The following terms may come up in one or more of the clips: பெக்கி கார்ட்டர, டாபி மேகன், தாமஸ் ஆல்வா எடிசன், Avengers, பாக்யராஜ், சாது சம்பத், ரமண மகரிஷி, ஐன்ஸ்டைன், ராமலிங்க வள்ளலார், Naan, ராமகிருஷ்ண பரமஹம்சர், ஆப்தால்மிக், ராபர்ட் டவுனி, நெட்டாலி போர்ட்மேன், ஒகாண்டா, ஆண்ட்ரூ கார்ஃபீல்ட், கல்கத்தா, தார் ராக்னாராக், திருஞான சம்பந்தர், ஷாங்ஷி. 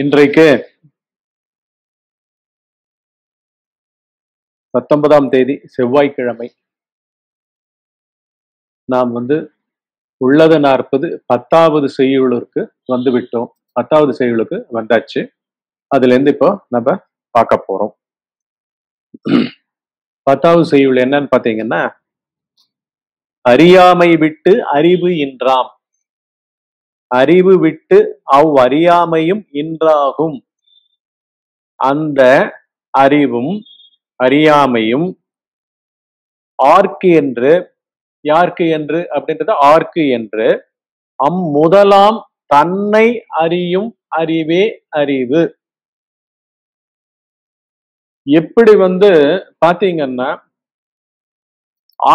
இன்றைக்கு 19ஆம் தேதி செவ்வாய்க்கிழமை. நாம் உள்ளது 40 10வது செய்யுளுக்கு வந்துவிட்டோம். 10வது செய்யுளுக்கு வந்தாச்சு. அதுல இருந்து இப்போ நம்ம பார்க்க போறோம். 10வது செய்யுள் என்னன்னு பாத்தீங்கன்னா, அறியாமை விட்டு அறிவு இன்றாம், அறிவு விட்டு அவ்வறியாமையும் இன்றாகும். அந்த அறிவும் அறியாமையும் ஆர்க்கு என்று, யார்க்கு என்று அப்படின்றது ஆர்க்கு என்று, அம்முதலாம் தன்னை அறியும் அறிவே அறிவு. எப்படி பாத்தீங்கன்னா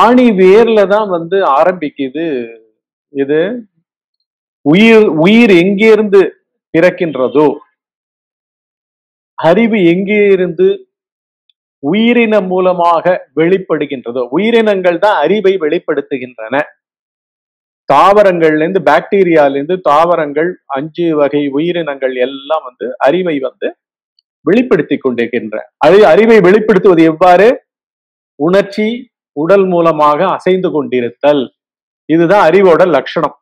ஆணி வேர்ல தான் ஆரம்பிக்குது. இது உயிர் எங்கிருந்து பிறக்கின்றதோ அறிவு எங்கிருந்து உயிரினம் மூலமாக வெளிப்படுகின்றதோ, உயிரினங்கள் தான் அறிவை வெளிப்படுத்துகின்றன. தாவரங்கள்ல இருந்து, பாக்டீரியால இருந்து தாவரங்கள் 5 வகை உயிரினங்கள் எல்லாம் அறிவை வெளிப்படுத்தி கொண்டிருக்கின்ற. அறிவை வெளிப்படுத்துவது எவ்வாறு? உணர்ச்சி, உடல் மூலமாக அசைந்து கொண்டிருத்தல். இதுதான் அறிவோட லட்சணம்.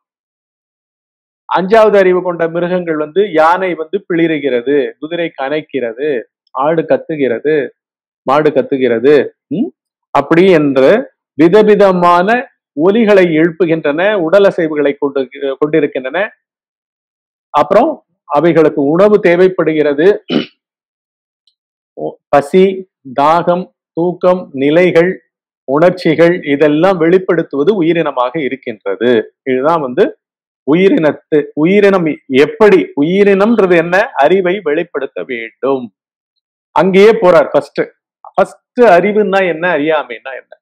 5வது அறிவு கொண்ட மிருகங்கள் யானை பிளிறுகிறது, குதிரை கனைக்கிறது, ஆடு கத்துகிறது, மாடு கத்துகிறது, அப்படி என்று விதவிதமான ஒலிகளை எழுப்புகின்றன, உடல் அசைவுகளை கொண்டிருக்கின்றன. அப்புறம் அவைகளுக்கு உணவு தேவைப்படுகிறது. பசி, தாகம், தூக்கம், நிலைகள், உணர்ச்சிகள் இதெல்லாம் வெளிப்படுத்துவது உயிரினமாக இருக்கின்றது. இதுதான் உயிரினம் எப்படி, உயிரினம்ன்றது என்ன, அறிவை வெளிப்படுத்த வேண்டும். அங்கேயே போறார். ஃபர்ஸ்ட் அறிவுன்னா என்ன, அறியாமைன்னா என்ன.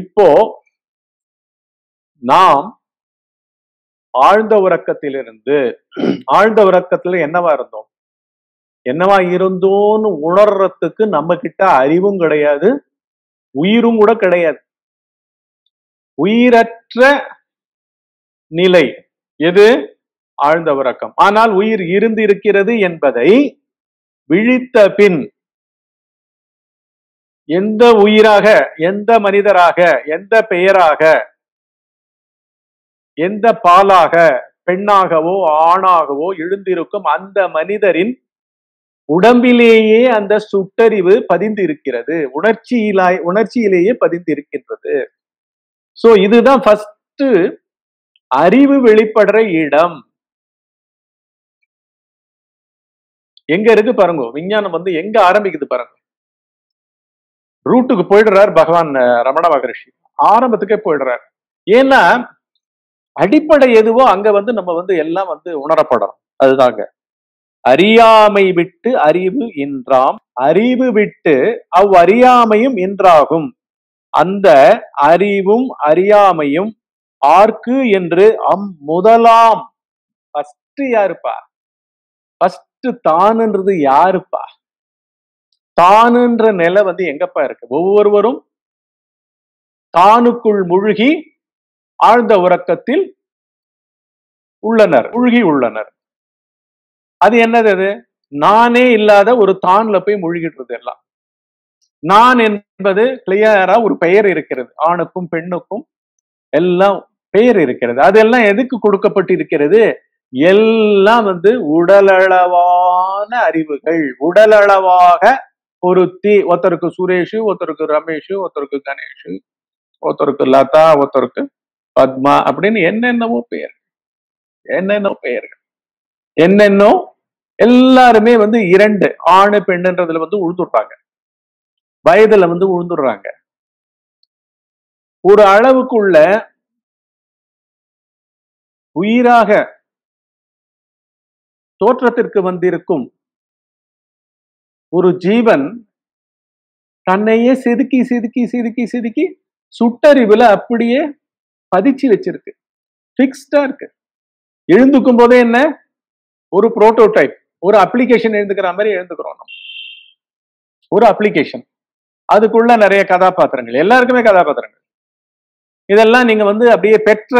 இப்போ நாம் ஆழ்ந்த உறக்கத்திலிருந்து, ஆழ்ந்த உறக்கத்துல என்னவா இருந்தோம்னு உணர்றதுக்கு நம்ம கிட்ட அறிவும் கிடையாது, உயிரும் கூட கிடையாது. உயிரற்ற நிலை எது? ஆழ்ந்த உறக்கம். ஆனால் உயிர் இருந்து இருக்கிறது என்பதை விழித்த பின் எந்த உயிராக, எந்த மனிதராக, எந்த பெயராக, எந்த பாலாக, பெண்ணாகவோ ஆணாகவோ எழுந்திருக்கும் அந்த மனிதரின் உடம்பிலேயே அந்த சுட்டறிவு பதிந்திருக்கிறது, உணர்ச்சியிலேயே பதிந்திருக்கின்றது. சோ இதுதான் ஃபர்ஸ்ட் அறிவு வெளிப்படுற இடம். எங்க இருக்கு பாருங்க, விஞ்ஞானம் எங்க ஆரம்பிக்குது பாருங்க. ரூட்டுக்கு போயிடுறார் பகவான் ரமண மகரிஷி, ஆரம்பத்துக்கே போயிடுறாரு. ஏன்னா அடிப்படை எதுவோ அங்க நம்ம எல்லாம் உணரப்படும். அதுதாங்க அறியாமை விட்டு அறிவு இன்றாம், அறிவு விட்டு அவ்வறியாமையும் இன்றாகும். அந்த அறிவும் அறியாமையும் ஆர்க்கு என்று அம்முதலாம். ஃபர்ஸ்ட் யாருப்பா? ஃபர்ஸ்ட் தான்ன்றது யாருப்பா? தானுன்ற நிலை எங்கப்பா இருக்கு? ஒவ்வொருவரும் தானுக்குள் மூழ்கி ஆழ்ந்த உறக்கத்தில் உள்ளனர், அது என்னது? அது நானே இல்லாத ஒரு தான்ல போய் மூழ்கிடுறது. எல்லாம் நான் என்பது கிளியரா ஒரு பெயர் இருக்கிறது, ஆணுக்கும் பெண்ணுக்கும் எல்லாம் பெயர் இருக்கிறது. அதெல்லாம் எதுக்கு கொடுக்கப்பட்டிருக்கிறது? எல்லாம் உடலளவான அறிவுகள், உடலளவாக பொருத்தி. ஒருத்தருக்கு சுரேஷு, ஒருத்தருக்கு ரமேஷு, ஒருத்தருக்கு கணேஷு, ஒருத்தருக்கு லதா, ஒருத்தருக்கு பத்மா அப்படின்னு என்னென்னவோ பெயர்கள் என்னென்னோ. எல்லாருமே 2 ஆணு பெண்ணுன்றதுல உழுந்துடுறாங்க, வயதுல உழுந்துடுறாங்க. ஒரு அளவுக்குள்ள உயிராக தோற்றத்திற்கு வந்திருக்கும் ஒரு ஜீவன் தன்னையே செதுக்கி செதுக்கி செதுக்கி செதுக்கி சுட்டறிவுல அப்படியே பதிச்சு வச்சிருக்கு, ஃபிக்ஸ்டா இருக்கு. எழுந்துக்கும் போதே என்ன, ஒரு புரோட்டோடைப், ஒரு அப்ளிகேஷன் எழுந்துக்கிற மாதிரி எழுந்துக்கிறோம். நம்ம ஒரு அப்ளிகேஷன், அதுக்குள்ள நிறைய கதாபாத்திரங்கள், எல்லாருக்குமே கதாபாத்திரங்கள். இதெல்லாம் நீங்க அப்படியே பெற்ற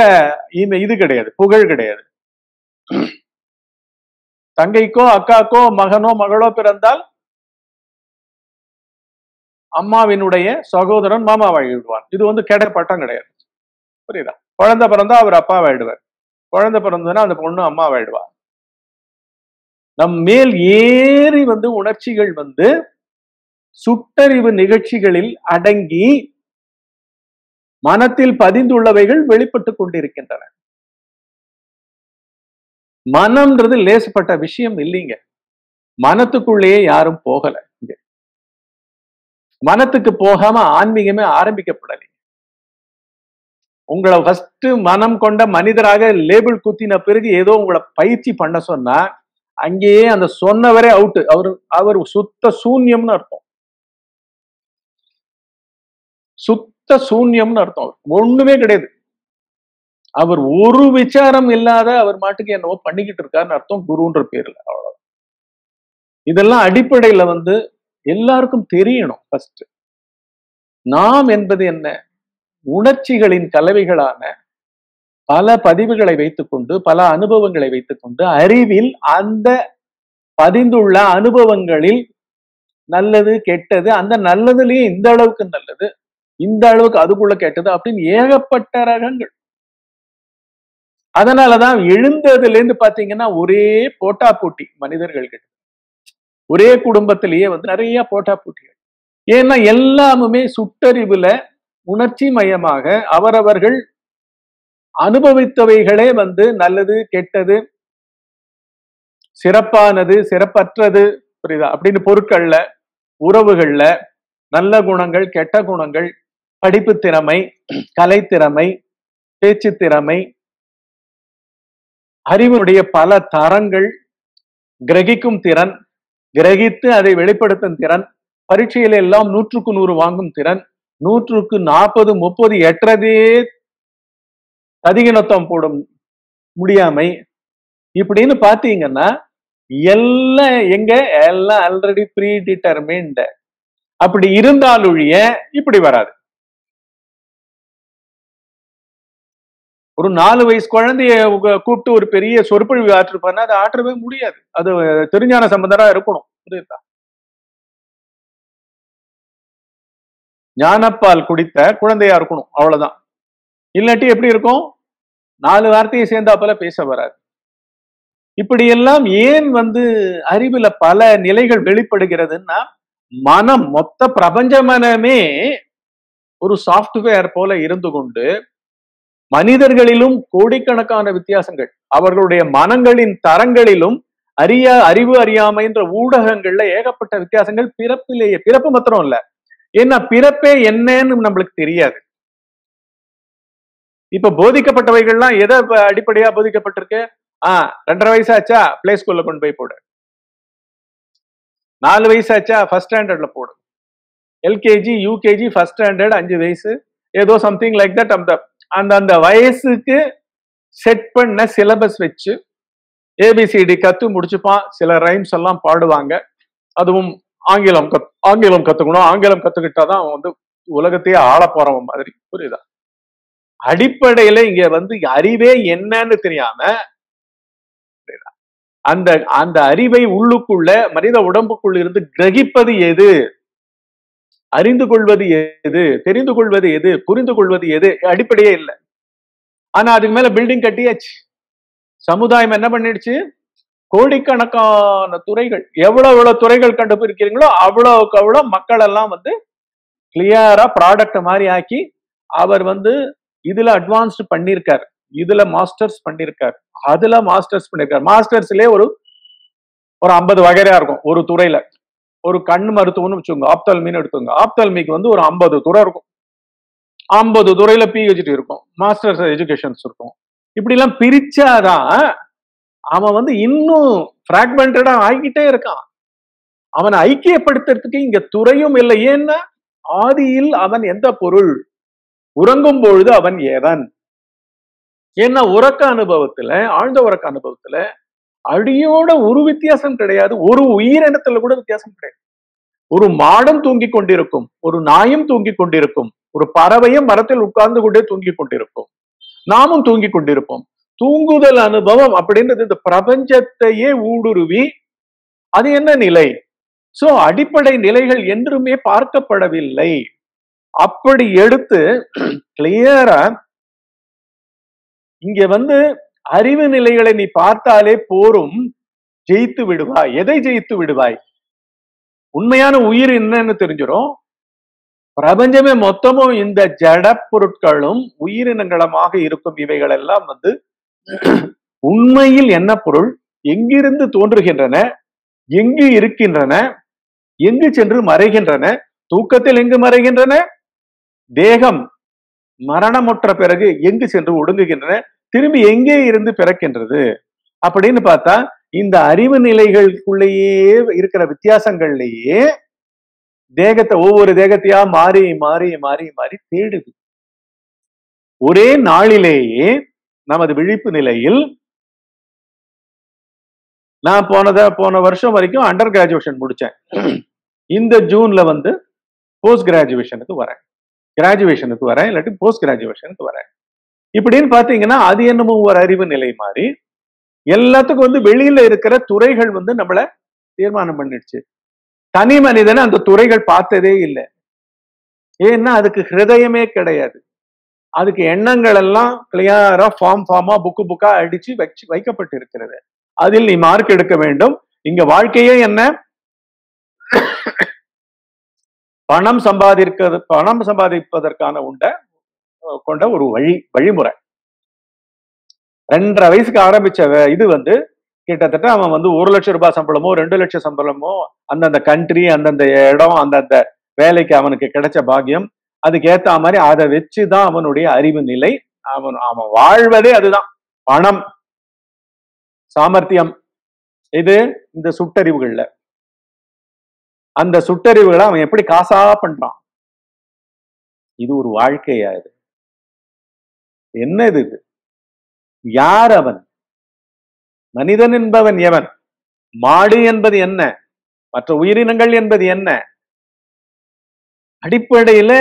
இது கிடையாது, புகழ் கிடையாது. தங்கைக்கோ அக்காக்கோ மகனோ மகளோ பிறந்தால் அம்மாவினுடைய சகோதரன் மாமாவாகி விடுவார். இது வந்து கிடை பட்டம் கிடையாது, புரியுதா? குழந்தை பிறந்தா அவர் அப்பாவாயிடுவார், குழந்தை பிறந்ததுன்னா அந்த பொண்ணு அம்மாவாயிடுவார். நம் மேல் ஏறி வந்து உணர்ச்சிகள் வந்து சுட்டறிவு நிகழ்ச்சிகளில் அடங்கி மனத்தில் பதிந்துள்ளவைகள் வெளிப்பட்டு கொண்டிருக்கின்றன. மனம்ன்றது லேசுப்பட்ட விஷயம் இல்லைங்க. மனத்துக்குள்ளேயே யாரும் போகல, மனத்துக்கு போகாம ஆன்மீகமே ஆரம்பிக்கப்படலை. உங்களை ஃபர்ஸ்ட் மனம் கொண்ட மனிதராக லேபிள் குத்தின பிறகு ஏதோ உங்களை பயிற்சி பண்ண சொன்னா அங்கேயே அந்த சொன்னவரே அவுட்டு. அவர் சுத்த சூன்யம்னு அர்த்தம், சுத்த சூன்யம்னு அர்த்தம், ஒண்ணுமே கிடையாது. அவர் ஒரு விசாரம் இல்லாத அவர் மாட்டுக்கு என்னவோ பண்ணிக்கிட்டு இருக்காருன்னு அர்த்தம் குருன்ற பேர்ல. அவ்வளவுதான். இதெல்லாம் அடிப்படையில வந்து எல்லாருக்கும் தெரியணும். ஃபர்ஸ்ட் நாம் என்பது என்ன? உணர்ச்சிகளின் கலவைகளான பல பதிவுகளை வைத்துக்கொண்டு, பல அனுபவங்களை வைத்துக்கொண்டு அறிவில் அந்த பதிந்துள்ள அனுபவங்களில் நல்லது கெட்டது, அந்த நல்லதுலயே இந்த அளவுக்கு நல்லது, இந்த அளவுக்கு அதுக்குள்ள கெட்டது அப்படின்னு ஏகப்பட்ட ரகங்கள். அதனாலதான் எழுந்ததுல இருந்து பாத்தீங்கன்னா ஒரே போட்டா போட்டி மனிதர்கள் கிட்ட, ஒரே குடும்பத்திலேயே வந்து நிறைய போட்டா போட்டிகள். ஏன்னா எல்லாமுமே சுட்டறிவுல உணர்ச்சி மயமாக அவரவர்கள் அனுபவித்தவைகளே வந்து நல்லது கெட்டது சிறப்பானது சிறப்பற்றது, புரியுதா? அப்படின்னு பொருட்கள்ல, உறவுகள்ல, நல்ல குணங்கள் கெட்ட குணங்கள், படிப்பு திறமை கலை திறமை பேச்சு திறமை, அறிவுடைய பல தரங்கள், கிரகிக்கும் திறன், கிரகித்து அதை வெளிப்படுத்தும் திறன், பரீட்சையில எல்லாம் 100க்கு 100 வாங்கும் திறன், 100க்கு 40 30 எற்றதே அதிகநத்தம் போடும் முடியாமை, இப்படின்னு பாத்தீங்கன்னா எல்லாம் எங்க எல்லாம் ஆல்ரெடி ப்ரீ டிட்டர்மைன்ட். அப்படி இருந்தாலொழிய இப்படி வராது. ஒரு 4 வயசு குழந்தைய கூப்பிட்டு ஒரு பெரிய சொற்பொழிவு ஆற்றிருப்பாருன்னா அதை ஆற்றவே முடியாது. அது திருஞான சம்பந்தரா இருக்கணும், புரியுதா? ஞானப்பால் குடித்த குழந்தையா இருக்கணும், அவ்வளவுதான். இல்லாட்டி எப்படி இருக்கும்? 4 வார்த்தையை சேர்ந்தாப்பல பேச வராது. இப்படியெல்லாம் ஏன் வந்து அறிவுல பல நிலைகள் வெளிப்படுகிறதுன்னா மனம், மொத்த பிரபஞ்ச மனமே ஒரு சாஃப்ட்வேர் போல இருந்து கொண்டு மனிதர்களிலும் கோடிக்கணக்கான வித்தியாசங்கள், அவர்களுடைய மனங்களின் தரங்களிலும் அறிவு அறியாமை என்ற ஊடகங்கள்ல ஏகப்பட்ட வித்தியாசங்கள். பிறப்பிலேயே, பிறப்பு மாத்திரம் இல்ல, ஏன்னா பிறப்பே என்னன்னு நம்மளுக்கு தெரியாது. இப்ப போதிக்கப்பட்டவைகள்லாம் எதை அடிப்படையா போதிக்கப்பட்டிருக்கு? 2.5 வயசு ஆச்சா பிளே ஸ்கூல்ல கொண்டு போய் போடு, 4 வயசு ஆச்சா ஃபர்ஸ்ட் ஸ்டாண்டர்ட்ல போடு, எல்கேஜி யூகேஜி ஃபர்ஸ்ட் ஸ்டாண்டர்ட் 5 வயசு ஏதோ சம்திங் லைக் தட். அந்த வயசுக்கு செட் பண்ண சிலபஸ் வச்சு ஏபிசிடி கத்து முடிச்சுப்பான். சில ரைம்ஸ் எல்லாம் பாடுவாங்க, அதுவும் ஆங்கிலம் கத்துக்கணும், ஆங்கிலம் கத்துக்கிட்டாதான் அவன் வந்து உலகத்தையே ஆள போறவன் மாதிரி, புரியுதா? அடிப்படையில இங்க வந்து அறிவே என்னன்னு தெரியாம அந்த அறிவை உள்ளுக்குள்ள மனித உடம்புக்குள்ள இருந்து கிரகிப்பது எது, அறிந்து கொள்வது எது, தெரிந்து கொள்வது எது, புரிந்து கொள்வது எது அடிப்படையே இல்லை. ஆனா அதுக்கு மேல பில்டிங் கட்டியாச்சு. சமுதாயம் என்ன பண்ணிடுச்சு? கோடிக்கணக்கான துறைகள், எவ்வளவு துறைகள் கண்டுபிடிக்கிறீங்களோ அவ்வளவுக்கு அவ்வளவு மக்கள் எல்லாம் வந்து கிளியரா ப்ராடக்ட் மாதிரி ஆக்கி அவர் வந்து இதுல அட்வான்ஸ்டு பண்ணியிருக்காரு, இதுல மாஸ்டர்ஸ் பண்ணியிருக்காரு, அதுல மாஸ்டர்ஸ் பண்ணியிருக்காரு. மாஸ்டர்ஸ்லயே ஒரு 50 வகையா இருக்கும் ஒரு துறையில. ஒரு கண் மருத்துவம்னு வச்சுக்கோங்க, ஆப்தால்மின்னு எடுத்துங்க. ஆப்தால்மிக்கு வந்து ஒரு 50 துறை இருக்கும், 50 துறையில PhD இருக்கும், மாஸ்டர்ஸ் எஜுகேஷன்ஸ் இருக்கும். இப்படிலாம் பிரிச்சாதான் அவன் வந்து இன்னும் பிராக்மெண்டடா ஆகிக்கிட்டே இருக்கான். அவனை ஐக்கியப்படுத்துறதுக்கு இங்க துறையும் இல்லை. ஏன்னா ஆதியில் அவன் எந்த பொருள், உறங்கும் பொழுது அவன் ஏதன். ஏன்னா உறக்க அனுபவத்துல, ஆழ்ந்த உறக்க அனுபவத்துல அடியோட ஒரு வித்தியாசம் கிடையாது, ஒரு உயிரினத்துல கூட வித்தியாசம் கிடையாது. ஒரு மாடும் தூங்கி கொண்டிருக்கும், ஒரு நாயும் தூங்கி கொண்டிருக்கும், ஒரு பறவையும் மரத்தில் உட்கார்ந்து கொண்டே தூங்கி கொண்டிருக்கும், நாமும் தூங்கி கொண்டிருப்போம். தூங்குதல் அனுபவம் அப்படின்றது இந்த பிரபஞ்சத்தையே ஊடுருவி அது என்ன நிலை? சோ அடிப்படை நிலைகள் என்றுமே பார்க்கப்படவில்லை. அப்படி எடுத்து கிளியரா இங்க வந்து அறிவு நிலைகளை நீ பார்த்தாலே போரும், ஜெயித்து விடுவாய். எதை ஜெயித்து விடுவாய்? உண்மையான உயிர் என்னன்னு தெரிஞ்சிடும். பிரபஞ்சமே மொத்தமும் இந்த ஜட பொருட்களும் உயிரினங்களமாக இருக்கும். இவைகள் எல்லாம் வந்து உண்மையில் என்ன பொருள், எங்கிருந்து தோன்றுகின்றன, எங்கு இருக்கின்றன, எங்கு சென்று மறைகின்றன, தூக்கத்தில் எங்கு மறைகின்றன, தேகம் மரணமுற்ற பிறகு எங்கு சென்று ஒடுங்குகின்றன, திரும்பி எங்கே இருந்து பிறக்கின்றது அப்படின்னு பார்த்தா இந்த அறிவு நிலைகளுக்குள்ளேயே இருக்கிற வித்தியாசங்கள்லேயே தேகத்தை ஒவ்வொரு தேகத்தையா மாறி மாறி மாறி மாறி தேடுது. ஒரே நாளிலேயே நமது விழிப்பு நிலையில் நான் போன வருஷம் வரைக்கும் அண்டர் கிராஜுவேஷன் முடிச்சேன். இந்த ஜூன்ல வந்து போஸ்ட் கிராஜுவேஷனுக்கு வரேன், இல்லாட்டி போஸ்ட் கிராஜுவேஷனுக்கு வரேன். இப்படின்னு பாத்தீங்கன்னா அது என்னமோ ஒரு அறிவு நிலை மாதிரி எல்லாத்துக்கும் வந்து வெளியில இருக்கிற துறைகள் வந்து நம்மளை தீர்மானம் பண்ணிடுச்சு. தனி மனிதனை அந்த துறைகள் பார்த்ததே இல்லை. ஏன்னா அதுக்கு ஹிருதயமே கிடையாது. அதுக்கு எண்ணங்கள் எல்லாம் கிளியரா ஃபார்மா புக்கா அடிச்சு வைக்கப்பட்டு இருக்கிறது. அதில் நீ மார்க் எடுக்க வேண்டும். இங்க வாழ்க்கையே என்ன, பணம் சம்பாதிப்பதற்கான கொண்ட ஒரு வழிமுறை. 2.5 வயசுக்கு ஆரம்பிச்ச இது வந்து கிட்டத்தட்ட அவன் வந்து 1 லட்சம் ரூபாய் சம்பளமோ 2 லட்சம் சம்பளமோ அந்தந்த கண்ட்ரி அந்தந்த இடம் அந்தந்த வேலைக்கு அவனுக்கு கிடைச்ச பாக்கியம் அதுக்கு ஏத்த மாதிரி அதை வச்சுதான் அவனுடைய அறிவு நிலை. அவன் வாழ்வதே அதுதான். பணம் சாமர்த்தியம் இது இந்த சுட்டறிவுகள்ல அந்த சுட்டறிவுகளை அவன் எப்படி காசா பண்றான். இது ஒரு வாழ்க்கையா? இது என்ன? இது யார் அவன்? மனிதன் என்பவன் எவன்? மாடு என்பது என்ன? மற்ற உயிரினங்கள் என்பது என்ன? அடிப்படையில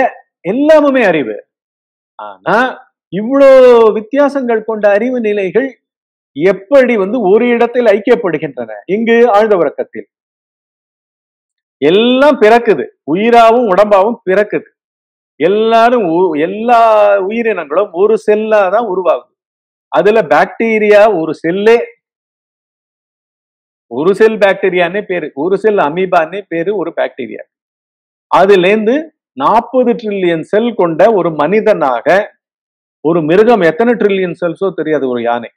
எல்லாமுமே அறிவு. ஆனா இவ்வளோ வித்தியாசங்கள் கொண்ட அறிவு நிலைகள் எப்படி வந்து ஒரு இடத்தில் ஐக்கியப்படுகின்றன? இங்கு ஆழ்ந்த உறக்கத்தில் எல்லாம் பிறக்குது. உயிராவும் உடம்பாவும் பிறக்குது. எல்லாரும் எல்லா உயிரினங்களும் ஒரு செல்லா தான் உருவாகுது. அதுல பாக்டீரியா ஒரு செல்லே, ஒரு செல் பாக்டீரியானே பேரு, ஒரு செல் அமீபானே பேரு ஒரு பாக்டீரியா. அதுலேருந்து 40 ட்ரில்லியன் செல் கொண்ட ஒரு மனிதனாக ஒரு மிருகம் எத்தனை ட்ரில்லியன் செல்ஸோ தெரியாது, ஒரு யானை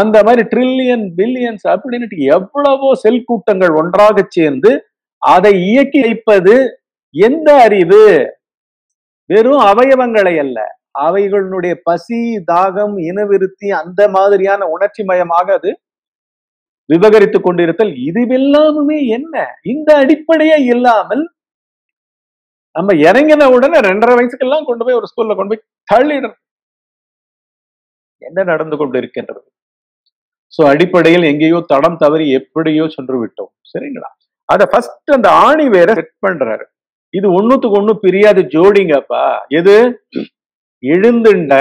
அந்த மாதிரி ட்ரில்லியன் பில்லியன்ஸ் அப்படின்னு எவ்வளவோ செல் கூட்டங்கள் ஒன்றாக சேர்ந்து அதை இயக்கி வைப்பது எந்த அறிவு? வெறும் அவயவங்களை அல்ல, அவைகளுடைய பசி, தாகம், இனவிருத்தி அந்த மாதிரியான உணர்ச்சி மயமாக அது விபகரித்து கொண்டிருத்தல் இதுவெல்லாமுமே என்ன? இந்த அடிப்படையே இல்லாமல் நம்ம இறங்கின உடனே 2.5 வயசுக்கெல்லாம் கொண்டு போய் ஒரு ஸ்கூல்ல கொண்டு போய் தள்ளிடும். என்ன நடந்து கொண்டு இருக்கின்றது? சோ அடிப்படையில் எங்கேயோ தடம் தவறி எப்படியோ சென்று விட்டோம். சரிங்களா? அத ஃபர்ஸ்ட் அந்த ஆணி வேற செட் பண்றாரு. இது 1த்துக்கு 1 பிரியாத ஜோடிங்கப்பா. எது? எழுந்துண்ட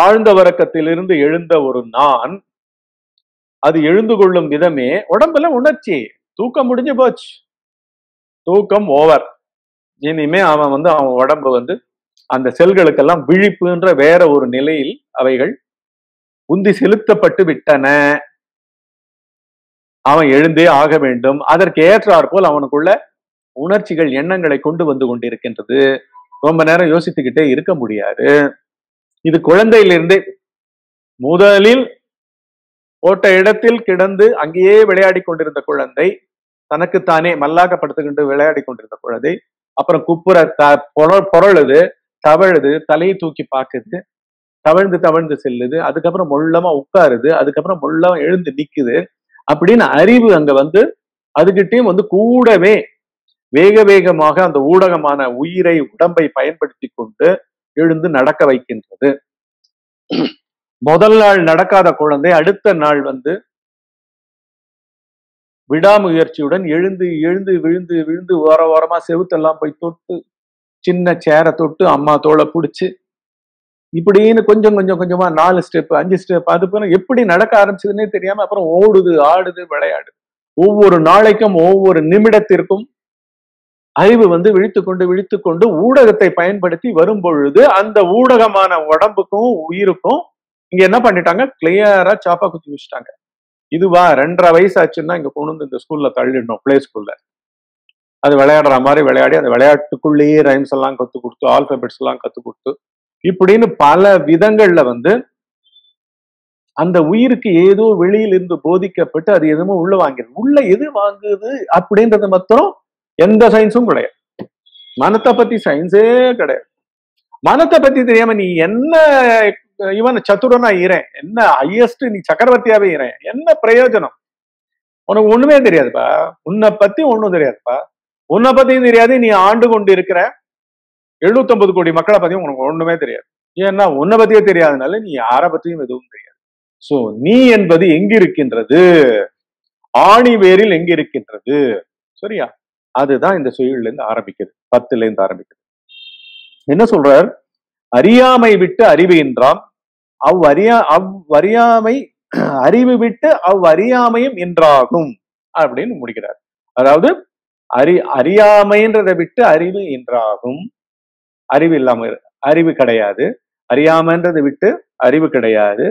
ஆழ்ந்த வரக்கத்திலிருந்து எழுந்த ஒரு நான். அது எழுந்து கொள்ளும் விதமே உடம்புல உணர்ச்சி. தூக்கம் முடிஞ்சு போச்சு, தூக்கம் ஓவர். இனிமே அவன் வந்து அவன் உடம்பு வந்து அந்த செல்களுக்கெல்லாம் விழிப்புன்ற வேற ஒரு நிலையில் அவைகள் உந்தி செலுத்தப்பட்டு விட்டன. அவன் எழுந்தே ஆக வேண்டும். அதற்கு ஏற்றாற்போல் அவனுக்குள்ள உணர்ச்சிகள் எண்ணங்களை கொண்டு வந்து கொண்டிருக்கின்றது. ரொம்ப நேரம் யோசித்துக்கிட்டே இருக்க முடியாது. இது குழந்தையிலிருந்தே முதலில் போட்ட இடத்தில் கிடந்து அங்கேயே விளையாடி கொண்டிருந்த குழந்தை, தனக்குத்தானே மல்லாக்கப்படுத்துக்கிட்டு விளையாடி கொண்டிருந்த குழந்தை, அப்புறம் குப்புற பொருளுது, தவழுது, தலையை தூக்கி பார்க்குது, தவழ்ந்து தவழ்ந்து செல்லுது, அதுக்கப்புறம் மொல்லமா உட்காருது, அதுக்கப்புறம் மொல்லமா எழுந்து நிக்குது அப்படின்னு அறிவு அங்க வந்து அதுகிட்டையும் வந்து கூடவே வேக வேகமாக அந்த ஊடகமான உயிரை உடம்பை பயன்படுத்தி கொண்டு எழுந்து நடக்க வைக்கின்றது. முதல் நாள் நடக்காத குழந்தை அடுத்த நாள் வந்து விடாமுயற்சியுடன் எழுந்து எழுந்து விழுந்து விழுந்து ஓரமா செவுத்தெல்லாம் போய் தொட்டு, சின்ன சேரை தொட்டு, அம்மா தோளை பிடிச்சு இப்படின்னு கொஞ்சம் கொஞ்சம் கொஞ்சமா 4 ஸ்டெப் 5 ஸ்டெப் அதுக்கு எப்படி நடக்க ஆரம்பிச்சதுன்னே தெரியாம அப்புறம் ஓடுது ஆடுது விளையாடுது. ஒவ்வொரு நாளைக்கும் ஒவ்வொரு நிமிடத்திற்கும் அறிவு விழித்து கொண்டு ஊடகத்தை பயன்படுத்தி வரும் பொழுது அந்த ஊடகமான உடம்புக்கும் உயிருக்கும் இங்க என்ன பண்ணிட்டாங்க, கிளியரா சாப்பா குத்தி வச்சுட்டாங்க. இதுவா 2.5 வயசு ஆச்சுன்னா இங்க கொண்டு வந்து இந்த ஸ்கூல்ல தள்ளிடணும், பிளே ஸ்கூல்ல. அது விளையாடுற மாதிரி விளையாடி அந்த விளையாட்டுக்குள்ளேயே ரைம்ஸ் எல்லாம் கற்றுக் கொடுத்து ஆல்பபெட்ஸ் எல்லாம் கற்றுக் கொடுத்து இப்படின்னு பல விதங்கள்ல அந்த உயிருக்கு ஏதோ வெளியிலிருந்து போதிக்கப்பட்டு அது எதுவும் உள்ள வாங்கிடுது. உள்ள எது வாங்குது அப்படின்றது மட்டும் எந்த சயின்ஸும் கிடையாது. மனத்தை பத்தி சயின்ஸே கிடையாது. மனத்தை பத்தி தெரியாம நீ என்ன இவன் சத்துரனா ஈரேன், என்ன ஹையஸ்ட் நீ சக்கரவர்த்தியாவே ஈரேன், என்ன பிரயோஜனம்? உனக்கு ஒண்ணுமே தெரியாதுப்பா, உன்னை பத்தி ஒன்றும் தெரியாதுப்பா, உன்னை பத்தியும் தெரியாது, நீ ஆண்டு கொண்டு இருக்கிற 750 கோடி மக்களை பத்தியும் உனக்கு ஒண்ணுமே தெரியாது. ஏன்னா உன்னை பத்தியே தெரியாதனால நீ யாரை பத்தியும் எதுவும் தெரியாது. சோ நீ என்பது எங்கிருக்கின்றது? ஆணி வேரில் எங்கிருக்கின்றது? சரியா? அதுதான் இந்த சுயல்ல இருந்து ஆரம்பிக்குது, 10ல இருந்து ஆரம்பிக்குது. என்ன சொல்றார்? அறியாமை விட்டு அறிவு என்றாம், அவ்வறியாமை அறிவு விட்டு அவ்வறியாமையும் என்றாகும் அப்படின்னு முடிக்கிறார். அதாவது அறியாமைன்றதை விட்டு அறிவு என்றாகும். அறிவு இல்லாம அறிவு கிடையாது, அறியாமன்றதை விட்டு அறிவு கிடையாது,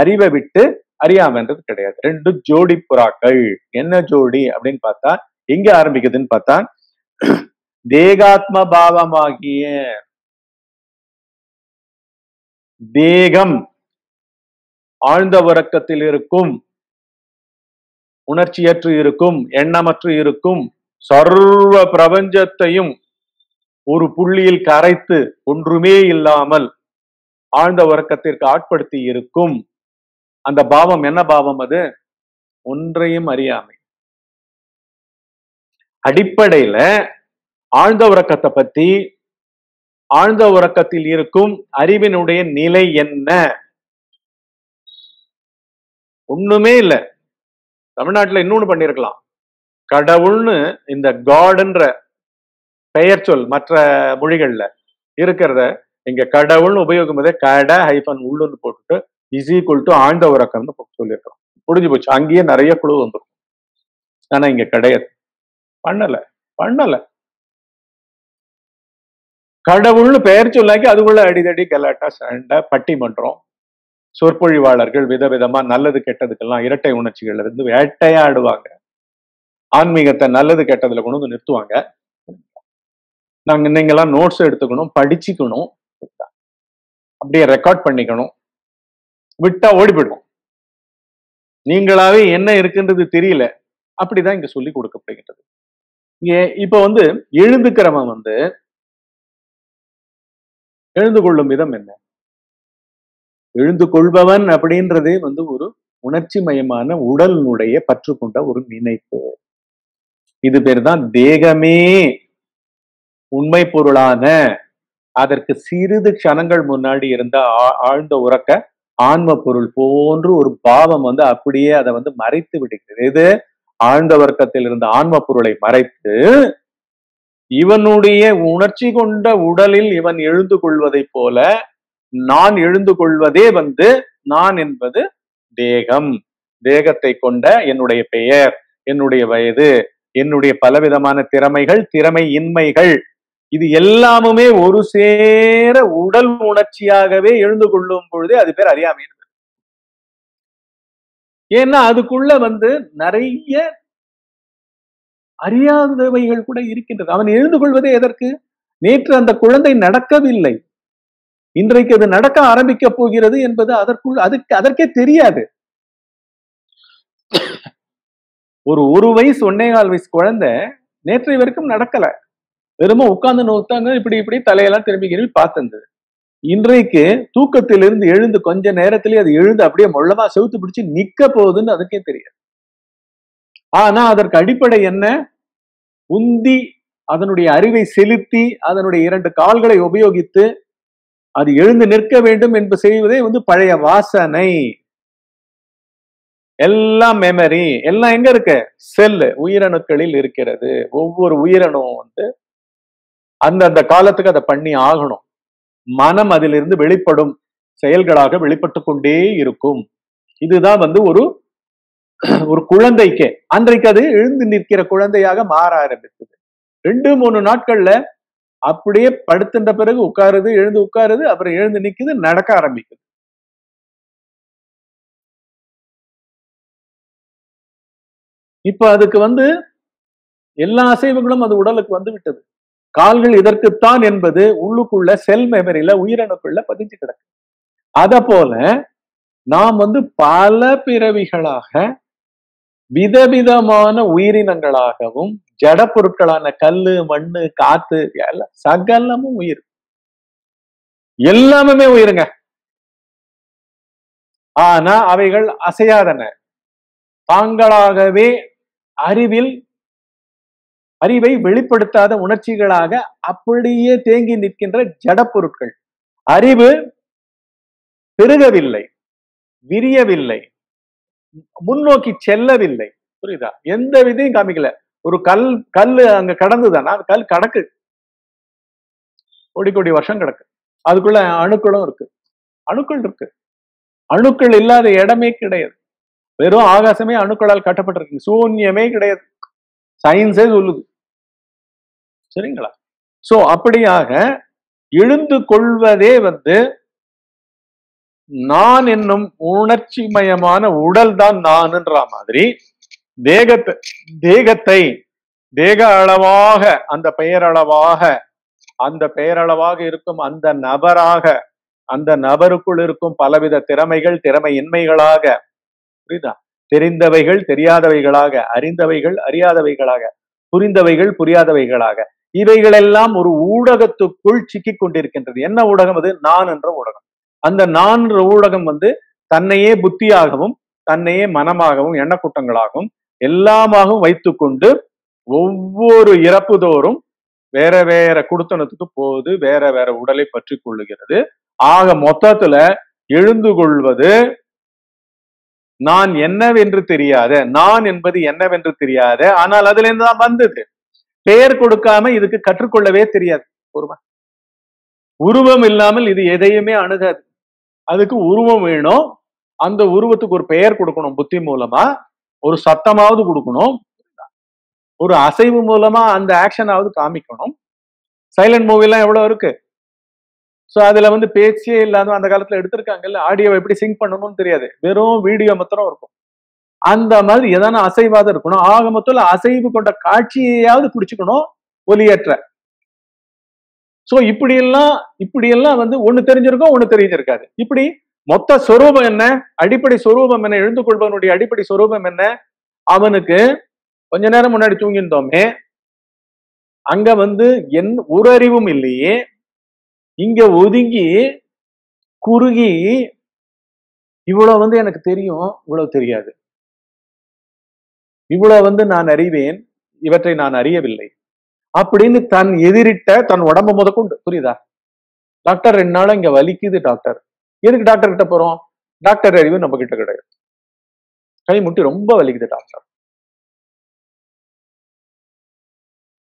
அறிவை விட்டு அறியாமன்றது கிடையாது. 2 ஜோடி புறாக்கள். என்ன ஜோடி அப்படின்னு பார்த்தா எங்க ஆரம்பிக்குதுன்னு பார்த்தா தேகாத்ம பாவமாகிய தேகம் ஆழ்ந்த உறக்கத்தில் இருக்கும், உணர்ச்சியற்று இருக்கும், எண்ணமற்று இருக்கும், சர்வ பிரபஞ்சத்தையும் ஒரு புள்ளியில் கரைத்து ஒன்றுமே இல்லாமல் ஆழ்ந்த உறக்கத்திற்கு ஆட்படுத்தி இருக்கும் அந்த பாவம். என்ன பாவம் அது? ஒன்றையும் அறியாமை. அடிப்படையில ஆழ்ந்த உறக்கத்தை பத்தி, ஆழ்ந்த உறக்கத்தில் இருக்கும் அறிவினுடைய நிலை என்ன? ஒண்ணுமே இல்லை. தமிழ்நாட்டுல இன்னொன்னு பண்ணிருக்கலாம், கடவுள்னு இந்த காடுன்ற பெயர் சொல் மற்ற மொழிகள்ல இருக்கிறத இங்க கடவுள்னு உபயோகம் போதே கட ஹைபன் உள்ளுன்னு போட்டுட்டு இஸ் ஈக்குவல் டு ஆழ்ந்த உறக்கம்னு சொல்லியிருக்கிறோம். முடிஞ்சு போச்சு, அங்கேயே நிறைய குழு வந்துடும். ஆனா இங்க கிடையாது, பண்ணல. கடவுள்னு பெயர் சொல்லாக்கி அதுக்குள்ள அடிதடி கலாட்டா சண்டை பட்டிமன்றம், சொற்பொழிவாளர்கள் விதவிதமா நல்லது கெட்டதுக்கெல்லாம் இரட்டை உணர்ச்சிகள்ல இருந்து வேட்டையாடுவாங்க, ஆன்மீகத்தை நல்லது கெட்டதுல கொண்டு வந்து நிறுத்துவாங்க. நாங்க நீங்கெல்லாம் நோட்ஸ் எடுத்துக்கணும், படிச்சுக்கணும், அப்படியே ரெக்கார்ட் பண்ணிக்கணும். விட்டா ஓடி போயிடும். நீங்களாவே என்ன இருக்குன்றது தெரியல. அப்படிதான் இங்க சொல்லி கொடுக்கப்படுகின்றது. இப்ப எழுந்துக்கிறவன் எழுந்து கொள்ளும் விதம் என்ன? எழுந்து கொள்பவன் அப்படின்றதே ஒரு உணர்ச்சி மயமான உடலினுடைய பற்று கொண்ட ஒரு நினைப்பு. இது பேர் தான் தேகமே உண்மை பொருளான அதற்கு சிறிது க்ஷணங்கள் முன்னாடி இருந்த ஆழ்ந்த உறக்க ஆன்ம பொருள் போன்று ஒரு பாவம் அப்படியே அதை மறைத்து விடுகிறது. இது ஆழ்ந்த வர்க்கத்தில் இருந்த ஆன்ம பொருளை மறைத்து இவனுடைய உணர்ச்சி கொண்ட உடலில் இவன் எழுந்து கொள்வதை போல நான் எழுந்து கொள்வதே நான் என்பது தேகம். தேகத்தை கொண்ட என்னுடைய பெயர், என்னுடைய வயது, என்னுடைய பலவிதமான திறமைகள், திறமையின்மைகள், இது எல்லாமுமே ஒரு சேர உடல் உணர்ச்சியாகவே எழுந்து கொள்ளும் பொழுதே அது பேர் அறியாமை. ஏன்னா அதுக்குள்ள நிறைய அறியாதவைகள் கூட இருக்கின்றது. அவன் எழுந்து கொள்வதே எதற்கு? நேற்று அந்த குழந்தை நடக்கவில்லை, இன்றைக்கு அது நடக்க ஆரம்பிக்க போகிறது என்பது அதற்கே தெரியாது. ஒரு 1 வயசு 1.25 வயசு குழந்தை நேற்றைய வரைக்கும் நடக்கல, வெறும உட்கார்ந்து நோத்தாங்க, இப்படி தலையெல்லாம் திரும்பி பார்த்தது. இன்றைக்கு தூக்கத்திலிருந்து எழுந்து கொஞ்ச நேரத்திலேயே அது எழுந்து அப்படியே மொள்ளமா செவுத்து பிடிச்சு நிக்க போகுதுன்னு அதுக்கே தெரியாது. ஆனா அதற்கு அடிப்படை என்ன? உந்தி அதனுடைய அறிவை செலுத்தி அதனுடைய 2 கால்களை உபயோகித்து அது எழுந்து நிற்க வேண்டும் என்று செய்வதே பழைய வாசனை. எல்லாம் மெமரி, எல்லாம் எங்க இருக்கு? செல் உயிரணுக்களில் இருக்கிறது. ஒவ்வொரு உயிரணும் அந்தந்த காலத்துக்கு அதை பண்ணி ஆகணும். மனம் அதிலிருந்து வெளிப்படும் செயல்களாக வெளிப்பட்டு கொண்டே இருக்கும். இதுதான் ஒரு ஒரு குழந்தைக்கு அன்றைக்கு அது எழுந்து நிற்கிற குழந்தையாக மாற ஆரம்பித்தது. 2-3 நாட்கள்ல அப்படியே படுத்துன்ற பிறகு உட்காருது, எழுந்து உட்காருது, அப்புறம் எழுந்து நிற்குது, நடக்க ஆரம்பிக்குது. இப்ப அதுக்கு எல்லா அசைவுகளும் அது உடலுக்கு விட்டது. கால்கள் இதற்குத்தான் என்பது உள்ளுக்குள்ள செல் மெமரியில, உயிரணுக்குள்ள பதிஞ்சு கிடக்கு. அத போல நாம் பல பிறவிகளாக விதவிதமான உயிரினங்களாகவும் ஜட பொருட்களான கல்லு, மண்ணு, காத்து எல்லாம் சகலமும் உயிர், எல்லாமே உயிருங்க. ஆனா அவைகள் அசையாதன, தாங்களாகவே அறிவை வெளிப்படுத்தாத உணர்ச்சிகளாக அப்படியே தேங்கி நிற்கின்ற ஜட பொருட்கள். அறிவு பெருகவில்லை, விரியவில்லை, முன்னோக்கி செல்லவில்லை. புரியுதா? எந்த விதையும் காமிக்கல. ஒரு கல்லு அங்க கடந்துதானா, அது கல் கடக்கு, கோடி கோடி வருஷம் கிடக்கு. அதுக்குள்ள அணுக்களும் இருக்கு, அணுக்கள் இல்லாத இடமே கிடையாது. வெறும் ஆகாசமே அணுக்களால் கட்டப்பட்டிருக்கு, சூன்யமே கிடையாது. சயின்ஸே சொல்லுது. சரிங்களா? சோ அப்படியாக எழுந்து கொள்வதே நான் என்னும் உணர்ச்சிமயமான உடல் தான் நான்ன்ற மாதிரி தேக அளவாக, அந்த பெயரளவாக இருக்கும் அந்த நபராக, அந்த நபருக்குள் இருக்கும் பலவித திறமையின்மைகளாக, புரியுதா, தெரிந்தவைகள் தெரியாதவைகளாக, அறிந்தவைகள் அறியாதவைகளாக, புரிந்தவைகள் புரியாதவைகளாக, இவைகளெல்லாம் ஒரு ஊடகத்துக்குள் சிக்கிக் கொண்டிருக்கின்றது. என்ன ஊடகம் அது? நான் என்ற ஊடகம். அந்த நான் என்ற ஊடகம் தன்னையே புத்தியாகவும் தன்னையே மனமாகவும் எண்ணக்கூட்டங்களாகவும் எல்லாமாகவும் வைத்துக்கொண்டு ஒவ்வொரு இறப்புதோறும் வேற வேற குடுத்தனத்துக்கு போது வேற வேற உடலை பற்றி கொள்ளுகிறது. ஆக மொத்தத்துல எழுந்து கொள்வது நான் என்னவென்று தெரியாத, நான் என்பது என்னவென்று தெரியாத, ஆனால் அதுல இருந்துதான் வந்தது. பெயர் கொடுக்காம இதுக்கு கற்றுக்கொள்ளவே தெரியாது. உருவம் இல்லாமல் இது எதையுமே அணுகாது. அதுக்கு உருவம் வேணும், அந்த உருவத்துக்கு ஒரு பெயர் கொடுக்கணும், புத்தி மூலமா ஒரு சத்தமாவது கொடுக்கணும், ஒரு அசைவு மூலமா அந்த ஆக்ஷனாவது காமிக்கணும். சைலண்ட் மூவி எல்லாம் எவ்வளவு இருக்கு. சோ அதுல பேச்சே இல்லாத அந்த காலத்துல எடுத்திருக்காங்கல்ல, ஆடியோவை எப்படி சிங்க் பண்ணணும்னு தெரியாது, வெறும் வீடியோ மாத்திரம் இருக்கும். அந்த மாதிரி எதான அசைவாத இருக்கணும். ஆக மொத்தத்துல அசைவு கொண்ட காட்சியையாவது பிடிச்சுக்கணும், ஒலியற்ற. சோ இப்படியெல்லாம் ஒண்ணு தெரிஞ்சிருக்கும், ஒண்ணு தெரிஞ்சிருக்காது. இப்படி மொத்த சொரூபம் என்ன, அடிப்படை சொரூபம் என்ன, எழுந்து கொள்பவனுடைய அடிப்படை சொரூபம் என்ன? அவனுக்கு கொஞ்ச நேரம் முன்னாடி தூங்கியிருந்தோமே, அங்க ஒரு அறிவும் இல்லையே, இங்க ஒதுங்கி குறுகி இவ்வளவு எனக்கு தெரியும், இவ்வளவு தெரியாது, இவ்வளவு நான் அறிவேன், இவற்றை நான் அறியவில்லை அப்படின்னு தன் எதிரிட்ட தன் உடம்பு முதற்கொண்டு. புரியுதா? டாக்டர் 2 நாள் இங்க வலிக்குது, டாக்டர் எதுக்கு டாக்டர் கிட்ட போறோம்? டாக்டர் அறிவு நம்ம கிட்ட கிடையாது. கை முட்டி ரொம்ப வலிக்குது டாக்டர்.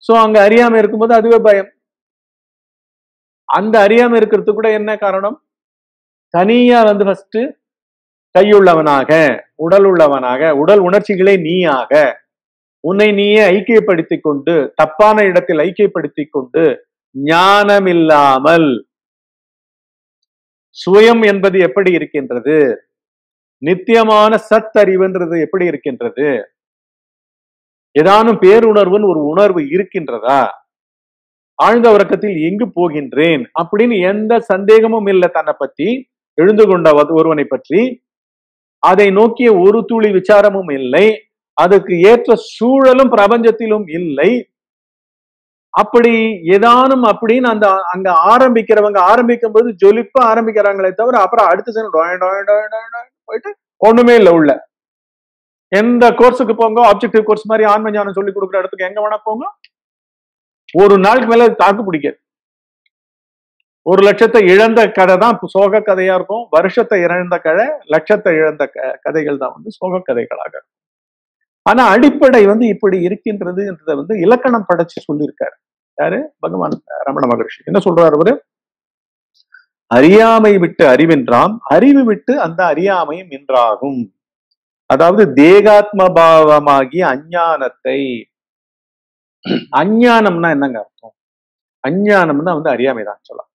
சோ அங்க அறியாம இருக்கும்போது அதுவே பயம். அந்த அறியாம இருக்கிறதுக்கு கூட என்ன காரணம்? தனியா ஃபர்ஸ்ட் கையுள்ளவனாக, உடல் உள்ளவனாக, உடல் உணர்ச்சிகளை நீயாக, உன்னை நீயே ஐக்கியப்படுத்தி கொண்டு, தப்பான இடத்தில் ஐக்கியப்படுத்தி கொண்டு, ஞானம் இல்லாமல் சுயம் என்பது எப்படி இருக்கின்றது, நித்தியமான சத்தறிவுன்றது எப்படி இருக்கின்றது, ஏதானும் பேருணர்வுன்னு ஒரு உணர்வு இருக்கின்றதா, ஆழ்ந்த உறக்கத்தில் எங்கு போகின்றேன் அப்படின்னு எந்த சந்தேகமும் இல்லை. தன்னை பற்றி, எழுந்து கொண்ட ஒருவனை பற்றி அதை நோக்கிய ஒரு துளி விசாரமும் இல்லை, அதுக்கு ஏற்ற சூழலும் பிரபஞ்சத்திலும் இல்லை. அப்படி ஏதானும் அப்படின்னு அங்க ஆரம்பிக்கிறவங்க ஆரம்பிக்கும் போது ஜொலிப்பா ஆரம்பிக்கிறாங்களே தவிர அப்புறம் அடுத்த போயிட்டு ஒண்ணுமே இல்லை. உள்ள எந்த கோர்ஸுக்கு போங்க, ஆப்ஜெக்டிவ் கோர்ஸ் மாதிரி ஆன்ம ஞானம் சொல்லி கொடுக்குற இடத்துக்கு எங்க வேணா போங்க, ஒரு நாளுக்கு மேல தாக்கு பிடிக்காது. 1 லட்சத்தை இழந்த கதை தான் சோக கதையா இருக்கும். வருஷத்தை இழந்த கதை, லட்சத்தை இழந்த கதைகள் தான் சோக கதைகளாக இருக்கும். ஆனா அடிப்படை இப்படி இருக்கின்றது என்றதை இலக்கணம் படைச்சு சொல்லியிருக்காரு. யாரு? பகவான் ரமண மகரிஷி. என்ன சொல்றாரு? அறியாமை விட்டு அறிவென்றாம், அறிவு விட்டு அந்த அறியாமையும் நின்றாகும். அதாவது தேகாத்ம பாவமாகிய அஞ்ஞானத்தை, அஞ்ஞானம்னா என்னங்க அர்த்தம்? அஞ்ஞானம்னா அறியாமை தான் சொல்லலாம்.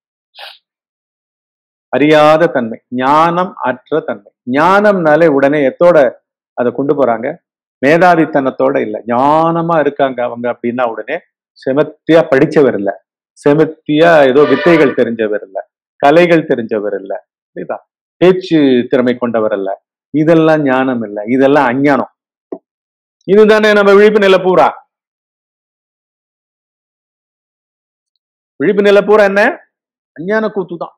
அறியாத தன்மை, ஞானம் அற்ற தன்மை. ஞானம்னாலே உடனே எத்தோட அதை கொண்டு போறாங்க? மேதாவித்தனத்தோட இல்லை. ஞானமா இருக்காங்க அவங்க அப்படின்னா உடனே செமத்தியா படிச்சவர் இல்லை, செமத்தியா ஏதோ வித்தைகள் தெரிஞ்சவர் இல்லை, கலைகள் தெரிஞ்சவர் இல்லை, புரியுதா, பேச்சு திறமை கொண்டவர் இல்லை. இதெல்லாம் ஞானம் இல்லை, இதெல்லாம் அஞ்ஞானம். இதுதானே நம்ம விழிப்பு நிலை பூரா. விழிப்பு நிலை பூரா என்ன? அஞ்ஞான கூத்துதான்.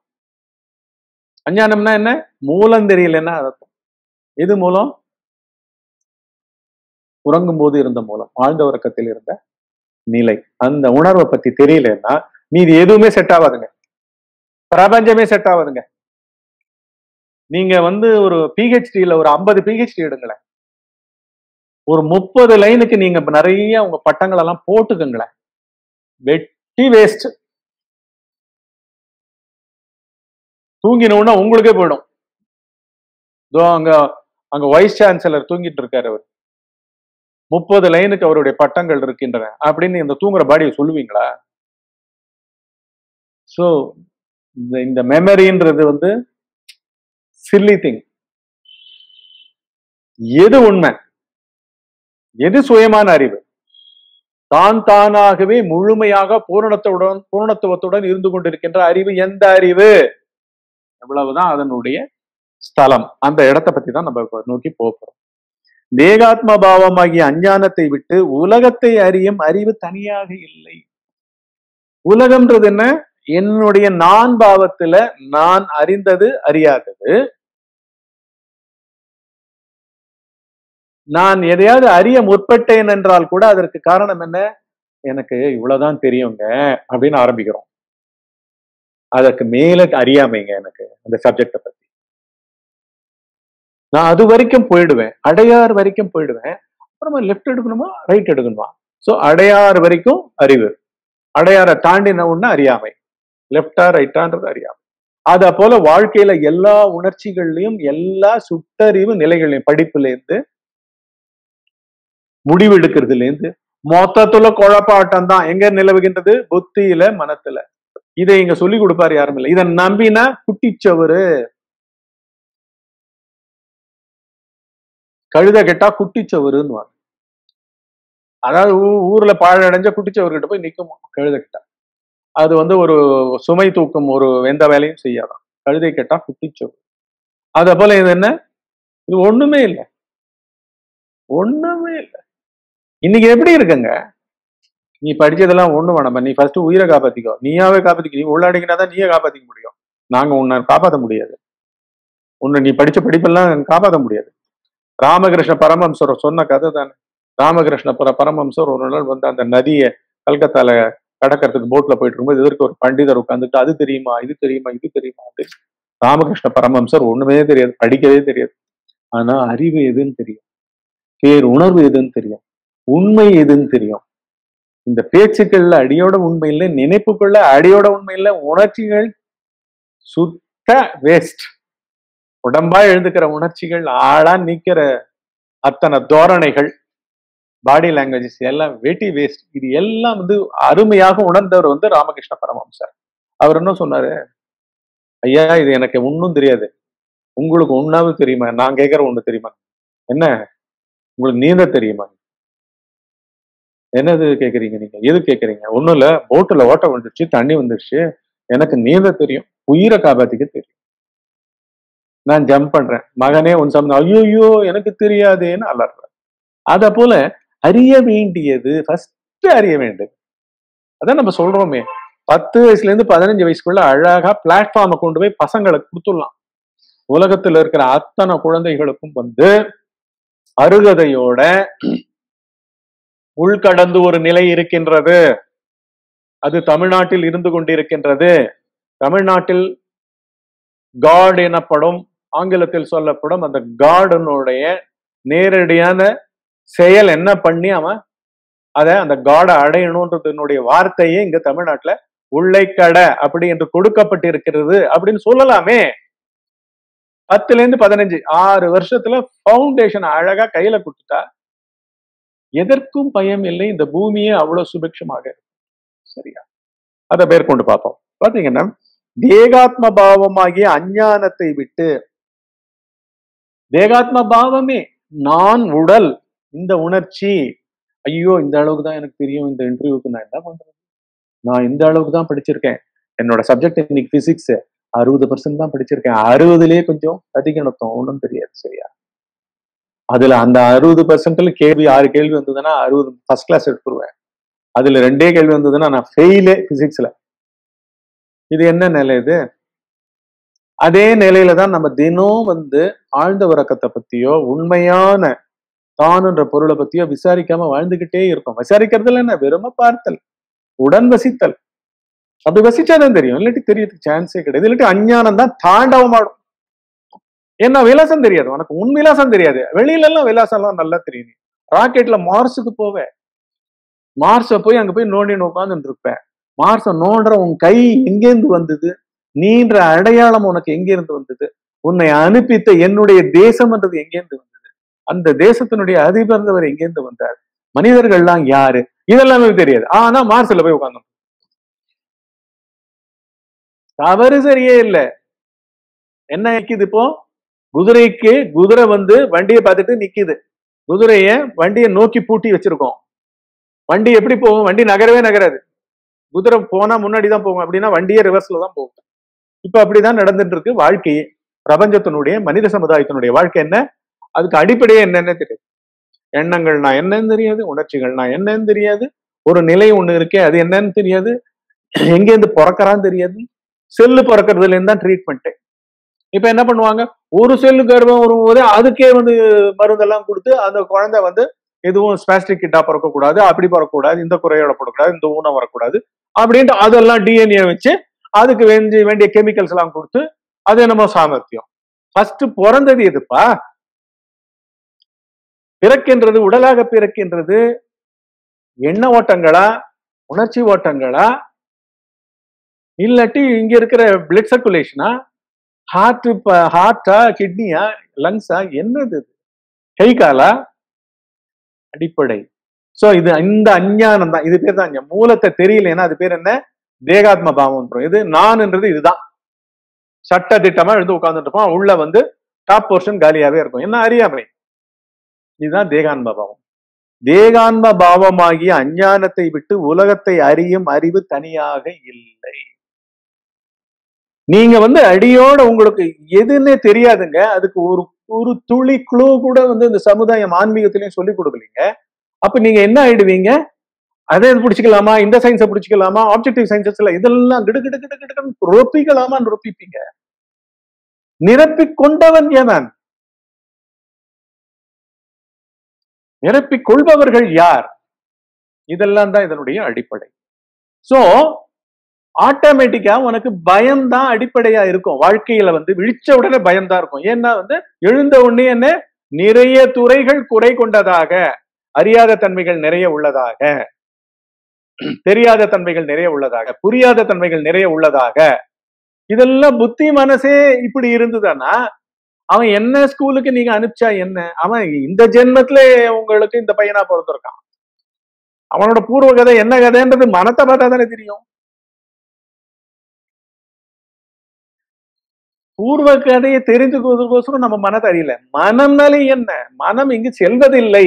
அஞ்ஞானம்னா என்ன? மூலம் தெரியலன்னா அர்த்தம். எது மூலம்? உறங்கும் போது இருந்த மூலம், ஆழ்ந்த உறக்கத்தில் இருந்த நிலை. அந்த உணர்வை பத்தி தெரியலன்னா நீதி எதுவுமே செட் ஆகாதுங்க, பிரபஞ்சமே செட் ஆகாதுங்க. நீங்க ஒரு பிஹெச்டியில ஒரு 50 PhD எடுங்களேன், ஒரு 30 லைனுக்கு நீங்க நிறைய உங்க பட்டங்கள் எல்லாம் போட்டுக்குங்களேன், வெட்டி வேஸ்ட். தூங்கினோம்னா உங்களுக்கே போயிடும். இதோ அங்க வைஸ் சான்சலர் தூங்கிட்டு இருக்காரு, அவர் 30 லைனுக்கு அவருடைய பட்டங்கள் இருக்கின்றன அப்படின்னு இந்த தூங்குற பாடியை சொல்லுவீங்களா? ஸோ இந்த மெமரின்றது சில்லி திங். எது உண்மை, எது சுயமான அறிவு? தான் தானாகவே முழுமையாக பூரணத்துவத்துடன் இருந்து கொண்டிருக்கின்ற அறிவு. எந்த அறிவு? எவ்வளவுதான் அதனுடைய ஸ்தலம், அந்த இடத்தை பத்தி தான் நம்ம நோக்கி போகிறோம். தேகாத்ம பாவமாகிய அஞ்ஞானத்தை விட்டு உலகத்தை அறியும் அறிவு தனியாக இல்லை. உலகம்ன்றது என்ன? என்னுடைய நான் பாவத்துல நான் அறிந்தது அறியாதது. நான் எதையாவது அறிய முற்பட்டேன் என்றால் கூட அதற்கு காரணம் என்ன? எனக்கு இவ்வளவுதான் தெரியுங்க அப்படின்னு ஆரம்பிக்கிறோம். அதற்கு மேல அறியாமைங்க எனக்கு அந்த சப்ஜெக்ட பத்தி. நான் அது வரைக்கும் போயிடுவேன், அடையார் வரைக்கும் போயிடுவேன். அப்புறமா லெஃப்ட் எடுக்கணுமா ரைட் எடுக்கணுமா? ஸோ அடையார் வரைக்கும் அறிவு, அடையாரை தாண்டின உடனே அறியாமை, லெப்டா ரைட்டான்றது அறியாமை. அத போல வாழ்க்கையில எல்லா உணர்ச்சிகள்லையும் எல்லா சுட்டறிவு நிலைகள்லையும், படிப்புல இருந்து முடிவு எடுக்கிறதுல இருந்து மொத்தத்துல குழப்பாட்டம் தான் எங்க நிலவுகின்றது? புத்தியில, மனத்துல. இதை இங்க சொல்லி கொடுப்பாரு யாரும் இல்லை. இதை நம்பினா குட்டிச்சவரு, கழுத கெட்டா குட்டிச்சவருன்னுவாங்க. அதாவது ஊர்ல பாழடைஞ்ச குட்டிச்சவர்கிட்ட போய் நிற்கும் கழுத கெட்டா. அது ஒரு சுமை தூக்கும், ஒரு எந்த வேலையும் செய்யாதான். கழுதை கெட்டா குட்டிச்சவர். அத போல இது என்ன? இது ஒண்ணுமே இல்லை, ஒண்ணுமே இல்லை. இன்னைக்கு எப்படி இருக்குங்க? நீ படிச்சதெல்லாம் ஒண்ணு வேணாமா? நீ ஃபர்ஸ்ட் உயிரை காப்பாத்திக்கோ, நீயாவே காப்பாத்திக்க. நீ உள்ளாடிக்கினாதான் நீயே காப்பாத்திக்க முடியும். நாங்க உன்னை காப்பாற்ற முடியாது, உன்னை நீ படிச்ச படிப்பெல்லாம் காப்பாற்ற முடியாது. ராமகிருஷ்ண பரமஹம்சர் சொன்ன கதை தானே. ராமகிருஷ்ண பரமஹம்சர் ஒரு நாள் அந்த நதியை கல்கத்தால கடக்கிறதுக்கு போட்ல போயிட்டு இருக்கும்போது இதற்கு ஒரு பண்டிதர் உட்காந்துட்டு அது தெரியுமா இது தெரியுமா இது தெரியுமா அப்படின்னு. ராமகிருஷ்ண பரமஹம்சர் ஒண்ணுமே தெரியாது, படிக்கவே தெரியாது. ஆனா அறிவு எதுன்னு தெரியும், பேர் உணர்வு எதுன்னு தெரியும், உண்மை எதுன்னு தெரியும். இந்த பேச்சுக்கள்ல அடியோட உண்மை இல்லை, நினைப்புக்குள்ள அடியோட உண்மை இல்லை, உணர்ச்சிகள் சுத்த வேஸ்ட். உடம்பா எழுந்துக்கிற உணர்ச்சிகள், ஆளா நிக்கிற அத்தனை தோரணைகள், பாடி லாங்குவேஜஸ் எல்லாம் வெட்டி வேஸ்ட். இது எல்லாம் அருமையாக உணர்ந்தவர் ராமகிருஷ்ண பரமஹம்சர். அவர் என்ன சொன்னாரு? ஐயா, இது எனக்கு ஒன்றும் தெரியாது, உங்களுக்கு ஒன்னாவது தெரியுமா? நான் கேட்கற ஒண்ணு தெரியுமா? என்ன உங்களுக்கு நீந்த தெரியுமா? என்னது கேட்குறீங்க நீங்க? எது கேட்குறீங்க? ஒன்றும் இல்லை, போட்டில் ஓட்ட வந்துடுச்சு, தண்ணி வந்துடுச்சு, எனக்கு நீந்த தெரியும், உயிரை காப்பாத்திக்க தெரியும், நான் ஜம்ப் பண்றேன். மகனே உன் சம் ஐயோ எனக்கு தெரியாதேன்னு அலறேன். அதை போல அறிய வேண்டியது ஃபர்ஸ்ட் அறிய வேண்டியது. அதான் நம்ம சொல்றோமே, 10 வயசுலேருந்து 15 வயசுக்குள்ள அழகா பிளாட்ஃபார்மை கொண்டு போய் பசங்களுக்கு கொடுத்துடலாம். உலகத்துல இருக்கிற அத்தனை குழந்தைகளுக்கும் அருகதையோட உள்கடந்து ஒரு நிலை இருக்கின்றது. அது தமிழ்நாட்டில் இருந்து கொண்டிருக்கின்றது. தமிழ்நாட்டில் காட் எனப்படும், ஆங்கிலத்தில் சொல்லப்படும் அந்த காடனுடைய நேரடியான செயல் என்ன பண்ணி அவன் அதை அந்த காடை அடையணும்ன்றதுனுடைய வார்த்தையே இங்க தமிழ்நாட்டுல உள்ளைக்கடை அப்படி என்று கொடுக்கப்பட்டிருக்கிறது அப்படின்னு சொல்லலாமே. 10ல இருந்து 15 6 வருஷத்துல ஃபவுண்டேஷன் அழகா கையில கொடுத்துட்டா எதற்கும் பயம் இல்லை, இந்த பூமியே அவ்வளவு சுபிக்ஷமாக இருக்கும். சரியா? அதை மேற்கொண்டு பார்த்தோம். பாத்தீங்கன்னா தேகாத்ம பாவமாகிய அஞ்ஞானத்தை விட்டு, தேகாத்ம பாவமே நான் உடல், இந்த உணர்ச்சி, ஐயோ இந்த அளவுக்கு தான் எனக்கு தெரியும், இந்த இன்டர்வியூக்கு நான் என்ன பண்றது, நான் இந்த அளவுக்கு தான் படிச்சிருக்கேன், என்னோட சப்ஜெக்ட் இன்னைக்கு பிசிக்ஸ் 60% தான் படிச்சிருக்கேன், 60லயே கொஞ்சம் அதிகணத்தம் ஒன்றும் தெரியாது. சரியா? அதுல அந்த 60%ல கேள்வி 6 கேள்வி வந்ததுன்னா 60 ஃபர்ஸ்ட் கிளாஸ் எடுத்துருவேன், அதுல 2 கேள்வி வந்ததுன்னா நான் ஃபெயிலே பிசிக்ஸ்ல. இது என்ன நிலை? இது அதே நிலையில தான் நம்ம தினம் வந்து ஆழ்ந்த உறக்கத்தை பத்தியோ உண்மையான தானுன்ற பொருளை பத்தியோ விசாரிக்காம வாழ்ந்துகிட்டே இருக்கோம். விசாரிக்கிறதுல என்ன, வெறும பார்த்தல், உடன் வசித்தல். அப்படி வசிச்சாதான் தெரியும், இல்லாட்டி தெரியறதுக்கு சான்ஸே கிடையாது. இல்லாட்டி அஞ்ஞானம் தான் தாண்டவமாடும். ஏன்னா விலாசம் தெரியாது உனக்கு, உன் விலாசம் தெரியாது. வெளியில எல்லாம் விலாசம் எல்லாம் நல்லா தெரியும். ராக்கெட்ல மார்ஸுக்கு போவேன், மார்ஸை போய் அங்க போய் நோண்டின்னு உட்காந்துட்டு இருப்பேன். மார்ஸை நோண்டுற உன் கை எங்கேருந்து வந்தது, நீன்ற அடையாளம் உனக்கு எங்கேருந்து வந்தது, உன்னை அனுப்பித்த என்னுடைய தேசம்ன்றது எங்கேருந்து வந்தது, அந்த தேசத்தினுடைய அதிபர்ந்தவர் எங்கேருந்து வந்தார், மனிதர்கள்லாம் யாரு, இதெல்லாமே தெரியாது. ஆனா மார்ஸ்ல போய் உட்கார்ந்தோம். தவறு சரியே இல்லை. என்ன நிக்குது இப்போ? குதிரைக்கு குதிரை வந்து வண்டியை பார்த்துட்டு நிக்குது. குதிரைய வண்டியை நோக்கி பூட்டி வச்சிருக்கோம். வண்டி எப்படி போகும்? வண்டி நகரவே நகராது. குதிரை போனா முன்னாடிதான் போகும். அப்படின்னா வண்டியே ரிவர்ஸ்ல தான் போகும். இப்ப அப்படிதான் நடந்துட்டு இருக்கு வாழ்க்கையே. பிரபஞ்சத்தினுடைய மனித சமுதாயத்தினுடைய வாழ்க்கை என்ன, அதுக்கு அடிப்படையே என்னன்னு தெரியாது. எண்ணங்கள்னா என்னன்னு தெரியாது, உணர்ச்சிகள்னா என்னன்னு தெரியாது, ஒரு நிலை ஒண்ணு இருக்கே அது என்னன்னு தெரியாது, எங்கேருந்து பிறக்கிறான்னு தெரியாது. செல்லு பிறக்கிறதுல இருந்து தான் ட்ரீட்மெண்ட்டு. இப்ப என்ன பண்ணுவாங்க, ஒரு செல்லு கர்வம் வரும்போதே அதுக்கே வந்து மருந்தெல்லாம் கொடுத்து அந்த குழந்தை வந்து எதுவும் ஸ்பாஸ்டிக் கிட்டா பிறக்கக்கூடாது, அப்படி பிறக்கக்கூடாது, இந்த குறையோட போடக்கூடாது, இந்த ஊனம் வரக்கூடாது அப்படின்ட்டு அதெல்லாம் டிஎன்ஏ வச்சு அதுக்கு வேண்டிய கெமிக்கல்ஸ் எல்லாம் கொடுத்து அது என்னமோ சாமர்த்தியம். ஃபர்ஸ்ட் பிறந்தது எதுப்பா? பிறக்கின்றது உடலாக பிறக்கின்றது எண்ண ஓட்டங்களா, உணர்ச்சி ஓட்டங்களா, இல்லாட்டி இங்க இருக்கிற பிளட் சர்க்குலேஷனா, ஹார்ட்டா, கிட்னியா, லங்ஸா, என்னது, கை காலா, அடிப்படை. சோ இது இந்த அஞ்ஞானம் தான். இது பேர் தான் அஞ்ஞானம். மூலத்தை தெரியலன்னா அது பேர் என்ன, தேகாத்ம பாவம். இது நான்ன்றது இதுதான். சட்ட திட்டமா எழுந்து உட்கார்ந்துட்டு இருப்போம், உள்ள வந்து டாப் போர்ஷன் காலியாவே இருக்கும். என்ன, அறியாமை. இதுதான் தேகாத்ம பாவம். தேகாத்ம பாவமாகிய அஞ்ஞானத்தை விட்டு உலகத்தை அறியும் அறிவு தனியாக இல்லை. நீங்க வந்து அடியோட உங்களுக்கு எதுன்னே தெரியாதுங்க. அதுக்கு ஒரு துளி குளூ கூட வந்து இந்த சமுதாயம் ஆன்மீகத்திலையும் சொல்லி கொடுக்கலீங்க. அப்ப நீங்க என்ன ஆயிடுவீங்க, அதை பிடிச்சிக்கலாமா, இந்த சயின்ஸை பிடிச்சிக்கலாமா, ஆப்ஜெக்டிவ் சயின்சஸ்ல இதெல்லாம் கிடுகிடுகிடுகிடுன்னு ரொப்பிக்கலாமான்னு ரொப்பிப்பீங்க. நிரப்பிக் கொண்டவன் எவன், நிரப்பிக் கொள்பவர்கள் யார், இதெல்லாம் தான் இதனுடைய அடிப்படை. சோ ஆட்டோமேட்டிக்கா உனக்கு பயம்தான் அடிப்படையா இருக்கும். வாழ்க்கையில வந்து விழிச்ச உடனே பயம்தான் இருக்கும். ஏன்னா வந்து எழுந்த உடனே என்ன, நிறைய துறைகள் குறை கொண்டதாக, அறியாத தன்மைகள் நிறைய உள்ளதாக, தெரியாத தன்மைகள் நிறைய உள்ளதாக, புரியாத தன்மைகள் நிறைய உள்ளதாக, இதெல்லாம் புத்தி மனசே இப்படி இருந்ததுன்னா அவன் என்ன ஸ்கூலுக்கு நீங்க அனுப்பிச்சா என்ன, அவன் இந்த ஜென்மத்துல உங்களுக்கு இந்த பையனா பிறந்திருக்கான், அவனோட பூர்வ கதை என்ன கதைன்றது மனத்தை பார்த்தா தானே தெரியும். பூர்வ கதையை தெரிஞ்சுக்கோசரம் நம்ம மனத்தை அறியல. மனம்னாலே என்ன, மனம் இங்கு செல்வதில்லை.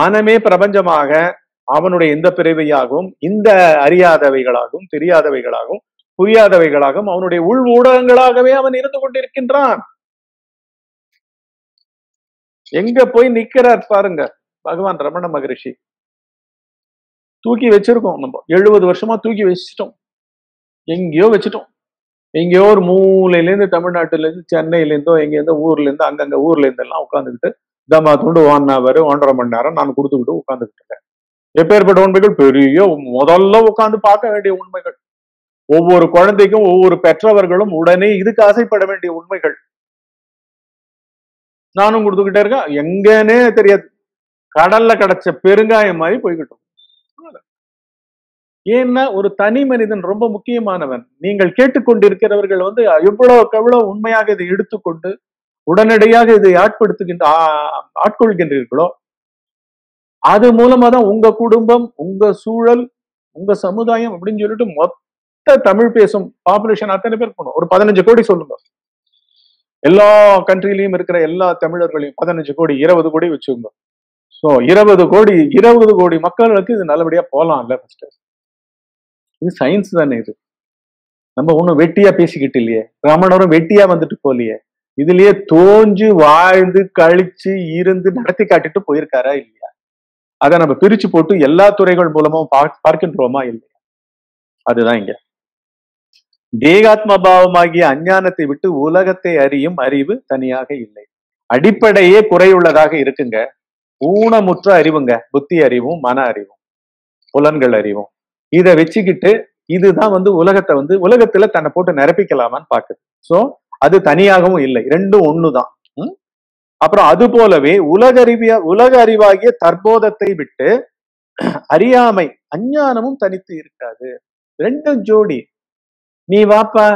மனமே பிரபஞ்சமாக அவனுடைய இந்த பிறவையாகவும் இந்த அறியாதவைகளாகவும் தெரியாதவைகளாகவும் புரியாதவைகளாகவும் அவனுடைய உள் ஊடகங்களாகவே அவன் இருந்து கொண்டிருக்கின்றான். எங்க போய் நிக்கிறார் பாருங்க பகவான் ரமண மகரிஷி. தூக்கி வச்சிருக்கோம் நம்ம, 70 வருஷமா தூக்கி வச்சிட்டோம், எங்கேயோ வச்சிட்டோம். எங்கேயோ ஒரு மூலையிலேருந்து, தமிழ்நாட்டுல இருந்து, சென்னையிலேருந்தோ எங்கேருந்தோ, ஊர்ல இருந்து, அங்கங்க ஊர்ல இருந்து எல்லாம் உட்காந்துக்கிட்டு தமா தூண்டு 1 hour 1.5 மணி நேரம் நான் கொடுத்துக்கிட்டு உட்காந்துக்கிட்டு இருக்கேன். எப்பேற்பட்ட உண்மைகள், பெரிய முதல்ல உட்காந்து பார்க்க வேண்டிய உண்மைகள், ஒவ்வொரு குழந்தைக்கும் ஒவ்வொரு பெற்றவர்களும் உடனே இதுக்கு ஆசைப்பட வேண்டிய உண்மைகள் நானும் கொடுத்துக்கிட்டே இருக்கேன். எங்கன்னே தெரியாது, கடல்ல கிடைச்ச பெருங்காயம் மாதிரி போய்கிட்டோம். ஏன்னா ஒரு தனி மனிதன் ரொம்ப முக்கியமானவன். நீங்கள் கேட்டுக்கொண்டிருக்கிறவர்கள் வந்து எவ்வளவுக்கெவ்வளோ உண்மையாக இதை எடுத்துக்கொண்டு உடனடியாக இதை ஆட்கொள்கின்றீர்களோ அது மூலமா தான் உங்க குடும்பம், உங்க சூழல், உங்க சமுதாயம் அப்படின்னு சொல்லிட்டு மொத்த தமிழ் பேசும் பாப்புலேஷன் அத்தனை பேர் போனோம். ஒரு 15 கோடி சொல்லுங்க, எல்லா கண்ட்ரிலையும் இருக்கிற எல்லா தமிழர்களையும் 15 கோடி 20 கோடி வச்சுக்கோங்க. ஸோ 20 கோடி மக்களுக்கு இது நல்லபடியா போலாம்ல. ஃபர்ஸ்ட் இது சயின்ஸ் தானே. இது நம்ம ஒன்றும் வெட்டியா பேசிக்கிட்டு இல்லையே, ரமணரும் வெட்டியா வந்துட்டு போலியே, இதுலயே தோஞ்சு வாழ்ந்து கழிச்சு இருந்து நடத்தி காட்டிட்டு போயிருக்காரா இல்லையா? அதை நம்ம பிரிச்சு போட்டு எல்லா துறைகள் மூலமும் பார்க்கின்றோமா இல்லையா? அதுதான் இங்க தேகாத்ம பாவமாகிய அஞ்ஞானத்தை விட்டு உலகத்தை அறியும் அறிவு தனியாக இல்லை, அடிப்படையே குறையுள்ளதாக இருக்குங்க. ஊனமுற்ற அறிவுங்க, புத்தி அறிவும் மன அறிவும் புலன்கள் அறிவும். இதை வச்சுக்கிட்டு இதுதான் வந்து உலகத்தை வந்து உலகத்துல தன்னை போட்டு நிரப்பிக்கலாமான்னு பாக்குது. சோ அது தனியாகவும் இல்லை, ரெண்டும் ஒண்ணுதான். அப்புறம் அது போலவே உலக அறிவாகிய தற்போதத்தை விட்டு அறியாமை அஞ்ஞானமும் தனித்து இருக்காது, ரெண்டும் ஜோடி. நீ வாப்பா,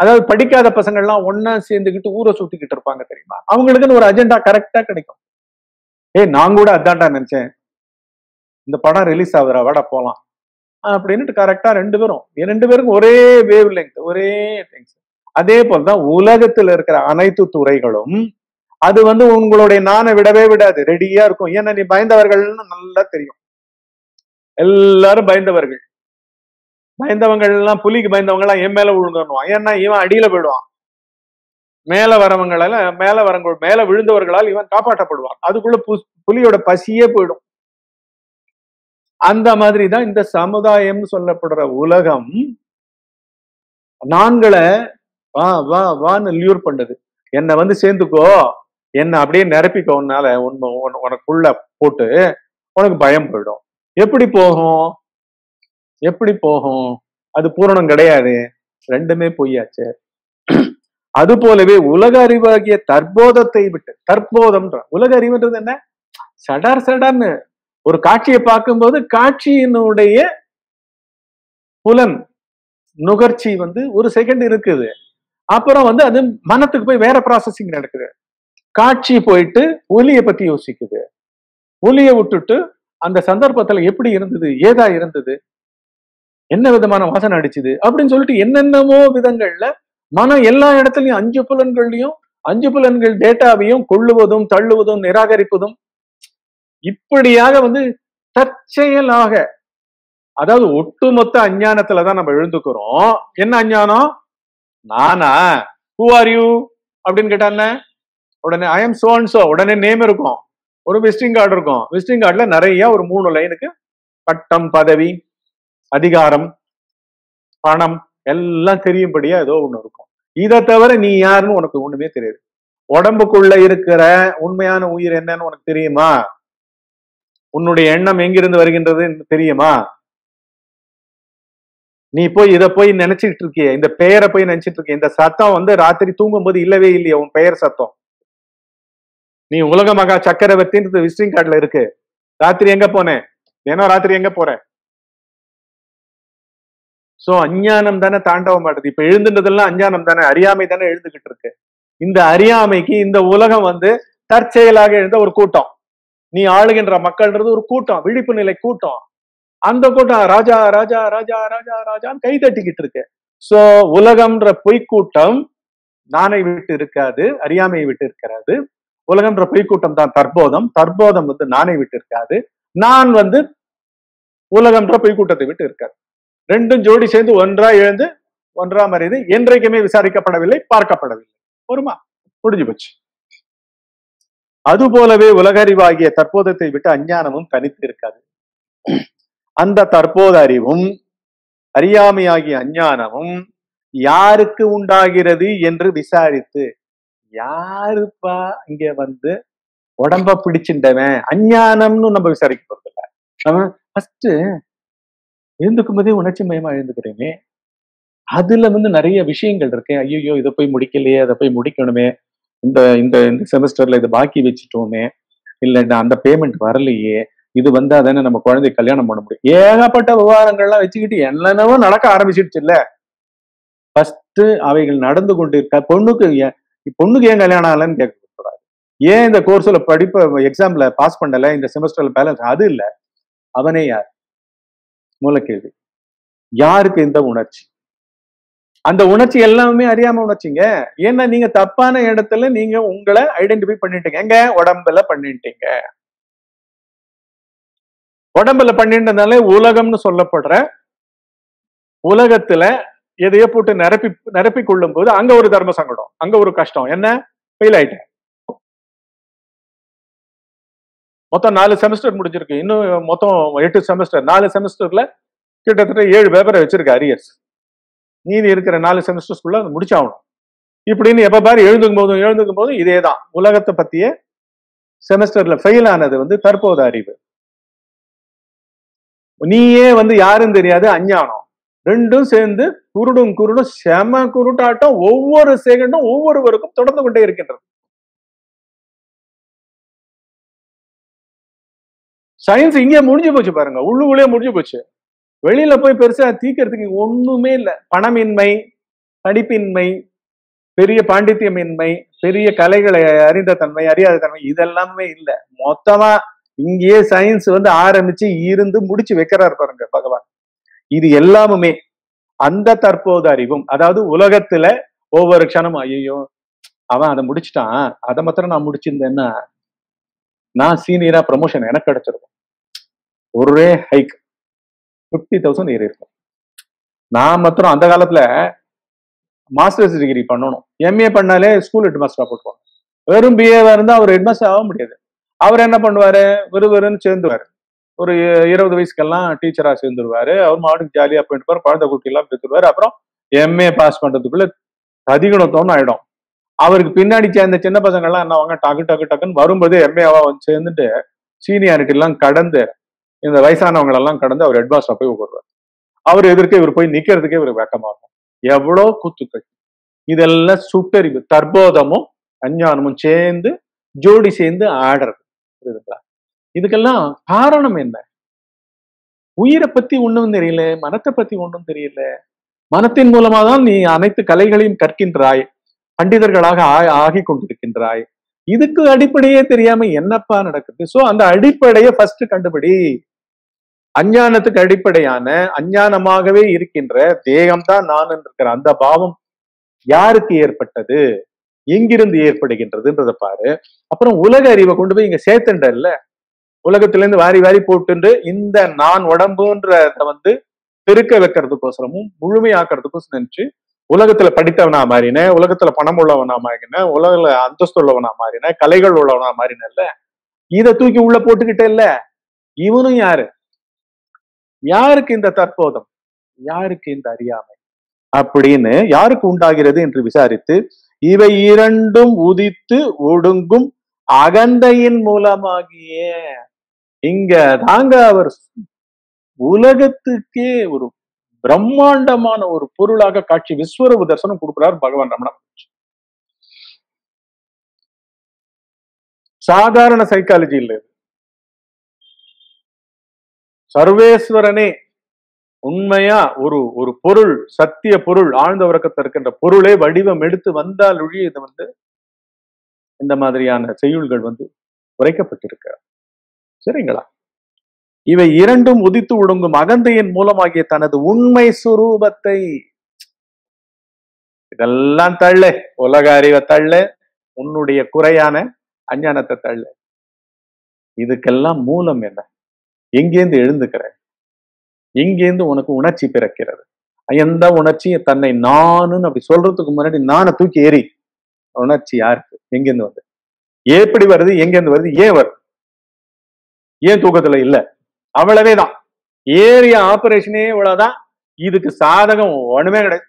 அதாவது படிக்காத பசங்கள்லாம் ஒன்னா சேர்ந்துக்கிட்டு ஊரை சுத்திக்கிட்டு இருப்பாங்க தெரியுமா? அவங்களுக்குன்னு ஒரு அஜெண்டா கரெக்டா கிடைக்கும். நான் கூட அதான்டா நினைச்சேன், இந்த படம் ரிலீஸ் ஆகுதுரா வாடா போலாம் அப்படின்னுட்டு கரெக்டா ரெண்டு பேருக்கும் ஒரே வேவ் லெங்க், ஒரே திங்ஸ். அதே போலதான் உலகத்துல இருக்கிற அனைத்து துறைகளும் அது வந்து உங்களுடைய நானை விடவே விடாது, ரெடியா இருக்கும். ஏன்னா நீ பயந்தவர்கள்னு நல்லா தெரியும், எல்லாரும் பயந்தவர்கள். பயந்தவங்கள் எல்லாம் புலிக்கு பயந்தவங்க எல்லாம் என் மேல விழுங்கணுவான், ஏன்னா இவன் அடியில போயிடுவான். மேல விழுந்தவர்களால் இவன் காப்பாற்றப்படுவான். அதுக்குள்ள புலியோட பசியே போயிடும். அந்த மாதிரிதான் இந்த சமுதாயம் சொல்லப்படுற உலகம் நான்களை வா வா வான்னு லியூர் பண்ணுது. என்னை வந்து சேர்ந்துக்கோ, என்னை அப்படியே நிரப்பிக்கோ, உன்னால உனக்குள்ள போட்டு உனக்கு பயம் போயிடும். எப்படி போகும்? அது பூரணம் கிடையாது, ரெண்டுமே பொய்யாச்சு. அது போலவே உலக அறிவாகிய தற்போதத்தை விட்டு, தற்போதம்ன்ற உலக அறிவுன்றது என்ன? சடார்னு ஒரு காட்சியை பார்க்கும்போது காட்சியினுடைய புலன் நுகர்ச்சி வந்து 1 செகண்ட் இருக்குது, அப்புறம் வந்து அது மனத்துக்கு போய் வேற ப்ராசஸிங் நடக்குது. காட்சி போயிட்டு ஒலியை பத்தி யோசிக்குது, ஒலியை விட்டுட்டு அந்த சந்தர்ப்பத்துல எப்படி இருந்தது, ஏதா இருந்தது, என்ன விதமான வாசனை அடிச்சுது அப்படின்னு சொல்லிட்டு என்னென்னமோ விதங்கள்ல மனம் எல்லா இடத்துலையும் 5 புலன்கள் டேட்டாவையும் கொள்ளுவதும் தள்ளுவதும் நிராகரிப்பதும் இப்படியாக வந்து தற்செயலாக, அதாவது ஒட்டுமொத்த அஞ்ஞானத்துலதான் நம்ம எழுந்துக்கிறோம். என்ன அஞ்ஞானம்? நானா, ஹூ ஆர் யூ அப்படின்னு கேட்டானே உடனே I am so and so, உடனே நேம் இருக்கும், ஒரு விசிட்டிங் கார்டு இருக்கும். விசிட்டிங் கார்டுல நிறைய ஒரு 3 லைனுக்கு பட்டம், பதவி, அதிகாரம், பணம் எல்லாம் தெரியும்படியா ஏதோ ஒண்ணு இருக்கும். இதை தவிர நீ யாருன்னு உனக்கு ஒண்ணுமே தெரியாது. உடம்புக்குள்ள இருக்கிற உண்மையான உயிர் என்னன்னு உனக்கு தெரியுமா? உன்னுடைய எண்ணம் எங்கிருந்து வருகின்றது தெரியுமா? நீ போய் இதை போய் நினைச்சிட்டு இருக்கிய, இந்த பெயரை போய் நினைச்சிட்டு இருக்கிய, இந்த சத்தம் வந்து ராத்திரி தூங்கும் போது இல்லவே இல்லையா? உன் பெயர் சத்தம். நீ உலக மகா சக்கரவர்த்தின்றது விசிட்டிங் கார்டுல இருக்கு. ராத்திரி எங்க போறேன்? சோ அஞ்ஞானம் தானே தாண்டவ மாட்டது. இப்ப எழுந்துன்றதெல்லாம் அஞ்ஞானம் தானே, அறியாமை தானே எழுந்துகிட்டு இருக்கு. இந்த அறியாமைக்கு இந்த உலகம் வந்து தற்செயலாக எழுந்த ஒரு கூட்டம், நீ ஆளுகின்ற மக்கள்ன்றது ஒரு கூட்டம், விழிப்பு நிலை கூட்டம். அந்த கூட்டம் ராஜா ராஜா ராஜா ராஜா ராஜான்னு கை தட்டிக்கிட்டு இருக்கு. சோ உலகம்ன்ற பொய்க்கூட்டம் நானை விட்டு இருக்காது, அறியாமையை விட்டு இருக்கிறாது. உலகம்ன்ற பொய்க்கூட்டம் தான் தற்போதம். தற்போதம் வந்து நானை விட்டு இருக்காது, நான் வந்து உலகம்ன்ற பொய்க்கூட்டத்தை விட்டு இருக்காது. ரெண்டும் ஜோடி சேர்ந்து ஒன்றா எழுந்து ஒன்றா மறைந்து என்றைக்குமே விசாரிக்கப்படவில்லை, பார்க்கப்படவில்லை. ஒருமா முடிஞ்சு போச்சு. அது போலவே உலக அறிவாகிய தற்போதத்தை விட்டு அஞ்ஞானமும் தனித்து இருக்காது. அந்த தற்போத அறிவும் அறியாமையாகிய அஞ்ஞானமும் யாருக்கு உண்டாகிறது என்று விசாரித்து, யாருப்பா இங்க வந்து உடம்ப பிடிச்சின்றவன் அஞ்ஞானம்னு நம்ம விசாரிக்க போறதில்ல. நம்ம ஃபர்ஸ்ட் எழுந்துக்கும் போதே உணர்ச்சி மயமா எழுந்துக்கிறேமே, அதுல வந்து நிறைய விஷயங்கள் இருக்கேன். ஐயோ இதை போய் முடிக்கலையே, அதை போய் முடிக்கணுமே, இந்த செமஸ்டர்ல இதை பாக்கி வச்சுட்டோமே, இல்லைன்னா அந்த பேமெண்ட் வரலையே, இது வந்தா தானே நம்ம குழந்தை கல்யாணம் பண்ண முடியும். ஏகப்பட்ட விவகாரங்கள்லாம் வச்சுக்கிட்டு என்னென்னவோ நடக்க ஆரம்பிச்சிடுச்சு இல்ல. ஃபர்ஸ்ட் அவைகள் நடந்து கொண்டு இருக்க பொண்ணுக்கு ஏன் கல்யாணம் ஆகலன்னு கேட்க கூடாது. ஏன் இந்த கோர்ஸ்ல படிப்ப எக்ஸாம்ல பாஸ் பண்ணல, இந்த செமஸ்டர்ல பேலன்ஸ் அது இல்லை. அவனே யார் மூலக்கேள்வி. யாருக்கு இந்த உணர்ச்சி? அந்த உணர்ச்சி எல்லாமே அறியாம உணர்ச்சிங்க. ஏன்னா நீங்க தப்பான இடத்துல நீங்க உங்களை ஐடென்டிஃபை பண்ணிட்டீங்க. எங்க உடம்புல பண்ணிட்டீங்க. உடம்புல பண்ணிட்டதுனால உலகம்னு சொல்லப்படுற உலகத்துல எதையோ போட்டு நிரப்பி கொள்ளும் போது அங்க ஒரு தர்ம சங்கடம், அங்க ஒரு கஷ்டம். என்ன ஃபெயில் ஆயிட்டேன். மொத்தம் 4 செமஸ்டர் முடிஞ்சிருக்கு. இன்னும் மொத்தம் 8 செமஸ்டர். 4 செமஸ்டர்ல கிட்டத்தட்ட 7 பேப்பரை வச்சிருக்க அரியர்ஸ். நீதி இருக்கிற 4 செமஸ்டர்ஸ்குள்ள அது முடிச்சாகணும். இப்படின்னு எப்ப பாரு எழுந்துக்கும் போதும் இதேதான். உலகத்தை பத்திய செமஸ்டர்ல ஃபெயில் ஆனது தற்போது அறிவு. நீயே யாரும் தெரியாது, அஞ்ஞானம். ரெண்டும் சேர்ந்து குருடும் செம குருட்டாட்டம். ஒவ்வொரு செகண்டும் ஒவ்வொருவருக்கும் தொடர்ந்து கொண்டே இருக்கின்றது. சயின்ஸ் இங்கே முடிஞ்சு போச்சு பாருங்க, உள்ளுக்குள்ளே முடிஞ்சு போச்சு. வெளியில போய் பெருசா தீக்கிறதுக்கு ஒண்ணுமே இல்லை. பணமின்மை, படிப்பின்மை, பெரிய பாண்டித்யமின்மை, பெரிய கலைகளை அறிந்த தன்மை, அறியாத தன்மை, இதெல்லாமே இல்லை. மொத்தமா இங்கேயே சயின்ஸ் ஆரம்பிச்சு இருந்து முடிச்சு வைக்கிறார் பாருங்க பகவான். இது எல்லாமுமே அந்த தற்போது அறிவும். அதாவது உலகத்துல ஒவ்வொரு க்ஷணமும் ஐயோ அவன் அதை முடிச்சுட்டான், அதை மாத்திரம் நான் முடிச்சிருந்தேன்னா நான் சீனியரா ப்ரமோஷன் எனக்கு கிடைச்சிருக்கும், ஒரே ஹைக் 50,000 ஏறி இருக்கும். நான் மாத்திரம் அந்த காலத்துல மாஸ்டர்ஸ் டிகிரி பண்ணணும், எம்ஏ பண்ணாலே ஸ்கூல் ஹெட் மாஸ்டரா போட்டுருவாங்க. வெறும் பிஏவா இருந்தா அவர் ஹெட் மாஸ்டர் ஆக முடியாது. அவர் என்ன பண்ணுவாரு, வெறுவெறுன்னு சேர்ந்துவாரு. ஒரு 20 வயசுக்கெல்லாம் டீச்சரா சேர்ந்துருவாரு. அவர் மாவட்டத்துக்கு ஜாலியா போயிட்டு போற குழந்தை குட்டி எல்லாம் பெற்றுருவாரு. அப்புறம் எம்ஏ பாஸ் பண்றதுக்குள்ள கதிகணத்தோன்னு ஆயிடும். அவருக்கு பின்னாடி சேர்ந்த சின்ன பசங்கள்லாம் என்ன வாங்க டக்கு டக்கு டக்குன்னு வரும்போது எம்ஏவா சேர்ந்துட்டு சீனியாரிட்டி எல்லாம் கடந்து இந்த வயசானவங்களெல்லாம் கடந்து அவர் ஹெட் மாஸ்டரா போய் உட்காருவார். அவர் எதிர்க்க இவர் போய் நிக்கிறதுக்கே இவர் வெக்கமா இருக்கும். எவ்வளோ கூத்துக்கள். இதெல்லாம் சுட்டறிவு. தற்போதமும் அஞ்ஞானமும் சேர்ந்து ஜோடி சேர்ந்து ஆடுறது. புரியுதுங்களா? இதுக்கெல்லாம் காரணம் என்ன? உயிரை பத்தி ஒண்ணும் தெரியல, மனத்தை பத்தி ஒண்ணும் தெரியல. மனத்தின் மூலமா தான் நீ அனைத்து கலைகளையும் கற்கின்றாய், பண்டிதர்களாக ஆகி கொண்டிருக்கின்றாய். இதுக்கு அடிப்படையே தெரியாம என்னப்பா நடக்குது? சோ அந்த அடிப்படையை ஃபர்ஸ்ட் கண்டுபிடி. அஞ்ஞானத்துக்கு அடிப்படையான அஞ்ஞானமாகவே இருக்கின்ற தேகம்தான் நான் இருக்கிற அந்த பாவம் யாருக்கு ஏற்பட்டது, எங்கிருந்து ஏற்படுகின்றதுன்றத பாரு. அப்புறம் உலக அறிவை கொண்டு போய் இங்க சேர்த்துண்ட இல்ல, உலகத்திலேருந்து வாரி வாரி போட்டு இந்த நான் உடம்புன்றத பெருக்க வைக்கிறதுக்கோசரமும் முழுமையாக்குறதுக்கோசரம் நினைச்சு உலகத்துல படித்தவனா மாறினேன், உலகத்துல பணம் உள்ளவனா மாறினேன், உலகத்துல அந்தஸ்து உள்ளவனா மாறினேன், கலைகள் உள்ளவனா மாறின இல்ல. இதை தூக்கி உள்ள போட்டுக்கிட்டே இல்ல. இவனும் யாருக்கு இந்த தற்போதம், யாருக்கு இந்த அறியாமை அப்படின்னு யாருக்கு உண்டாகிறது என்று விசாரித்து இவை இரண்டும் உதித்து ஒடுங்கும் அகந்தையின் மூலமாகிய இங்க தாங்க அவர் உலகத்துக்கே ஒரு பிரம்மாண்டமான ஒரு பொருளாக காட்சி விஸ்வரூப தரிசனம் கொடுக்கிறார் பகவான் ரமண மகரிஷி. சாதாரண சைக்காலஜி இல்லை. சர்வேஸ்வரனே உண்மையா ஒரு பொருள், சத்திய பொருள், ஆழ்ந்த உறக்கத்தில் இருக்கின்ற பொருளே வடிவம் எடுத்து வந்தால் ஒழிய இது இந்த மாதிரியான செய்யுள்கள் உரைக்கப்பட்டிருக்க. சரிங்களா? இவை இரண்டும் உதித்து ஒடுங்கும் அகந்தையின் மூலமாகிய தனது உண்மை சுரூபத்தை. இதெல்லாம் தள்ள, உலக அறிவை தள்ள, உன்னுடைய குறையான அஞ்ஞானத்தை தள்ள. இதுக்கெல்லாம் மூலம் என்ன? எங்கேந்து எழுந்துக்கிற, எங்கேந்து உனக்கு உணர்ச்சி பிறக்கிறது? எந்த உணர்ச்சி? தன்னை நானுன்னு அப்படி சொல்றதுக்கு முன்னாடி நானை தூக்கி ஏறி உணர்ச்சி யாருக்கு, எங்கேருந்து வருது, எப்படி வருது, எங்கேருந்து வருது, ஏன் வருது, ஏன் தூக்கத்துல இல்ல? அவ்வளவேதான். ஏரிய ஆபரேஷனே இவ்வளவுதான். இதுக்கு சாதகம் ஒண்ணுமே கிடையாது.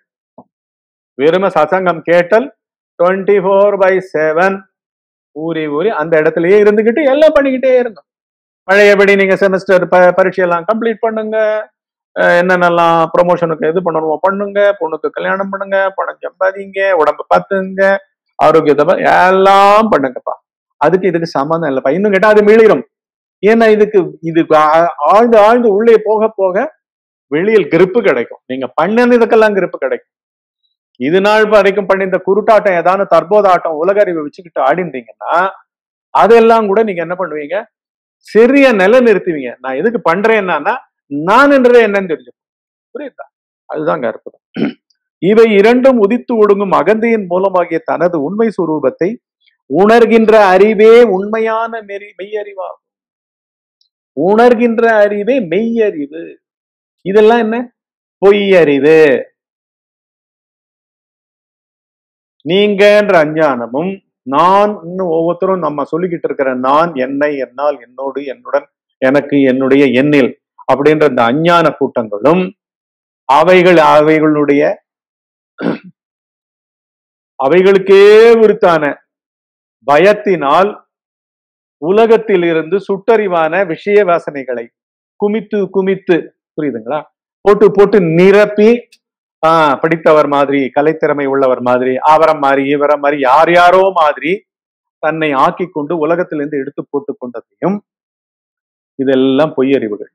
வெறும சசங்கம் கேட்டல் 24/7 ஊறி ஊறி அந்த இடத்துலயே இருந்துகிட்டு எல்லாம் பண்ணிக்கிட்டே இருந்தோம். பழையபடி நீங்க செமஸ்டர் பரீட்சையெல்லாம் கம்ப்ளீட் பண்ணுங்க, என்னென்னலாம் ப்ரொமோஷனுக்கு இது பண்ணணுமோ பண்ணுங்க, பொண்ணுக்கு கல்யாணம் பண்ணுங்க, பணம் சம்பாதிங்க, உடம்ப பார்த்துங்க, ஆரோக்கியத்தை எல்லாம் பண்ணுங்கப்பா. அதுக்கு இதுக்கு சம்மந்தம் இல்லைப்பா. இன்னும் கேட்டா அது மீளிரும். ஏன்னா இதுக்கு இது ஆழ்ந்து ஆழ்ந்து உள்ளே போக போக வெளியில் கிரிப்பு கிடைக்கும். நீங்க பண்ணது இதுக்கெல்லாம் கிரிப்பு கிடைக்கும். இது நாள் வரைக்கும் பண்ண இந்த குருட்டாட்டம் ஏதாவது தர்போதாட்டம் உலக அறிவை வச்சுக்கிட்டு ஆடிந்தீங்கன்னா அதெல்லாம் கூட நீங்க என்ன பண்ணுவீங்க, சரியா நிலை நிறுத்துவீங்க. நான் எதுக்கு பண்றேன் என்னன்னா, நான் என்றதே என்னன்னு தெரிஞ்சுக்கும். புரியுதா? அதுதாங்க அற்புதம். இவை இரண்டும் உதித்து ஒடுங்கும் அகந்தையின் மூலமாகிய தனது உண்மை சுரூபத்தை உணர்கின்ற அறிவே உண்மையான மெய்யறிவாகும். உணர்கின்ற அறிவே மெய்யறிவு. இதெல்லாம் என்ன? பொய்யறிவு. நீங்கன்ற அஞ்ஞானமும் நான் இன்னும் ஒவ்வொருத்தரும் நம்ம சொல்லிக்கிட்டு இருக்கிற நான், என்னை, என்னால், என்னோடு, என்னுடன், எனக்கு, என்னுடைய, எண்ணில் அப்படின்ற இந்த அஞ்ஞான கூட்டங்களும் அவைகளுக்கே உரித்தான பயத்தினால் உலகத்தில் இருந்து சுட்டறிவான விஷய வாசனைகளை குமித்து குமித்து, புரியுதுங்களா, போட்டு போட்டு நிரப்பி படித்தவர் மாதிரி, கலைத்திறமை உள்ளவர் மாதிரி, அவரம் மாதிரி, இவரம் மாதிரி, யார் யாரோ மாதிரி தன்னை ஆக்கி கொண்டு உலகத்திலிருந்து எடுத்து போட்டு கொண்டதையும், இதெல்லாம் பொய்யறிவுகள்.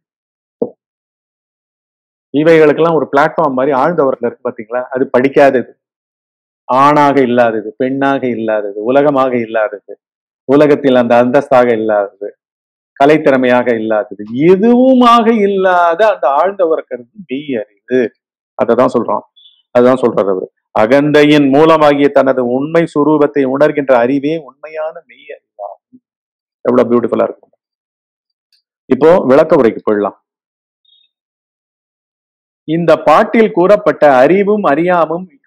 இவைகளுக்கெல்லாம் ஒரு பிளாட்ஃபார்ம் மாதிரி ஆழ்ந்தவர்கள் இருக்கு பாத்தீங்களா? அது படிக்காதது, ஆணாக இல்லாதது, பெண்ணாக இல்லாதது, உலகமாக இல்லாதது, உலகத்தில் அந்த அந்தஸ்தாக இல்லாதது, கலைத்திறமையாக இல்லாதது, எதுவுமாக இல்லாத அந்த ஆழ்ந்த உறக்கத்தின் மெய் அறிவு. அததான் சொல்றோம். அதுதான் சொல்றாரு அவரு. அகந்தையின் மூலமாகிய தனது உண்மை சுரூபத்தை உணர்கின்ற அறிவே உண்மையான மெய் அறிவாகும். எவ்வளவு பியூட்டிஃபுல்லா இருக்கும். இப்போ விளக்க உரைக்கு போயிடலாம். இந்த பாட்டில் கூறப்பட்ட அறிவும்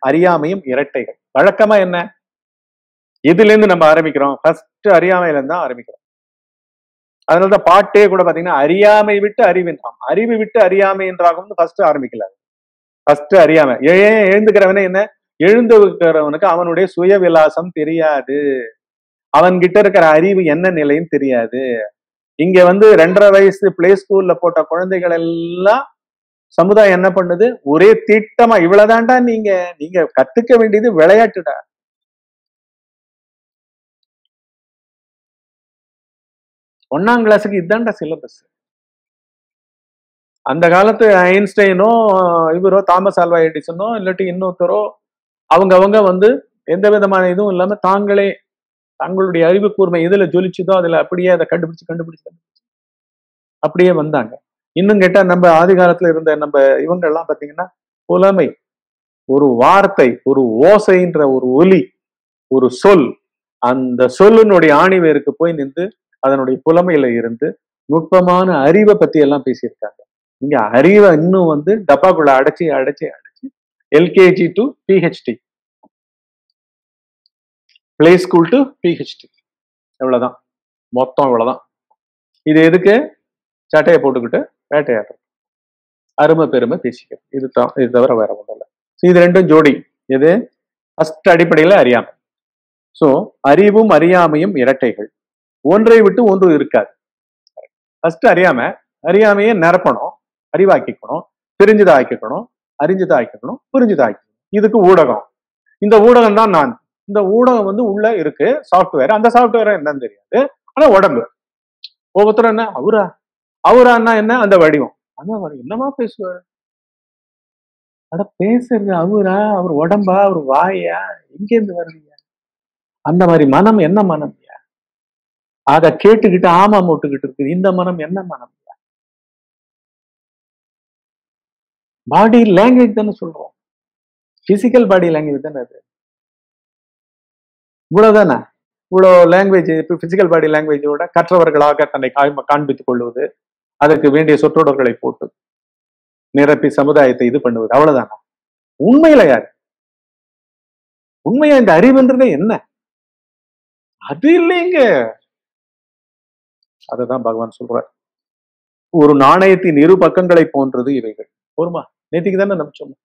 அறியாமையும் இரட்டைகள். வழக்கமா என்ன, இதுல இருந்து நம்ம ஆரம்பிக்கிறோம். ஃபர்ஸ்ட் அறியாமையில இருந்து தான் ஆரம்பிக்கிறோம். அதனாலதான் பாட்டே கூட பாத்தீங்கன்னா அறியாமை விட்டு அறிவின்றாம், அறிவு விட்டு அறியாமை என்றாகும்னு ஃபர்ஸ்ட் ஆரம்பிக்கல. ஃபர்ஸ்ட் அறியாமை. எழுந்துக்கிறவனே என்ன, எழுந்துக்கிறவனுக்கு அவனுடைய சுய விலாசம் தெரியாது, அவன்கிட்ட இருக்கிற அறிவு என்ன நிலைன்னு தெரியாது. இங்க வந்து 2.5 வயசு பிளே ஸ்கூல்ல போட்ட குழந்தைகள் எல்லாம் சமுதாயம் என்ன பண்ணுது, ஒரே திட்டமா இவ்வளவுதான்டா நீங்க நீங்க கத்துக்க வேண்டியது விளையாட்டுடா. ஒன்னாம் கிளாஸுக்கு இதுதான்டா சிலபஸ். அந்த காலத்து ஐன்ஸ்டைனோ இவரோ தாமஸ் ஆல்வா எடிசனோ இல்லாட்டி இன்னொருத்தரோ அவங்க வந்து எந்த விதமான இதுவும் இல்லாம தாங்களே தங்களுடைய அறிவு கூர்மை எதுல ஜொலிச்சுதோ அதுல அப்படியே அதை கண்டுபிடிச்சு அப்படியே வந்தாங்க. இன்னும் கேட்டா நம்ம ஆதி காலத்துல இருந்த நம்ம இவங்க எல்லாம் பாத்தீங்கன்னா புலமை, ஒரு வார்த்தை, ஒரு ஓசைன்ற ஒரு ஒலி, ஒரு சொல், அந்த சொல்லினுடைய ஆணிவேருக்கு போய் நின்று அதனுடைய புலமையில இருந்து நுட்பமான அறிவை பத்தி எல்லாம் பேசியிருக்காங்க. இங்க அறிவை இன்னும் வந்து டப்பாக்குள்ள அடைச்சி அடைச்சி அடைச்சி LKG to PhD, play school to PhD, எவ்வளவுதான் மொத்தம், எவ்வளவுதான். இது எதுக்கு சட்டையை போட்டுக்கிட்டு வேட்டையாடுறது, அருமை பெருமை பேசிக்கிறது, இது தவிர வேற ஒன்றும் இல்லை. இது ரெண்டும் ஜோடி. எது? ஃபர்ஸ்ட் அடிப்படையில அறியாமை. ஸோ அறிவும் அறியாமையும் இரட்டைகள், ஒன்றை விட்டு ஒன்று இருக்காது. ஃபர்ஸ்ட் அறியாம, அறியாமையை நிரப்பணும், அறிவாக்கிக்கணும், தெரிஞ்சதை ஆக்கிக்கணும், அறிஞ்சதை ஆக்கிக்கணும், புரிஞ்சதை ஆக்கிக்கணும். இதுக்கு ஊடகம். இந்த ஊடகம் தான் நான். இந்த ஊடகம் வந்து உள்ள இருக்கு சாஃப்ட்வேர். அந்த சாஃப்ட்வேர் என்னன்னு தெரியாது, ஆனா உடம்பு. ஒவ்வொருத்தரும் என்ன, அவரான்னா என்ன, அந்த வடிவம். ஆனா அவர் என்னமா பேசுவார், அட பேசுறது அவரா, அவர் உடம்பா, அவர் வாயா, எங்கேருந்து வருவீங்க? அந்த மாதிரி மனம் என்ன மனம்? அதை கேட்டுக்கிட்டு ஆமா மூட்டுக்கிட்டு இருக்கு. இந்த மனம் என்ன மனம்? பாடி லாங்குவேஜ் தானே சொல்றோம், பிசிக்கல் பாடி லாங்குவேஜ் தானே அது. இவ்வளவுதானே? இவ்வளவு லாங்குவேஜ் பிசிக்கல் பாடி லாங்குவேஜோட கற்றவர்களாக தன்னை காண்பித்துக் கொள்வது, அதற்கு வேண்டிய சொற்றொடர்களை போட்டு நிரப்பி சமுதாயத்தை இது பண்ணுவது, அவ்வளவுதானா? உண்மையில யாரு உண்மையா இந்த அறிவுன்றதே என்ன? அது இல்லைங்க. அததான் பகவான் சொல்றார். ஒரு நாணயத்தின் இரு பக்கங்களை போன்றது இவைகள். போருமா? நேத்திக்கு தானே நம்ம சொன்னோம்,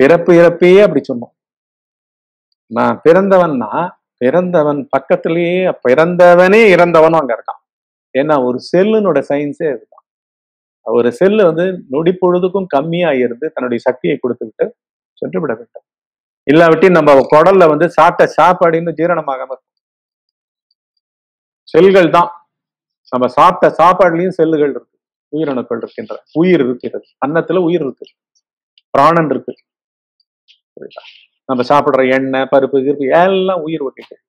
பிறப்பு இறப்பையே அப்படி சொன்னோம். நான் பிறந்தவன்னா பிறந்தவன் பக்கத்திலேயே பிறந்தவனே இறந்தவனும் அங்க இருக்கான். ஏன்னா ஒரு செல்லுனோட சயின்ஸே இருக்கான். ஒரு செல்லு வந்து நொடி பொழுதுக்கும் கம்மியா இருந்து தன்னுடைய சக்தியை கொடுத்துக்கிட்டு சென்று விட வேண்டும். இல்லாவிட்டி நம்ம குடல்ல வந்து சாப்பிட்ட சாப்பாடு இன்னும் ஜீரணமாகாம இருக்கும். செல்கள் தான் நம்ம சாப்பிட்ட சாப்பாடுலயும் செல்லுகள் இருக்கு, உயிரணுக்கள் இருக்கின்றன, உயிர் இருக்கிறது. அன்னத்துல உயிர் இருக்கு, பிராணன் இருக்கு. நம்ம சாப்பிடுற எண்ணெய், பருப்பு, கிருப்பு எல்லாம் உயிர் வகைகள்.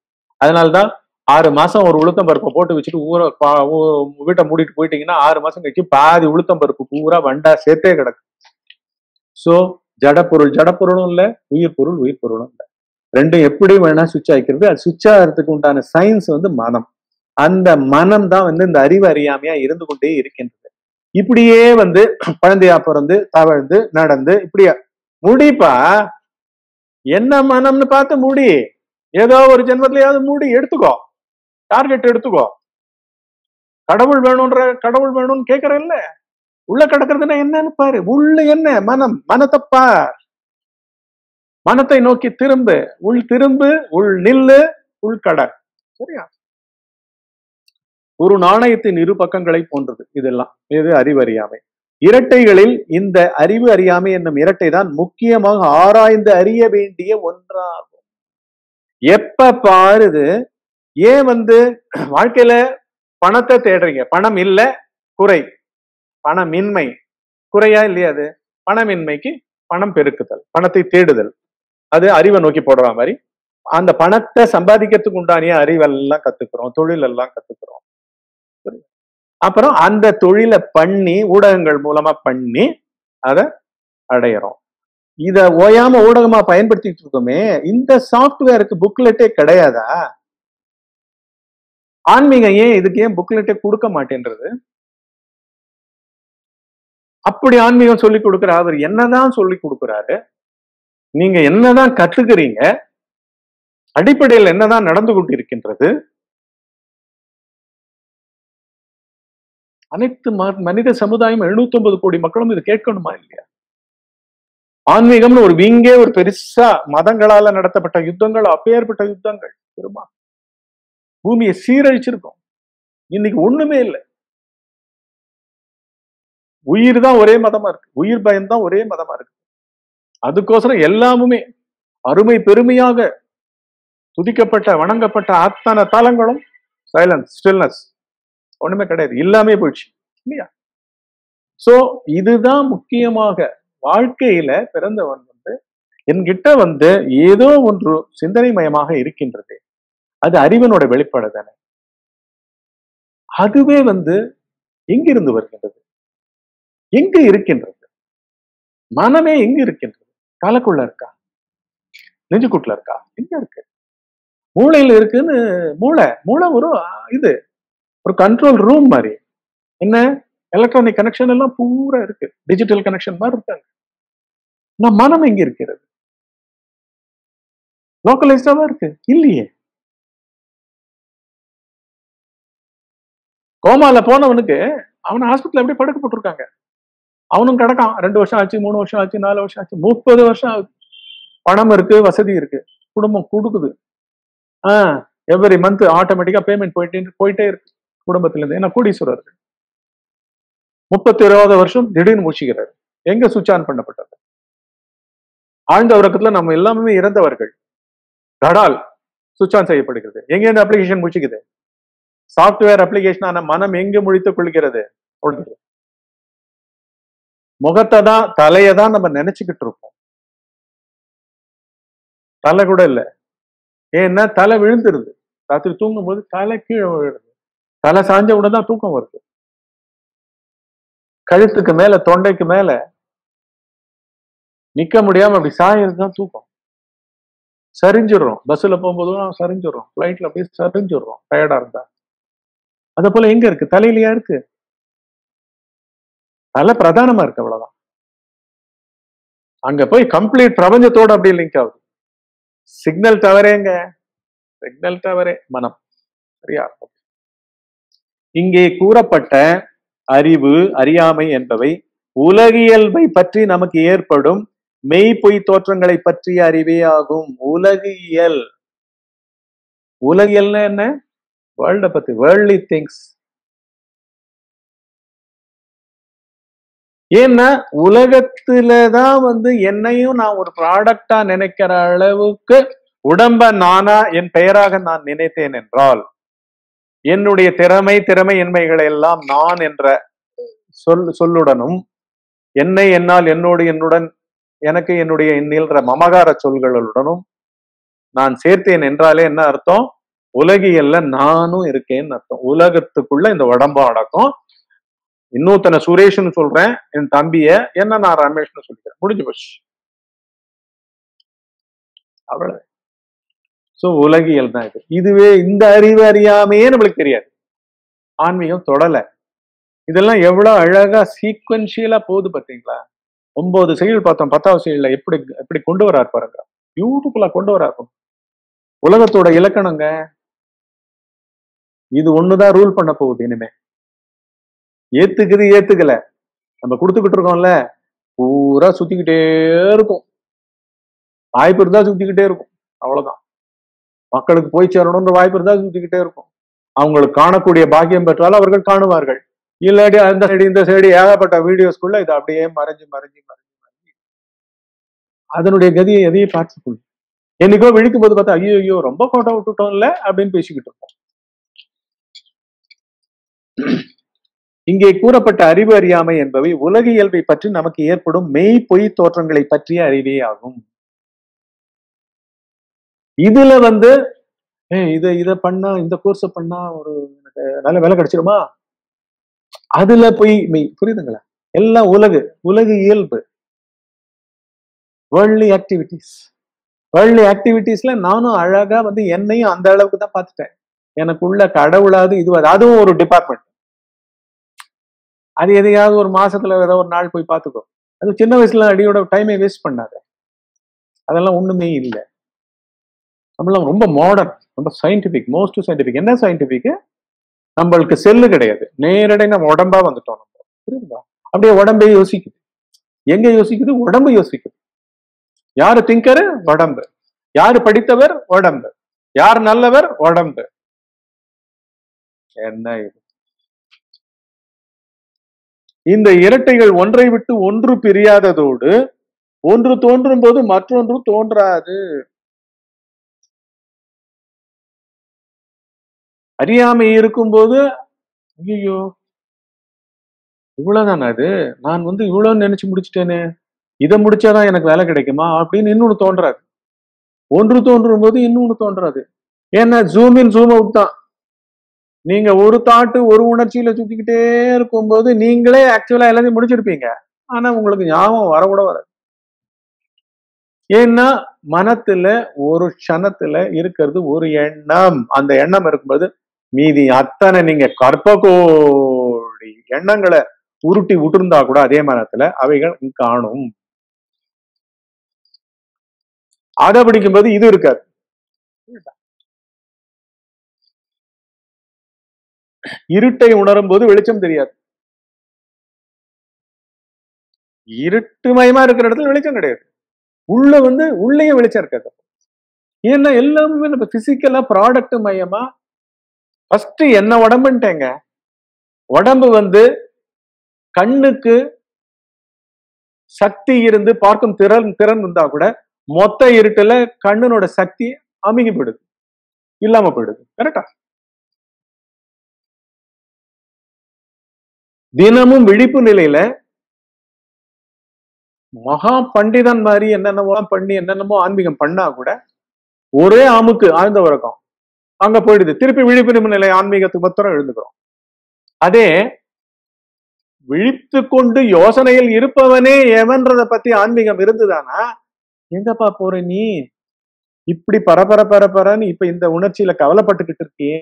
அதனால்தான் 6 மாசம் ஒரு உளுத்தம் பருப்பை போட்டு வச்சுட்டு வீட்டை மூடிட்டு போயிட்டீங்கன்னா 6 மாசம் கழிச்சு பாதி உளுத்தம் பருப்பு பூரா வண்டா சேர்த்தே கிடக்கு. சோ ஜடப்பொருள் ஜடப்பொருளும் இல்லை, உயிர் பொருள் உயிர் பொருளும் இல்லை. ரெண்டும் எப்படி வேணா சுவிட்ச் ஆகிக்கிறது. அது சுவிட்ச் ஆகிறதுக்கு உண்டான சயின்ஸ் வந்து மனம். அந்த மனம் தான் வந்து இந்த அறிவு அறியாமையா இருந்து கொண்டே இருக்கின்றது. இப்படியே வந்து குழந்தையா பிறந்து தவழ்ந்து நடந்து இப்படியா முடிப்பா என்ன மனம்னு பார்த்து மூடி, ஏதோ ஒரு ஜென்மத்திலேயாவது மூடி எடுத்துக்கோ, டார்கெட் எடுத்துக்கோ. கடவுள் வேணும்ன்ற கடவுள் வேணும்னு கேட்கற இல்ல, உள்ள கிடக்குறதுன்னா என்னன்னு பாரு. உள்ள என்ன மனம், மனத்தைப்பார், மனத்தை நோக்கி திரும்பு, உள் திரும்பு, உள் நில்லு, உள்கடல். சரியா? ஒரு நாணயத்தின் இரு பக்கங்களை போன்றது இதெல்லாம். இது அறிவு அறியாமை. இரட்டைகளில் இந்த அறிவு அறியாமை என்னும் இரட்டை தான் முக்கியமாக ஆராய்ந்து அறிய வேண்டிய ஒன்றாகும். எப்ப பாருது ஏன் வந்து வாழ்க்கையில பணத்தை தேடுறீங்க? பணம் இல்ல குறை, பணமின்மை குறையா இல்லையா? அது பணமின்மைக்கு பணம் பெருக்குதல், பணத்தை தேடுதல், அது அறிவை நோக்கி போடுற மாதிரி. அந்த பணத்தை சம்பாதிக்கிறதுக்கு உண்டானிய அறிவெல்லாம் கத்துக்கிறோம், தொழில் எல்லாம் கத்துக்கிறோம். அப்புறம் அந்த தொழிலை பண்ணி ஊடகங்கள் மூலமா பண்ணி அதை அடையிறோம். இத ஓயாம ஊடகமா பயன்படுத்திட்டு இருக்கோமே. இந்த சாஃப்ட்வேருக்கு புக்லெட்டே கிடையாதா? ஆன்மீகம் ஏன் இதுக்கு ஏன் புக்லெட்டே கொடுக்க மாட்டேன்றது? அப்படி ஆன்மீகம் சொல்லி கொடுக்குற அவர் என்னதான் சொல்லி கொடுக்குறாரு? நீங்க என்னதான் கத்துக்கிறீங்க? அடிப்படையில் என்னதான் நடந்து கொண்டிருக்கின்றது? அனைத்து மனித சமுதாயம் 750 கோடி மக்களும் இது கேட்கணுமா இல்லையா? ஆன்மீகம்னு ஒரு வீங்கே ஒரு பெருசா மதங்களால நடத்தப்பட்ட யுத்தங்கள், அப்பேற்பட்ட யுத்தங்கள் பெருமா பூமியை சீரழிச்சிருக்கோம். இன்னைக்கு ஒண்ணுமே இல்லை. உயிர் தான் ஒரே மதமா இருக்கு, உயிர் பயம்தான் ஒரே மதமா இருக்கு. அதுக்கோசரம் எல்லாமுமே அருமை பெருமையாக துதிக்கப்பட்ட வணங்கப்பட்ட அத்தனை தலங்களும் சைலன்ஸ், ஸ்டில்னஸ், ஒண்ணுமே கிடையாது, இல்லாமே போயிடுச்சு இல்லையா? சோ இதுதான் முக்கியமாக வாழ்க்கையில பிறந்தவன் வந்து என்கிட்ட வந்து ஏதோ ஒன்று சிந்தனை மயமாக இருக்கின்றது. அது அறிவனோட வெளிப்பாடு தானே. அதுவே வந்து எங்கிருந்து வருகின்றது? எங்கு இருக்கின்றது மனமே? எங்கு இருக்கின்றது? காலக்குள்ள இருக்கா? நெஞ்சுக்குட்ல இருக்கா? எங்க இருக்கு? மூளையில இருக்குன்னு மூளை மூளை ஒரு கண்ட்ரோல் ரூம் மாதிரி. என்ன எலக்ட்ரானிக் கனெக்ஷன் எல்லாம் பூரா இருக்கு, டிஜிட்டல் கனெக்ஷன் மாதிரி இருக்காங்க. நான் மனம் எங்க இருக்கிறது? லோக்கலைஸ்டாவா இருக்கு இல்லையே. கோமால போனவனுக்கு அவனை ஹாஸ்பிட்டல் எப்படி படுக்க போட்டிருக்காங்க. அவனும் கிடக்கான் 2 வருஷம் ஆச்சு, 3 வருஷம் ஆச்சு, 4 வருஷம் ஆச்சு, 30 வருஷம் ஆகுது. பணம் இருக்கு, வசதி இருக்கு, குடும்பம் கொடுக்குது. எவ்ரி மந்த் ஆட்டோமேட்டிக்கா பேமெண்ட் போயிட்டே இருக்கு குடும்பத்துல இருந்து. ஏன்னா கோடீஸ்வரர்கள் 30-20 வருஷம் திடீர்னு மூழ்கிறாரு. எங்க சுவிட்ச் ஆன் பண்ணப்பட்டது? ஆழ்ந்த உறக்கத்துல நம்ம எல்லாமே இறந்தவர்கள். கடால் சுவிட்ச் ஆன் செய்யப்படுகிறது. எங்க இந்த அப்ளிகேஷன் மூழ்குது? சாப்ட்வேர் அப்ளிகேஷனான மனம் எங்க முழித்துக் கொள்கிறது? முகத்தை தான், தலையை தான் நம்ம நினைச்சுக்கிட்டு இருப்போம். தலை கூட இல்லை. ஏன்னா தலை விழுந்துருது. ராத்திரி தூங்கும் போது தலை கீழே விழுது. தலை சாஞ்ச உடனே தான் தூக்கம் வருது. கழுத்துக்கு மேல, தொண்டைக்கு மேல நிக்க முடியாம அப்படி சாயறதுதான் தூக்கம். சரிஞ்சிடுறோம். பஸ்ல போகும்போதும் சரிஞ்சிடுறோம், ஃபிளைட்ல போய் சரிஞ்சிடுறோம் டயர்டா இருந்தா. அதே போல எங்க இருக்கு? தலையிலயா இருக்கு? தலை பிரதானமா இருக்கு, அவ்வளவுதான். அங்க போய் கம்ப்ளீட் பிரபஞ்சத்தோட அப்படியே லிங்க் ஆகுது. சிக்னல் டவரேங்க, சிக்னல் டவரே மனம். சரியா? இங்கே கூறப்பட்ட அறிவு அறியாமை என்பவை உலகியல்பை பற்றி நமக்கு ஏற்படும் மெய்ப்பொய் தோற்றங்களை பற்றிய அறிவே ஆகும். உலகியல், உலகியல்னா என்ன? வேர்ல்ட பத்தி, வேர்ல்ட்லி திங்ஸ். ஏன்னா உலகத்துலதான் வந்து என்னையும் நான் ஒரு ப்ராடக்டா நினைக்கிற அளவுக்கு உடம்ப நானா என் பெயராக நான் நினைத்தேன் என்றால் என்னுடைய திறமை என்மைகளை எல்லாம் நான் என்ற சொல்லுடனும் என்னை என்னால் என்னோடு என்னுடன் எனக்கு என்னுடைய என்ற மமகார சொல்களுடனும் நான் சேர்த்தேன் என்றாலே என்ன அர்த்தம்? உலகியல்ல நானும் இருக்கேன்னு அர்த்தம். உலகத்துக்குள்ள இந்த உடம்பு அடக்கம். இன்னொருத்தனை சுரேஷ்னு சொல்றேன், என் தம்பிய என்ன நான் ரமேஷ்னு சொல்லிக்கிறேன். முடிஞ்சு போச்சு, அவ்வளவு. சோ உலகியல் தான் இது. இதுவே இந்த அறிவு அறியாமையே நம்மளுக்கு தெரியாது, ஆன்மீகம் தொடலை. இதெல்லாம் எவ்வளவு அழகா சீக்வென்ஷியலா போகுது பாத்தீங்களா? 9 செயல் பார்த்தோம், 10வது செயல்ல எப்படி கொண்டு வராரு பாருங்க, பியூட்டிஃபுல்லா கொண்டு வராரு. உலகத்தோட இலக்கணங்க இது ஒண்ணுதான் ரூல் பண்ண போகுது இனிமே. ஏத்துக்குது ஏத்துக்கல, நம்ம கொடுத்துக்கிட்டு இருக்கோம்ல, பூரா சுத்திக்கிட்டே இருக்கும், வாய்ப்பு இருந்தா சுத்திக்கிட்டே இருக்கும், அவ்வளவுதான். மக்களுக்கு போய் சேரணும்ன்ற வாய்ப்பு இருந்தா சுத்திக்கிட்டே இருக்கும். அவங்களுக்கு காணக்கூடிய பாக்கியம் பெற்றாலும் அவர்கள் காணுவார்கள், இல்லாட்டி அந்த சைடு இந்த சைடு ஏகப்பட்ட வீடியோஸ்குள்ள இது அப்படியே மறைஞ்சு மறைஞ்சு மறைஞ்சு மறைஞ்சு அதனுடைய கதியை எதையும் பார்த்துக்கொள்ளும். என்னைக்கோ விழிக்கும் போது பார்த்தா ஐயோ ஐயோ ரொம்ப போட்டோ விட்டுட்டோம்ல அப்படின்னு பேசிக்கிட்டு இருக்கோம். இங்கே கூறப்பட்ட அறிவு அறியாமை என்பவை உலகியல்பை பற்றி நமக்கு ஏற்படும் மெய் பொய் தோற்றங்களை பற்றிய அறிவே ஆகும். இதுல இதை பண்ணா, இந்த கோர்ஸ பண்ணா ஒரு நல்ல வேலை கிடைச்சிருமா, அதுல போய் மெய். புரியுதுங்களா? எல்லாம் உலகு இயல்பு, வேர்ல்ட்லி ஆக்டிவிட்டிஸ். வேர்ல்ட்லி ஆக்டிவிட்டிஸ்ல நானும் அழகா என்னையும் அந்த அளவுக்கு தான் பார்த்துட்டேன். எனக்குள்ள கடவுளாவது இதுவாது, அதுவும் ஒரு டிபார்ட்மெண்ட். அது எதையாவது ஒரு மாசத்துல ஏதாவது ஒரு நாள் போய் பார்த்துக்கோ. அது சின்ன வயசுல அடியோட டைமை வேஸ்ட் பண்ணாத. அதெல்லாம் ஒண்ணுமே இல்லை. நம்மளாம் ரொம்ப மாடர்ன், ரொம்ப சயின்டிபிக், மோஸ்ட் சயின்டிபிக். என்ன சயின்டிபிக்? நம்மளுக்கு செல்லு கிடையாது, நேரடி நம்ம உடம்பா வந்துட்டோம். நம்ம புரியுதுங்களா? அப்படியே உடம்பே யோசிக்குது. எங்க யோசிக்குது? உடம்பு யோசிக்குது. யாரு திங்கரு? உடம்பு. யாரு படித்தவர்? உடம்பு. யார் நல்லவர்? உடம்பு. என்ன இது? இந்த இரட்டைகள் ஒன்றை விட்டு ஒன்று பிரியாததோடு ஒன்று தோன்றும் போது மற்றொன்று தோன்றாது. அறியாமை இருக்கும்போது ஐயோ இவ்வளவுதான், அது நான் இவ்வளவு நினைச்சு முடிச்சுட்டேனே, இதை முடிச்சாதான் எனக்கு வேலை கிடைக்குமா அப்படின்னு இன்னொன்னு தோன்றாது. ஒன்று தோன்றும் போது இன்னொன்னு தோன்றாது. ஏன்னா ஜூம் இன் ஜூம் அவுட் தான். நீங்க ஒரு தாட்டு ஒரு உணர்ச்சியில சுத்திக்கிட்டே இருக்கும்போது நீங்களே ஆக்சுவலா எல்லாத்தையும் முடிச்சிருப்பீங்க, ஆனா உங்களுக்கு ஞாபகம் வரக்கூட வராது. ஏன்னா மனத்துல ஒரு க்ஷணத்துல இருக்கிறது ஒரு எண்ணம். அந்த எண்ணம் இருக்கும்போது மீதி அத்தனை நீங்க கற்பகோடி எண்ணங்களை உருட்டி விட்டுருந்தா கூட அதே மனத்துல அவைகள் காணும். அதை பிடிக்கும்போது இது இருக்காது. இருட்டை உணரும் போது வெளிச்சம் தெரியாது. இருட்டுமயமா இருக்கிற இடத்துல வெளிச்சம் கிடையாது. உள்ள உள்ளேயே வெளிச்சம் இருக்காது. ஏன்னா எல்லாமே நம்ம பிசிக்கலா ப்ராடக்ட் மயமா. ஃபர்ஸ்ட் என்ன உடம்புன்ட்டேங்க, உடம்பு கண்ணுக்கு சக்தி இருந்து பார்க்கும் திறன் இருந்தா கூட மொத்த இருட்டுல கண்ணனோட சக்தி அமுங்கி போயிடுது, இல்லாம போயிடுது. கரெக்டா? தினமும் விழிப்பு நிலையில மகா பண்டிதன் மாதிரி என்னென்னவோ பண்ணி என்னென்னமோ ஆன்மீகம் பண்ணா கூட ஒரே ஆமுக்கு ஆழ்ந்த வழக்கம் அங்க போயிடுது. திருப்பி விழிப்பு நிலை ஆன்மீகத்துக்கு மொத்தம் எழுந்துக்கிறோம். அதே விழித்து கொண்டு யோசனையில் இருப்பவனே எவன்றத பத்தி ஆன்மீகம் இருந்துதானா, எங்கப்பா போற நீ, இப்படி பரபர பரபரன்னு இப்ப இந்த உணர்ச்சியில கவலைப்பட்டுக்கிட்டு இருக்கியே,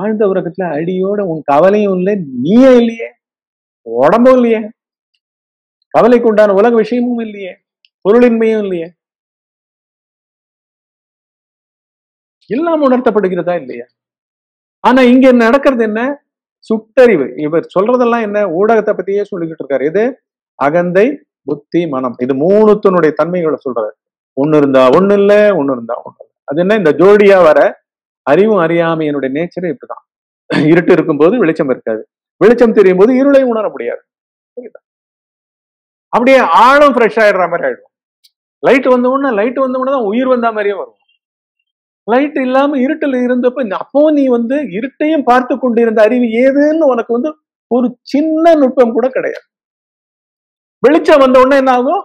ஆழ்ந்த உறக்கத்துல அடியோட உன் கவலையும் இல்லை, நீயே இல்லையே, உடம்பும் இல்லையே, கவலைக்கு உண்டான உலக விஷயமும் இல்லையே, பொருளின்மையும் இல்லையே, எல்லாம் உணர்த்தப்படுகிறதா இல்லையா? ஆனா இங்க நடக்கிறது என்ன? சுட்டறிவு. இவர் சொல்றதெல்லாம் என்ன? ஊடகத்தை பத்தியே சொல்லிக்கிட்டு இருக்காரு. இது அகந்தை, புத்தி, மனம். இது மூணுத்தினுடைய தன்மைகளை சொல்றாரு. ஒண்ணு இருந்தா ஒண்ணு இல்லை, ஒண்ணு இருந்தா ஒண்ணு இல்லை. அது என்ன? இந்த ஜோடியா வர அறிவும் அறியாமையனுடைய நேச்சரே இப்படிதான். இருட்டு இருக்கும்போது வெளிச்சம் இருக்காது, வெளிச்சம் தெரியும் போது இருளை உணர முடியாது. அப்படியே ஆழம் ஃப்ரெஷ் ஆயிடுற மாதிரி ஆயிடும். லைட் வந்த உடனே தான் உயிர் வந்த மாதிரியே வரும். லைட் இல்லாம இருட்டில் இருந்தப்ப அப்போ நீ வந்து இருட்டையும் பார்த்து கொண்டிருந்த அறிவு ஏதுன்னு உனக்கு வந்து ஒரு சின்ன நுட்பம் கூட கிடையாது. வெளிச்சம் வந்த உடனே என்ன ஆகும்,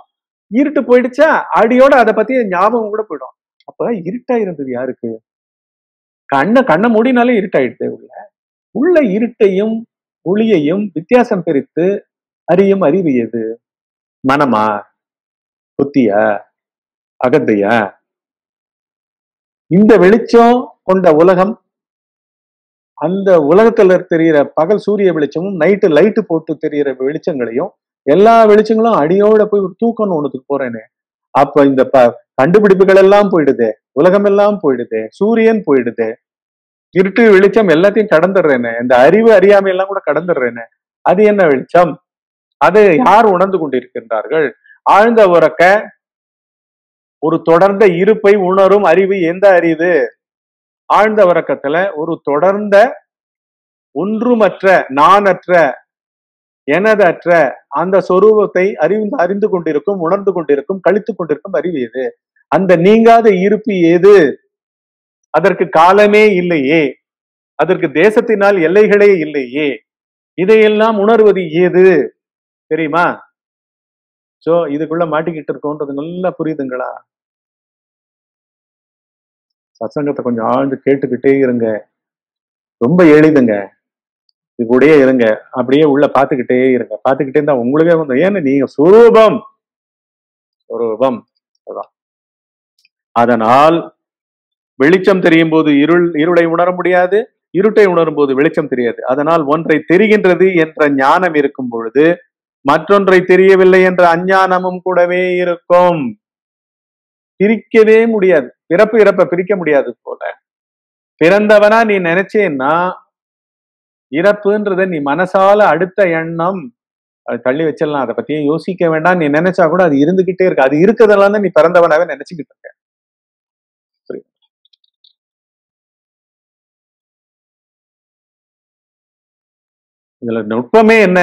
இருட்டு போயிடுச்சா அடியோட அதை பத்தி ஞாபகம் கூட போயிடும். அப்ப இருட்டா இருந்தது யாருக்கு? கண்ணை மூடினாலே இருட்டாயிடுது. உள்ள இருட்டையும் ஒளியையும் வித்தியாசம் பிரித்து அறியும் அறிவு எது? மனமா, புத்தியா, அகந்தையா? இந்த வெளிச்சம் கொண்ட உலகம், அந்த உலகத்துல தெரிகிற பகல் சூரிய வெளிச்சமும் நைட்டு லைட்டு போட்டு தெரிகிற வெளிச்சங்களையும் எல்லா வெளிச்சங்களும் அடியோட போய் ஒரு தூக்கம்னு ஒண்ணுக்கு போறேனே, அப்ப இந்த கண்டுபிடிப்புகள் எல்லாம் போயிடுதே, உலகம் எல்லாம் போயிடுதே, சூரியன் போயிடுதே, இருட்டு வெளிச்சம் எல்லாத்தையும் கடந்துடுறேனே, இந்த அறிவு அறியாமை எல்லாம் கூட கடந்துடுறேனே, அது என்ன வெளிச்சம்? அது யார் உணர்ந்து கொண்டிருக்கின்றார்கள்? ஆழ்ந்த உறக்க ஒரு தொடர்ந்த இருப்பை உணரும் அறிவு எந்த அறிவு? ஆழ்ந்த உறக்கத்துல ஒரு தொடர்ந்த ஒன்றுமற்ற நானற்ற எனதற்ற அந்த சொரூபத்தை அறிந்து கொண்டிருக்கும், உணர்ந்து கொண்டிருக்கும், கழித்து கொண்டிருக்கும் அறிவு எது? அந்த நீங்காத இருப்பு எது? அதற்கு காலமே இல்லையே, அதற்கு தேசத்தினால் எல்லைகளே இல்லையே, இதையெல்லாம் உணர்வது ஏது தெரியுமா? சோ இதுக்குள்ள மாட்டிக்கிட்டு இருக்கோன்றது நல்லா புரியுதுங்களா? சத்சங்கத்தை கொஞ்சம் ஆழ்ந்து கேட்டுக்கிட்டே இருங்க, ரொம்ப எளிதுங்க, இது கூடயே இருங்க, அப்படியே உள்ள பாத்துக்கிட்டே இருங்க. பாத்துக்கிட்டே இருந்தா உங்களுக்கே வந்து ஏன்னு நீங்க சுரூபம் சுரூபம். அதனால் வெளிச்சம் தெரியும் போது இருளை உணர முடியாது, இருட்டை உணரும் போது வெளிச்சம் தெரியாது. அதனால் ஒன்றை தெரிகின்றது என்ற ஞானம் இருக்கும் பொழுது மற்றொன்றை தெரியவில்லை என்ற அஞ்ஞானமும் கூடவே இருக்கும். பிரிக்கவே முடியாது, பிறப்பு இறப்ப பிரிக்க முடியாது போல. பிறந்தவனா நீ நினைச்சேன்னா இறப்புன்றத நீ மனசால அடுத்த எண்ணம் அது தள்ளி வச்சிடலாம், அதை பத்தியே யோசிக்க வேண்டாம். நீ நினைச்சா கூட அது இருந்துகிட்டே இருக்கு, அது இருக்கிறதெல்லாம் தான் நீ பிறந்தவனாவே நினைச்சுக்கிட்டு இருக்க. இதுல நுட்பமே என்ன?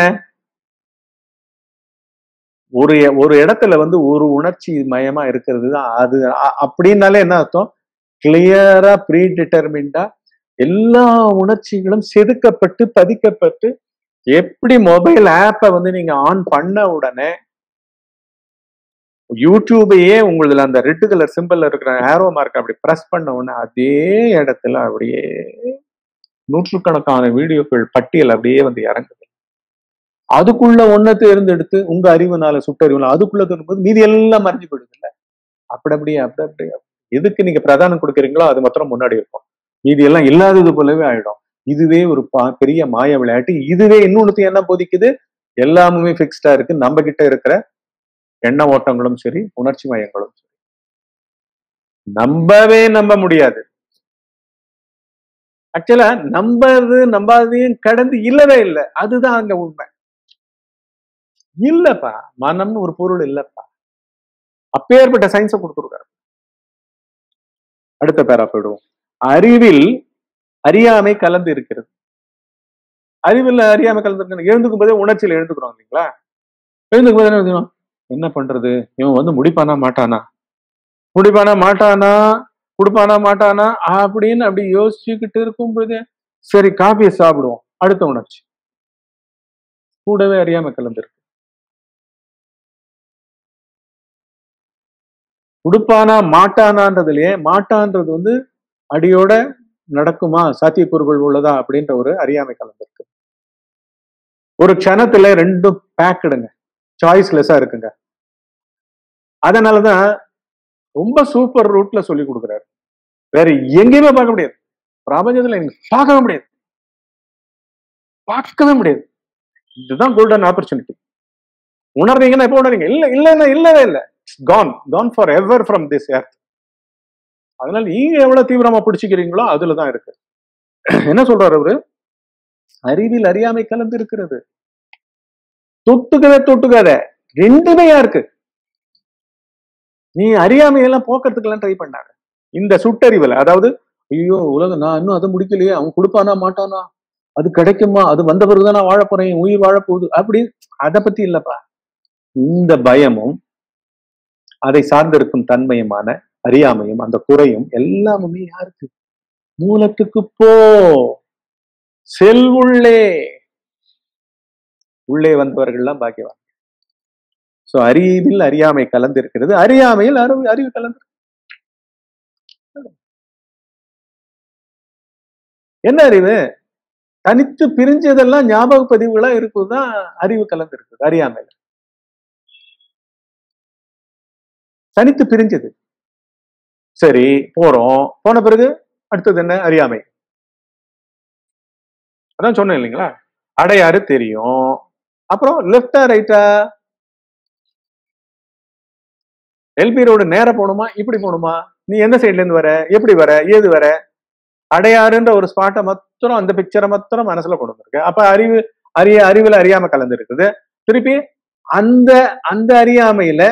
ஒரு இடத்துல வந்து ஒரு உணர்ச்சி மயமா இருக்கிறது தான் அது. அப்படின்னாலே என்ன அர்த்தம்? கிளியரா ப்ரீ டிட்டர்மின்டா எல்லா உணர்ச்சிகளும் செதுக்கப்பட்டு பதிக்கப்பட்டு, எப்படி மொபைல் ஆப்பை வந்து நீங்க ஆன் பண்ண உடனே யூடியூபையே உங்களதுல அந்த ரெட் கலர் சிம்பிள் இருக்கிற ஆரோ மார்க் அப்படி ப்ரெஸ் பண்ண உடனே அதே இடத்துல அப்படியே நூற்றுக்கணக்கான வீடியோக்கள் பட்டியல் அப்படியே வந்து இறங்குது. அதுக்குள்ள ஒன்றை தேர்ந்தெடுத்து உங்க அறிவுனால சுட்டறிவுனால அதுக்குள்ள தோணும்போது மீதி எல்லாம் மறைஞ்சு போயிடுது. இல்லை அப்படி அப்படியே அப்படி அப்படியே எதுக்கு நீங்க பிரதானம் கொடுக்குறீங்களோ அது மாத்திரம் முன்னாடி இருக்கும், மீதி எல்லாம் இல்லாதது போலவே ஆயிடும். இதுவே ஒரு பெரிய மாய விளையாட்டு. இதுவே இன்னொன்னு என்ன போதிக்குது? எல்லாமுமே ஃபிக்ஸ்டா இருக்கு, நம்ம கிட்ட இருக்கிற எண்ண ஓட்டங்களும் சரி உணர்ச்சி மயங்களும் சரி. நம்பவே நம்ப முடியாது. ஆக்சுவலா நம்பது நம்பாதையும் கடந்து இல்லவே இல்லை, அதுதான் அங்க உண்மை. இல்லப்பா, மனம்னு ஒரு பொருள் இல்லப்பா. அப்பேற்பட்ட சயின்ஸை கொடுத்துருக்காரு. அடுத்த பேரா போயிடுவோம். அறிவில் அறியாமை கலந்து இருக்கிறது. அறிவில் அறியாமை கலந்து இருக்கிறது. எழுந்துக்கும் போதே உணர்ச்சியில எழுந்துக்கிறோம் இல்லைங்களா? எழுந்துக்கும் போது என்ன என்ன பண்றது? இவன் வந்து முடிப்பானா மாட்டானா, முடிப்பானா மாட்டானா, கொடுப்பானா மாட்டானா அப்படின்னு அப்படி யோசிச்சுக்கிட்டு இருக்கும் பொழுது சரி காஃபியை சாப்பிடுவோம், அடுத்த உணர்ச்சி கூடவே அறியாம கலந்துருக்கு. கொடுப்பானா மாட்டானான்றதுலயே மாட்டான்றது வந்து அடியோட நடக்குமா, சாத்தியக்கூறுகள் உள்ளதா அப்படின்ற ஒரு அறியாமை கலந்துருக்கு. ஒரு க்ஷணத்துல ரெண்டும் பேக்கடுங்க, சாய்ஸ்லெஸ்ஸா இருக்குங்க. அதனாலதான் ரொம்ப சூப்பர் ரூட்ல சொல்லி கொடுக்குறாரு. வேற எங்கேயுமே பார்க்க முடியாது பிரபஞ்சத்துல, பார்க்கவே முடியாது, பார்க்கவே முடியாது. இதுதான் கோல்டன் ஆப்பர்ச்சுனிட்டி. உணர்றீங்கன்னா எப்ப உணர்றீங்க? இல்ல இல்லைன்னா இல்லவே இல்லை, gone gone forever from this earth. அதனால நீங்க எவ்வளவு தீவிரமா பிடிச்சிக்கிறீங்களோ அதுலதான் இருக்கு. என்ன சொல்றாரு அவரு? அறிவில் அறியாமை கலந்து இருக்கிறது. தொட்டுக்கவே தொட்டுக்காத ரெண்டுமையா இருக்கு. நீ அறியாமையெல்லாம் போக்குறதுக்கெல்லாம் ட்ரை பண்ணாங்க இந்த சுட்டறிவில். அதாவது ஐயோ உலகம் நான் இன்னும் அதை முடிக்கலையே, அவன் கொடுப்பானா மாட்டானா, அது கிடைக்குமா, அது வந்த பிறகுதான் நான் வாழ போறேன், உயிர் வாழப்போகுது அப்படி, அதை பத்தி இல்லப்பா. இந்த பயமும் அதை சார்ந்திருக்கும் தன்மையுமான அறியாமையும் அந்த குறையும் எல்லாமே யாருக்கு? மூலத்துக்கு போ, செல்வுள்ளே. உள்ளே வந்தவர்கள் எல்லாம் பாக்கியவான். சோ அறிவில் அறியாமை கலந்து இருக்கிறது, அறியாமையில் அறிவு கலந்து. என்ன அறிவு? தனித்து பிரிஞ்சதெல்லாம் ஞாபக பதிவுகளா இருக்குதுதான் அறிவு கலந்து இருக்குது. அறியாமையில தனித்து பிரிஞ்சது. சரி, போறோம். போன பிறகு அடுத்தது என்ன? அறியாமை. அதான் சொன்னேன் இல்லைங்களா, அடையாறு தெரியும். அப்புறம் லெப்டா ரைட்டா, எல்பி ரோடு நேர போகணுமா இப்படி போகணுமா, நீ எந்த சைட்ல இருந்து வர, எப்படி வர, ஏது வர, அடையாறுன்ற ஒரு ஸ்பாட்டை மாத்திரம், அந்த பிக்சரை மாத்திரம் மனசுல கொண்டு வந்திருக்கு. அப்ப அறிவுல அறியாம கலந்து இருக்குது. திருப்பி அந்த அந்த அறியாமையில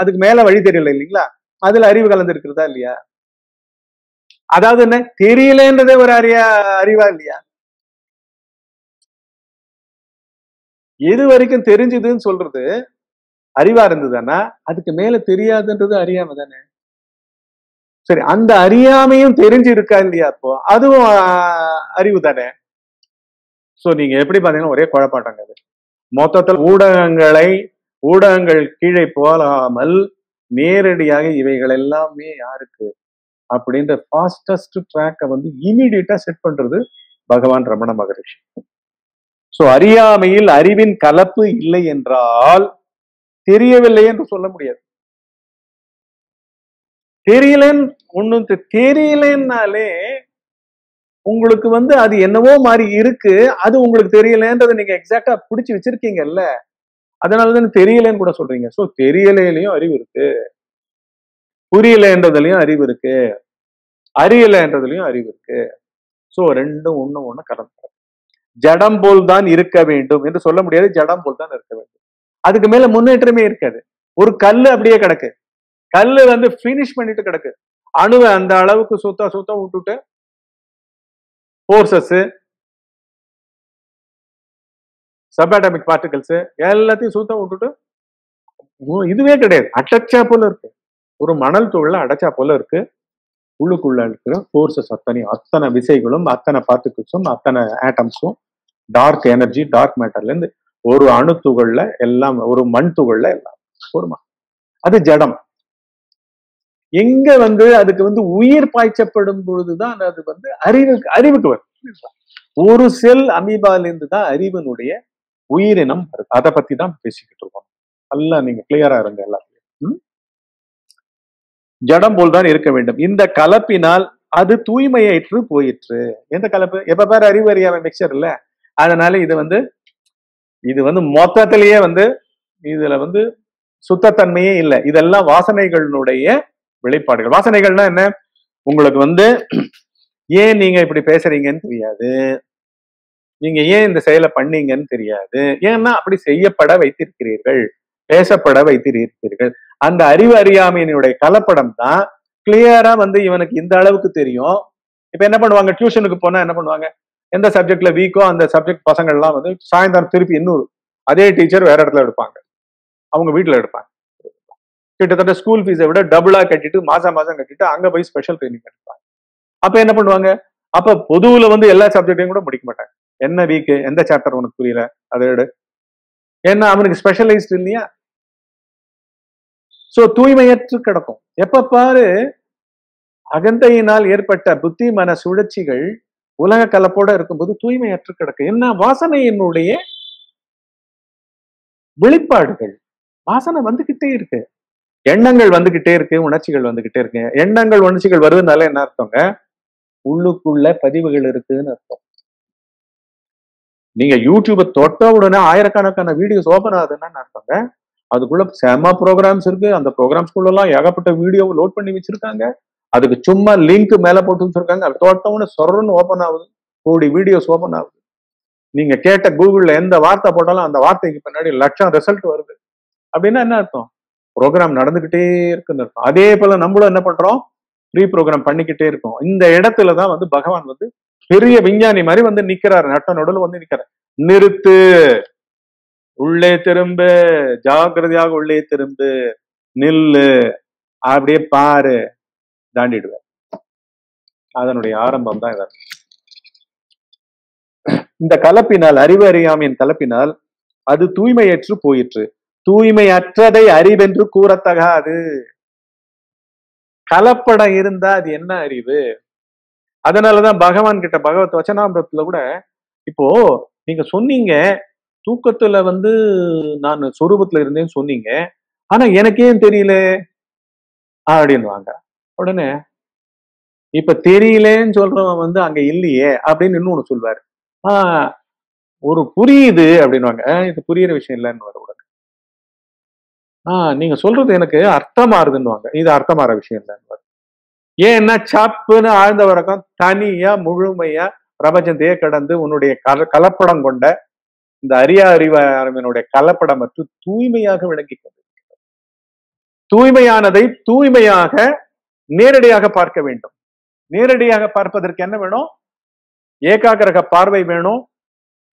அதுக்கு மேல வழி தெரியல இல்லைங்களா, அதுல அறிவு கலந்து இருக்கிறதா இல்லையா? அதாவது என்ன, தெரியலன்றதே ஒரு அறிவா இல்லையா? எது வரைக்கும் தெரிஞ்சதுன்னு சொல்றது அறிவா இருந்ததுன்னா, அதுக்கு மேல தெரியாதுன்றது அறியாம தானே. சரி, அந்த அறியாமையும் தெரிஞ்சு இருக்கா இல்லையா? அப்போ அதுவும் அறிவு தானே. சோ நீங்க எப்படி பாத்தீங்கன்னா ஒரே குழப்பாட்டாங்க. அது மொத்தத்தில் ஊடகங்கள் கீழே போகாமல் நேரடியாக இவைகள் எல்லாமே யாருக்கு அப்படின்ற ஃபாஸ்டஸ்ட் ட்ராக்கை இமீடியட்டா செட் பண்றது பகவான் ரமண மகரிஷி. சோ அறியாமையில் அறிவின் கலப்பு இல்லை என்றால் தெரியவில்லை என்று சொல்ல முடியாது. தெரியலன்னு ஒண்ணு தெரியலன்னாலே உங்களுக்கு அது என்னவோ மாதிரி இருக்கு, அது உங்களுக்கு தெரியலன்றதை நீங்க எக்ஸாக்டா பிடிச்சு வச்சிருக்கீங்கல்ல, அதனாலதான் தெரியலன்னு கூட சொல்றீங்க. சோ தெரியலையும் அறிவு இருக்கு, புரியலன்றதுலயும் அறிவு இருக்கு, அறியலன்றதுலயும் அறிவு இருக்கு. சோ ரெண்டும் ஒண்ணு ஒண்ணு கலந்து ஜடம் போல் தான் இருக்க வேண்டும் என்று சொல்ல முடியாது. ஜடம் போல் தான் இருக்க வேண்டும், அதுக்கு மேல முன்னேற்றமே இருக்காது. ஒரு கல்லு அப்படியே கிடக்கு, கல்லு ஃபினிஷ் பண்ணிட்டு கிடக்கு. அணுவை அந்த அளவுக்கு சுத்தா சுத்தா விட்டுட்டு போர்சஸ், சப்அட்டாமிக் பார்ட்டிகல்ஸ் எல்லாத்தையும் சுத்தா விட்டுட்டு இதுவே கிடையாது. அடைச்சா போல இருக்கு, ஒரு மணல் தூள்ல அடைச்சா போல இருக்கு. உள்ளுக்குள்ள இருக்கிற போர்சஸ் அத்தனை விசைகளும் அத்தனை பார்ட்டிகல்ஸும் அத்தனை ஆட்டம்ஸும் டார்க் எனர்ஜி, டார்க் மேட்டர்ல இருந்து ஒரு அணு துகள்ல எல்லாம், ஒரு மண் துகள்ல எல்லாம் ஒரு அது ஜடம். எங்க அதுக்கு உயிர் பாய்ச்சப்படும் பொழுதுதான் அது அறிவுக்கு வரும். ஒரு செல் அமீபாலிருந்து தான் அறிவனுடைய உயிரினம் வருது. அதை பத்தி தான் பேசிக்கிட்டு இருக்கோம். நல்லா நீங்க கிளியரா இருங்க எல்லாருக்கும். ஜடம் போல் தான் இருக்க வேண்டும். இந்த கலப்பினால் அது தூய்மையற்று போயிற்று. எந்த கலப்பு? எப்ப பேர் அறிவு அறியாம மிக்சர் இல்ல. அதனால இது மொத்தத்திலேயே இதுல சுத்தத்தன்மையே இல்லை. இதெல்லாம் வாசனைகளுடைய வெளிப்பாடுகள். வாசனைகள்னா என்ன? உங்களுக்கு ஏன் நீங்க இப்படி பேசுறீங்கன்னு தெரியாது, நீங்க ஏன் இந்த செயலை பண்ணீங்கன்னு தெரியாது. ஏன்னா அப்படி செய்யப்பட வைத்திருக்கிறீர்கள், பேசப்பட வைத்திருக்கிறீர்கள். அந்த அறிவு அறியாமையினுடைய கலப்படம் தான் கிளியரா இவனுக்கு இந்த அளவுக்கு தெரியும். இப்ப என்ன பண்ணுவாங்க, டியூஷனுக்கு போனா என்ன பண்ணுவாங்க, எந்த சப்ஜெக்ட்ல வீக்கோ அந்த சப்ஜெக்ட் பசங்கள்லாம் சாயந்தரம் திருப்பி இன்னொரு அதே டீச்சர் வேற இடத்துல எடுப்பாங்க, அவங்க வீட்டுல எடுப்பாங்க. கிட்டத்தட்ட ஸ்கூல் ஃபீஸை விட டபுளா கட்டிட்டு மாசம் மாசம் கட்டிட்டு அங்க போய் ஸ்பெஷல் ட்ரைனிங் எடுப்பாங்க. அப்ப என்ன பண்ணுவாங்க, அப்ப பொதுவுல எல்லா சப்ஜெக்டையும் கூட முடிக்க மாட்டாங்க. என்ன வீக், எந்த சாப்டர் உனக்கு புரியல அதை எடு, ஏன்னா அவனுக்கு ஸ்பெஷலைஸ்ட் இல்லையா. சோ தூய்மையற்று கிடக்கும். எப்ப பாரு அகந்தையினால் ஏற்பட்ட புத்தி மன சுழற்சிகள் உலக கலப்போட இருக்கும்போது தூய்மையற்று கிடக்கும். என்ன வாசனையினுடைய வெளிப்பாடுகள்? வாசனை வந்துகிட்டே இருக்கு, எண்ணங்கள் வந்துகிட்டே இருக்கு, உணர்ச்சிகள் வந்துகிட்டே இருக்கு. எண்ணங்கள் உணர்ச்சிகள் வருதுனால என்ன அர்த்தங்க, உள்ளுக்குள்ள பதிவுகள் இருக்குன்னு அர்த்தம். நீங்க யூடியூப தொட்ட உடனே ஆயிரக்கணக்கான வீடியோஸ் ஓபன் ஆகுதுன்னு அர்த்தங்க. அதுக்குள்ள செம ப்ரோக்ராம்ஸ் இருக்கு, அந்த ப்ரோக்ராம்ஸ்குள்ள எல்லாம் ஏகப்பட்ட வீடியோவை லோட் பண்ணி வச்சிருக்காங்க. அதுக்கு சும்மா லிங்க் மேல போட்டு வச்சிருக்காங்க. அது தோட்டம்னு சொர்றன்னு ஓபன் ஆகுது, கோடி வீடியோஸ் ஓபன் ஆகுது. நீங்க கேட்ட கூகுள்ல எந்த வார்த்தை போட்டாலும் அந்த வார்த்தைக்கு பின்னாடி லட்சம் ரிசல்ட் வருது. அப்படின்னா என்ன அர்த்தம், ப்ரோக்ராம் நடந்துகிட்டே இருக்குன்னு இருக்கும். அதே போல நம்மளும் என்ன பண்றோம், ப்ரீ ப்ரோக்ராம் பண்ணிக்கிட்டே இருக்கோம். இந்த இடத்துலதான் பகவான் பெரிய விஞ்ஞானி மாதிரி நிக்கிறாரு, நட்ட நடுவில் நிக்கிறார். நிறுத்து, உள்ளே திரும்பு, ஜாக்கிரதையாக உள்ளே திரும்பு, நில்லு, அப்படியே பாரு, தாண்டிடுவேன். அதனுடைய ஆரம்பம் தான் இவர். இந்த கலப்பினால், அறிவு அறியாமையின் கலப்பினால் அது தூய்மையற்று போயிற்று. தூய்மையற்றதை அறிவென்று கூறத்தகாது. கலப்படம் இருந்தா அது என்ன அறிவு? அதனாலதான் பகவான் கிட்ட பகவத் வச்சனாமிரத்துல கூட, இப்போ நீங்க சொன்னீங்க தூக்கத்துல வந்து நான் சொரூபத்துல இருந்தேன்னு சொன்னீங்க, ஆனா எனக்கு ஏன் தெரியல அப்படின்வாங்க. உடனே இப்ப தெரியலேன்னு சொல்றவன் வந்து அங்க இல்லையே அப்படின்னு இன்னும் ஒண்ணு சொல்வாரு. ஒரு புரியுது அப்படின்வாங்க. இது புரியுற விஷயம் இல்லைன்னு வர உடனே நீங்க சொல்றது எனக்கு அர்த்தமாறுதுன்னுவாங்க. இது அர்த்தமாற விஷயம் இல்லைன்னு வரும். ஏன்னா சாப்புன்னு ஆழ்ந்த வழக்கம் தனியா முழுமையா பிரபஞ்சத்தையே கடந்து உன்னுடைய கலப்படம் கொண்ட இந்த அறிவனுடைய கலப்படம் மற்றும் தூய்மையாக விளங்கி கொண்டிருக்கிறது. தூய்மையானதை தூய்மையாக நேரடியாக பார்க்க வேண்டும். நேரடியாக பார்ப்பதற்கு என்ன வேணும்? ஏகாகிரக பார்வை வேணும்.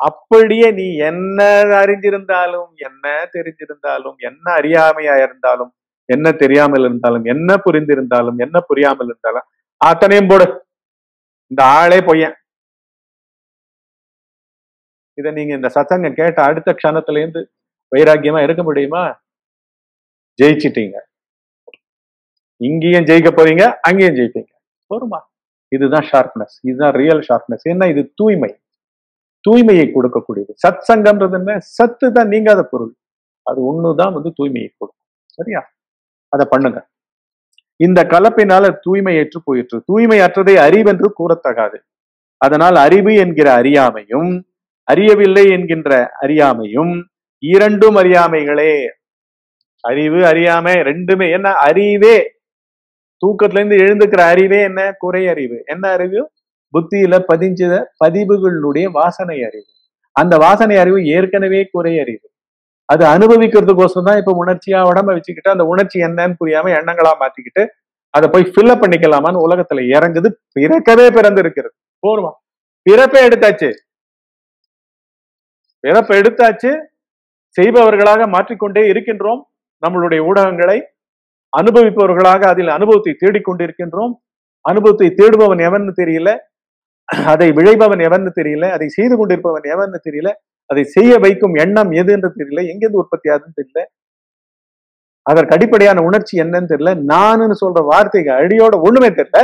அப்படியே நீ என்ன அறிஞ்சிருந்தாலும், என்ன தெரிஞ்சிருந்தாலும், என்ன அறியாமையா இருந்தாலும், என்ன தெரியாமல் இருந்தாலும், என்ன புரிந்திருந்தாலும், என்ன புரியாமல் இருந்தாலும் அத்தனையும் போடு. இந்த ஆளே பொய்யன். இதை நீங்க இந்த சத்தங்க கேட்ட அடுத்த க்ஷணத்துல இருந்து வைராக்கியமா இருக்க முடியுமா? ஜெயிச்சிட்டீங்க. இங்கேயும் ஜெயிக்க போறீங்க, அங்கேயும் ஜெயிப்பீங்க. போருமா? இதுதான் ஷார்ப்னஸ். இதுதான் ரியல் ஷார்ப்னஸ். ஏன்னா இது தூய்மை, தூய்மையை கொடுக்கக்கூடியது. சத் சங்கம்ன்றது என்ன? சத்து தான் நீங்காத பொருள். அது ஒண்ணுதான் வந்து தூய்மையை கொடுக்கும். சரியா? அதை பண்ணுங்க. இந்த கலப்பினால தூய்மையற்று போயிற்று. தூய்மையற்றதை அறிவென்று கூறத்தகாது. அதனால் அறிவு என்கிற அறியாமையும் அறியவில்லை என்கின்ற அறியாமையும் இரண்டும் அறியாமைகளே. அறிவு அறியாமை ரெண்டுமே என்ன? அறிவே. தூக்கத்துல இருந்து எழுந்துக்கிற அறிவே என்ன? குறை அறிவு. என்ன அறிவு? புத்தியில பதிஞ்சத பதிவுகளுடைய வாசனை அறிவு. அந்த வாசனை அறிவு ஏற்கனவே குறை அறிவு. அது அனுபவிக்கிறதுக்கோசம் தான் இப்ப உணர்ச்சியா உடம்ப வச்சுக்கிட்டு அந்த உணர்ச்சி என்னன்னு புரியாம எண்ணங்களா மாத்திக்கிட்டு அதை போய் ஃபில்லப் பண்ணிக்கலாமான்னு உலகத்துல இறங்குது. பிறக்கவே பிறந்திருக்கிறது. போருமா? பிறப்பே எடுத்தாச்சு. பிறப்பை எடுத்தாச்சு. செய்பவர்களாக மாற்றிக்கொண்டே இருக்கின்றோம். நம்மளுடைய ஊடகங்களை அனுபவிப்பவர்களாக அதில் அனுபவத்தை தேடிக்கொண்டிருக்கின்றோம். அனுபவத்தை தேடுபவன் எவன்னு தெரியல, அதை விளைபவன் எவன்னு தெரியல, அதை செய்து கொண்டிருப்பவன் எவன்னு தெரியல, அதை செய்ய வைக்கும் எண்ணம் எதுன்னு தெரியல, எங்கேருந்து உற்பத்தி ஆகுதுன்னு தெரியல, அதற்கு அடிப்படையான உணர்ச்சி என்னன்னு தெரியல, நானுன்னு சொல்ற வார்த்தைக்கு அடியோட ஒண்ணுமே தெரியல.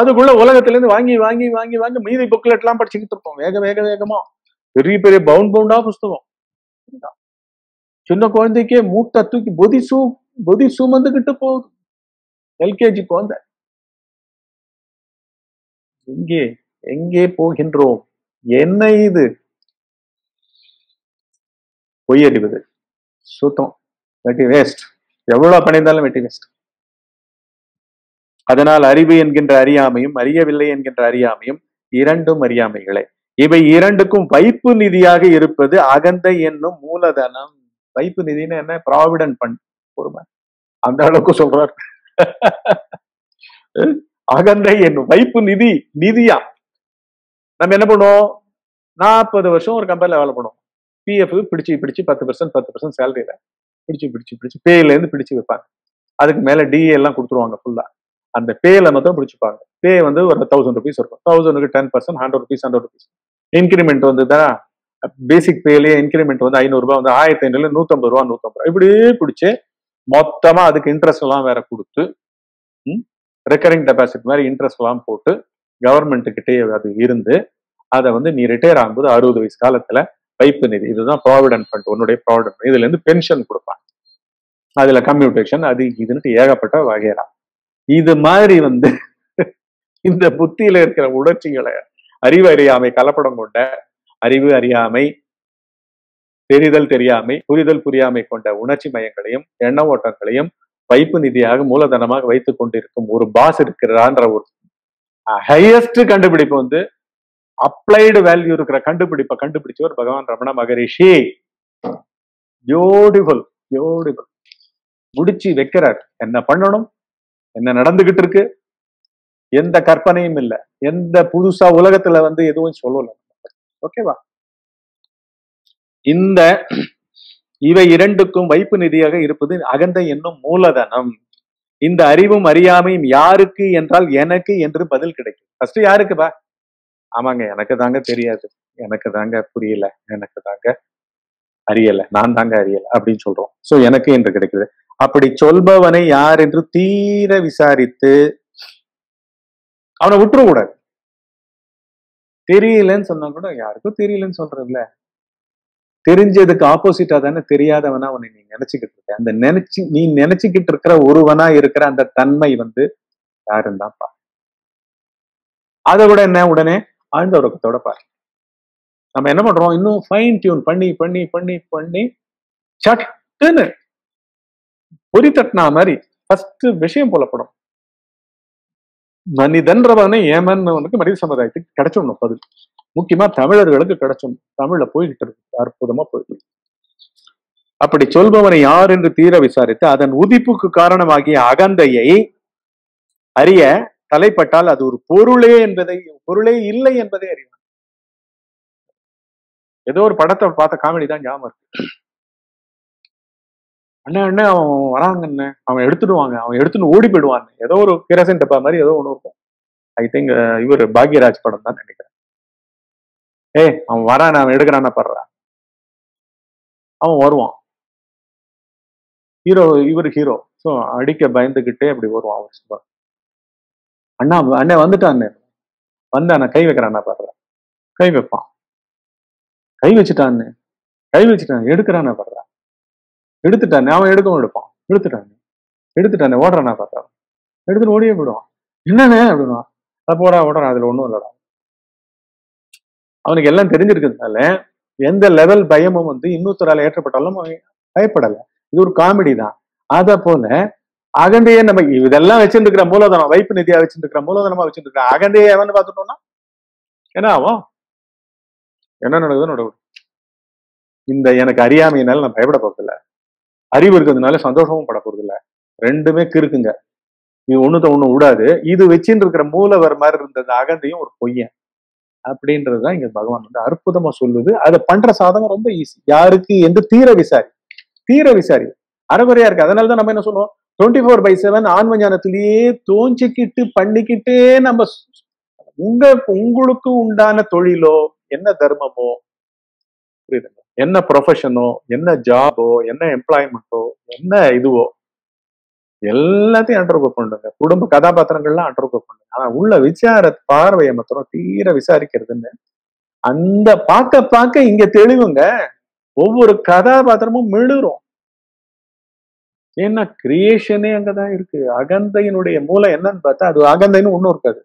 அதுக்குள்ள உலகத்திலேருந்து வாங்கி வாங்கி வாங்கி வாங்கி மீதி புக்லெட் எல்லாம் படிச்சுக்கிட்டு இருப்போம். வேக வேக வேகமா பெரிய பெரிய பவுண்ட் பவுண்டா புஸ்தகம். சின்ன குழந்தைக்கே மூட்டை தூக்கி பொதி சுமந்துகிட்டு போகுது. எல்கேஜி குழந்தை. எங்கே எங்கே போகின்றோம்? என்ன இது? பொய் அறிவது சுத்தம். வெட்டி வேஸ்ட். எவ்வளவு பண்ணியிருந்தாலும் வெட்டி வேஸ்ட். அதனால் அறிவு என்கின்ற அறியாமையும் அறியவில்லை என்கின்ற அறியாமையும் இரண்டும் அறியாமைகளே. இவை இரண்டுக்கும் வைப்பு நிதியாக இருப்பது அகந்தை என்னும் மூலதனம். வைப்பு நிதினா என்ன? Provident fund. பொறுமை. அந்த அளவுக்கு சொல்றார். அகந்தை என்னும் வைப்பு நிதி. நிதியா நம்ம என்ன பண்ணுவோம்? 40 வருஷம் ஒரு கம்பெனில வேலை பண்ணுவோம். பிஎஃப் பிடிச்சு பிடிச்சு 10% சேலரியில பிடிச்சு பிடிச்சு பிடிச்சு பேயில இருந்து பிடிச்சு வைப்பாங்க. அதுக்கு மேல டிஏ எல்லாம் கொடுத்துருவாங்க ஃபுல்லா. அந்த பேயில மட்டும் பிடிச்சுப்பாங்க. பே வந்து ஒரு 1000 ருபீஸ் இருக்கும். 1000க்கு 10%, 100 ருபீஸ், 100 ருபீஸ் இன்கிரிமெண்ட் வந்து தானே. பேசிக் பேலயே இன்கிரிமெண்ட் வந்து 500 ரூபாய் வந்து 1500, 150 ரூபா, 150 ரூபா இப்படியே பிடிச்சு மொத்தமா அதுக்கு இன்ட்ரெஸ்ட் எல்லாம் வேற கொடுத்து, ரெக்கரிங் டெபாசிட் மாதிரி இன்ட்ரெஸ்ட் எல்லாம் போட்டு கவர்மெண்ட்டுக்கிட்டே அது இருந்து அதை வந்து நீ ரிட்டையர் ஆகும்போது 60 வயசு காலத்துல வைப்பு நிதி. இதுதான் ப்ராவிடன்ட் ஃபண்ட். உன்னுடைய ப்ராவிடன்ட் ஃபண்ட். இதுல இருந்து பென்ஷன் கொடுப்பாங்க. அதுல கம்யூட்டேஷன் அது இதுன்ட்டு ஏகப்பட்ட வகையறா. இது மாதிரி வந்து இந்த புத்தியில இருக்கிற உணர்ச்சிகளை அறிவு அறியாமை கலப்படம் கொண்ட அறிவு அறியாமை, தெரிதல் தெரியாமை, புரிதல் புரியாமை கொண்ட உணர்ச்சி மயங்களையும் எண்ண ஓட்டங்களையும் வைப்பு நிதியாக மூலதனமாக வைத்துக் கொண்டிருக்கும் ஒரு பாஸ் இருக்கிறான்ற ஒரு ஹையஸ்ட் கண்டுபிடிப்பு வந்து அப்ளைடு வேல்யூ இருக்கிற கண்டுபிடிப்பை கண்டுபிடிச்சவர் பகவான் ரமண மகரிஷி. Beautiful beautiful. முடிச்சு வைக்கிறார். என்ன பண்ணணும், என்ன நடந்துகிட்டு இருக்கு, எந்த கற்பனையும் இல்லை, எந்த புதுசா உலகத்துல வந்து எதுவும் சொல்லல. ஓகேவா? இந்த இவை இரண்டுக்கும் வைப்பு நிதியாக இருப்பது அகந்தை என்னும் மூலதனம். இந்த அறிவும் அறியாமையும் யாருக்கு என்றால் எனக்கு என்று பதில் கிடைக்கும். ஃபர்ஸ்ட் யாருக்குப்பா? ஆமாங்க, எனக்கு தாங்க தெரியாது, எனக்கு தாங்க புரியல, எனக்கு தாங்க அறியலை, நான் தாங்க அறியலை அப்படின்னு சொல்றோம். சோ எனக்கு என்று கிடைக்குது. அப்படி சொல்பவனை யார் என்று தீர விசாரித்து அவனை விட்டுறக்கூடாது. தெரியலன்னு சொன்னா கூட யாருக்கும் தெரியலன்னு சொல்றதுல தெரிஞ்சதுக்கு ஆப்போசிட்டா தானே தெரியாதவனா உன்னை நீ நினைச்சுக்கிட்டு இருக்க. அந்த நீ நினைச்சுக்கிட்டு இருக்கிற ஒருவனா இருக்கிற அந்த தன்மை யாருந்தான் பாரு. அதை விட என்ன, உடனே ஆழ்ந்த உறக்கத்தோட பாரு. நம்ம என்ன பண்றோம், இன்னும் ஃபைன் டியூன் பண்ணி பண்ணி பண்ணி பண்ணி சட்டுன்னு பொறி தட்டினா மாதிரி ஃபர்ஸ்ட் விஷயம் புலப்படும். மனிதன்றவனே ஏமன்னுக்கு மனித சமுதாயத்துக்கு கிடைச்சோம்னு பதில், முக்கியமா தமிழர்களுக்கு கிடைச்சோம். தமிழ்ல போய்கிட்டு இருக்கு, அற்புதமா போயிட்டு. அப்படி சொல்பவனை யார் என்று தீர விசாரித்து அதன் உதிப்புக்கு காரணமாகிய அகந்தையை அறிய தலைப்பட்டால் அது ஒரு பொருளே இல்லை என்பதை அறிவான். ஏதோ ஒரு படத்தை பார்த்த காமெடி தான் ஞாபகம் இருக்கு. அண்ணன் அண்ணன் அவன் வராங்கண்ணே, அவன் எடுத்துடுவாங்க, அவன் எடுத்துன்னு ஓடி போயிடுவான். ஏதோ ஒரு கிரசன் டப்பா மாதிரி ஏதோ ஒன்று இருக்கும். ஐ திங்க் இவர் பாக்யராஜ் படம் தான் நினைக்கிறேன். அவன் வரான், அவன் எடுக்கிறான்னு படுறான், அவன் வருவான். ஹீரோ, இவர் ஹீரோ, ஸோ அடிக்க பயந்துகிட்டே அப்படி வருவான். அவன் அண்ணா அண்ணன் வந்துட்டான்னு வந்தாண்ணா கை வைக்கிறான்னா படுறான், கை வைப்பான், கை வச்சுட்டான்னு கை வச்சுட்டான், எடுக்கிறான்னா படுறான், எடுத்துட்டானே, அவன் எடுக்கவும் எடுப்பான், எடுத்துட்டானே ஓடுறான்னா படுறான், எடுத்துட்டு ஓடியே போயிடுவான். என்னன்னு அப்படின்னா அதை ஓடுறான், அதுல ஒன்றும் இல்லடா. அவனுக்கு எல்லாம் தெரிஞ்சிருக்கிறதுனால எந்த லெவல் பயமும் இன்னொருத்தரால் ஏற்றப்பட்டாலும் பயப்படலை. இது ஒரு காமெடி தான். அதை போல அகண்டையே நம்ம இதெல்லாம் வச்சுருக்கிற மூலதனம், வைப்பு நிதியா வச்சுருக்கிற மூலதனமா வச்சுருக்கிற அகண்டையே எவன்னு பார்த்துட்டோம்னா என்ன ஆகும், என்ன நடக்குதுன்னு நடக்கும். இந்த எனக்கு அறியாமையினால நான் பயப்பட போறதில்ல, அறிவு இருக்கிறதுனால சந்தோஷமும் பட போறதில்ல, ரெண்டுமே கிருக்குங்க. இது ஒண்ணுத்த ஒண்ணு விடாது. இது வச்சுட்டு இருக்கிற மூலவர் மாதிரி இருந்தது அகண்டையும் ஒரு பொய்யன் அப்படின்றதுதான் இங்க பகவான் அற்புதமா சொல்லுது. அதை பண்ற சாதகம் ரொம்ப ஈஸி. யாருக்கு என்று தீர விசாரி அறகுறையா இருக்கு. அதனாலதான் நம்ம என்ன சொல்லுவோம், 24/7 ஆன்ம ஞானத்திலேயே தோஞ்சிக்கிட்டு பண்ணிக்கிட்டே நம்ம உங்களுக்கு உண்டான தொழிலோ என்ன தர்மமோ புரியுதுங்க, என்ன ப்ரொஃபஷனோ, என்ன ஜாபோ, என்ன எம்ப்ளாய்மெண்ட்டோ, என்ன இதுவோ எல்லாத்தையும் அண்டர்கோ பண்ணுங்க. குடும்ப கதாபாத்திரங்கள்லாம் அண்டர்கோ பண்ணுங்க. ஆனா உள்ள விசார பார்வையை மாத்திரம் தீர விசாரிக்கிறதுன்னு அந்த பார்க்க இங்க தெளிவுங்க. ஒவ்வொரு கதாபாத்திரமும் மிளிரும். ஏன்னா கிரியேஷனே அங்கதான் இருக்கு. அகந்தையினுடைய மூலம் என்னன்னு பார்த்தா அது அகந்தைன்னு ஒண்ணும் இருக்காது,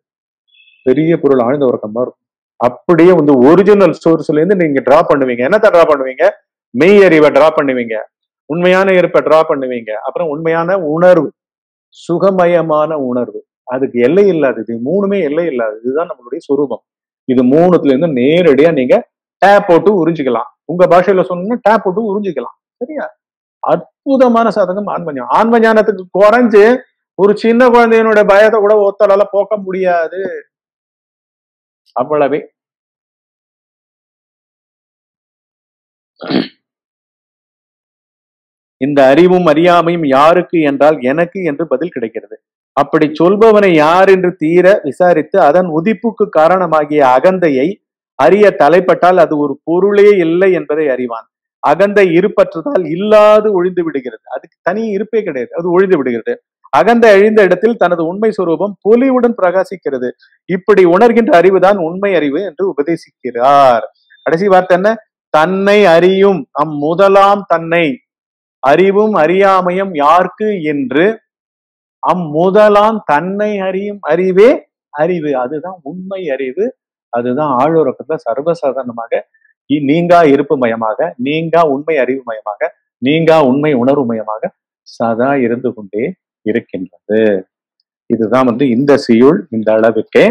பெரிய பொருள் ஆழ்ந்த உறக்கமா இருக்கும். அப்படியே ஒரிஜினல் சோர்ஸ்ல இருந்து நீங்க டிரா பண்ணுவீங்க. என்னத்தான் டிரா பண்ணுவீங்க? மெய் அறிவை டிரா பண்ணுவீங்க, உண்மையான இருப்பை டிரா பண்ணுவீங்க, அப்புறம் உண்மையான உணர்வு, சுகமயமான உணர்வு. அதுக்கு எல்லை இல்லாதது, மூணுமே எல்லை இல்லாதது. இதுதான் நம்மளுடைய சொரூபம். இது மூணுத்துல இருந்து நேரடியா நீங்க டேப் போட்டு உறிஞ்சிக்கலாம். உங்க பாஷையில சொன்னீங்கன்னா டேப் போட்டு உறிஞ்சிக்கலாம். சரியா? அற்புதமான சாதகம் ஆன்மஞானம். ஆன்மஞானத்துக்கு குறைஞ்சு ஒரு சின்ன குழந்தையினுடைய பயத்தை கூட ஒத்தலால போக்க முடியாது. அவ்வளவே. இந்த அறிவும் அறியாமையும் யாருக்கு என்றால் எனக்கு என்று பதில் கிடைக்கிறது. அப்படி சொல்பவனை யார் என்று தீர விசாரித்து அதன் உதிப்புக்கு காரணமாகிய அகந்தையை அறிய தலைப்பட்டால் அது ஒரு பொருளே இல்லை என்பதை அறிவான். அகந்தை இருப்பற்றதால் இல்லாது ஒழிந்து விடுகிறது. அதுக்கு தனி இருப்பே கிடையாது, அது ஒழிந்து விடுகிறது. அகந்தை அழிந்த இடத்தில் தனது உண்மை சுரூபம் பொலிவுடன் பிரகாசிக்கிறது. இப்படி உணர்கின்ற அறிவுதான் உண்மை அறிவு என்று உபதேசிக்கிறார். கடைசி வார்த்தை என்ன? தன்னை அறியும் அம்முதலாம் தன்னை அறிவும் அறியாமையும் யாருக்கு என்று அம்முதலாம் தன்னை அறியும் அறிவே அறிவு. அதுதான் உண்மை அறிவு. அதுதான் ஆழ்வுறக்கத்துல சர்வசாதாரணமாக நீங்கா இருப்பு மயமாக, நீங்கா உண்மை அறிவு மயமாக, நீங்கா உண்மை உணர்வு மயமாக சதா இருந்து கொண்டே இருக்கின்றது. இதுதான் இந்த சியூல் இந்த அளவுக்கே.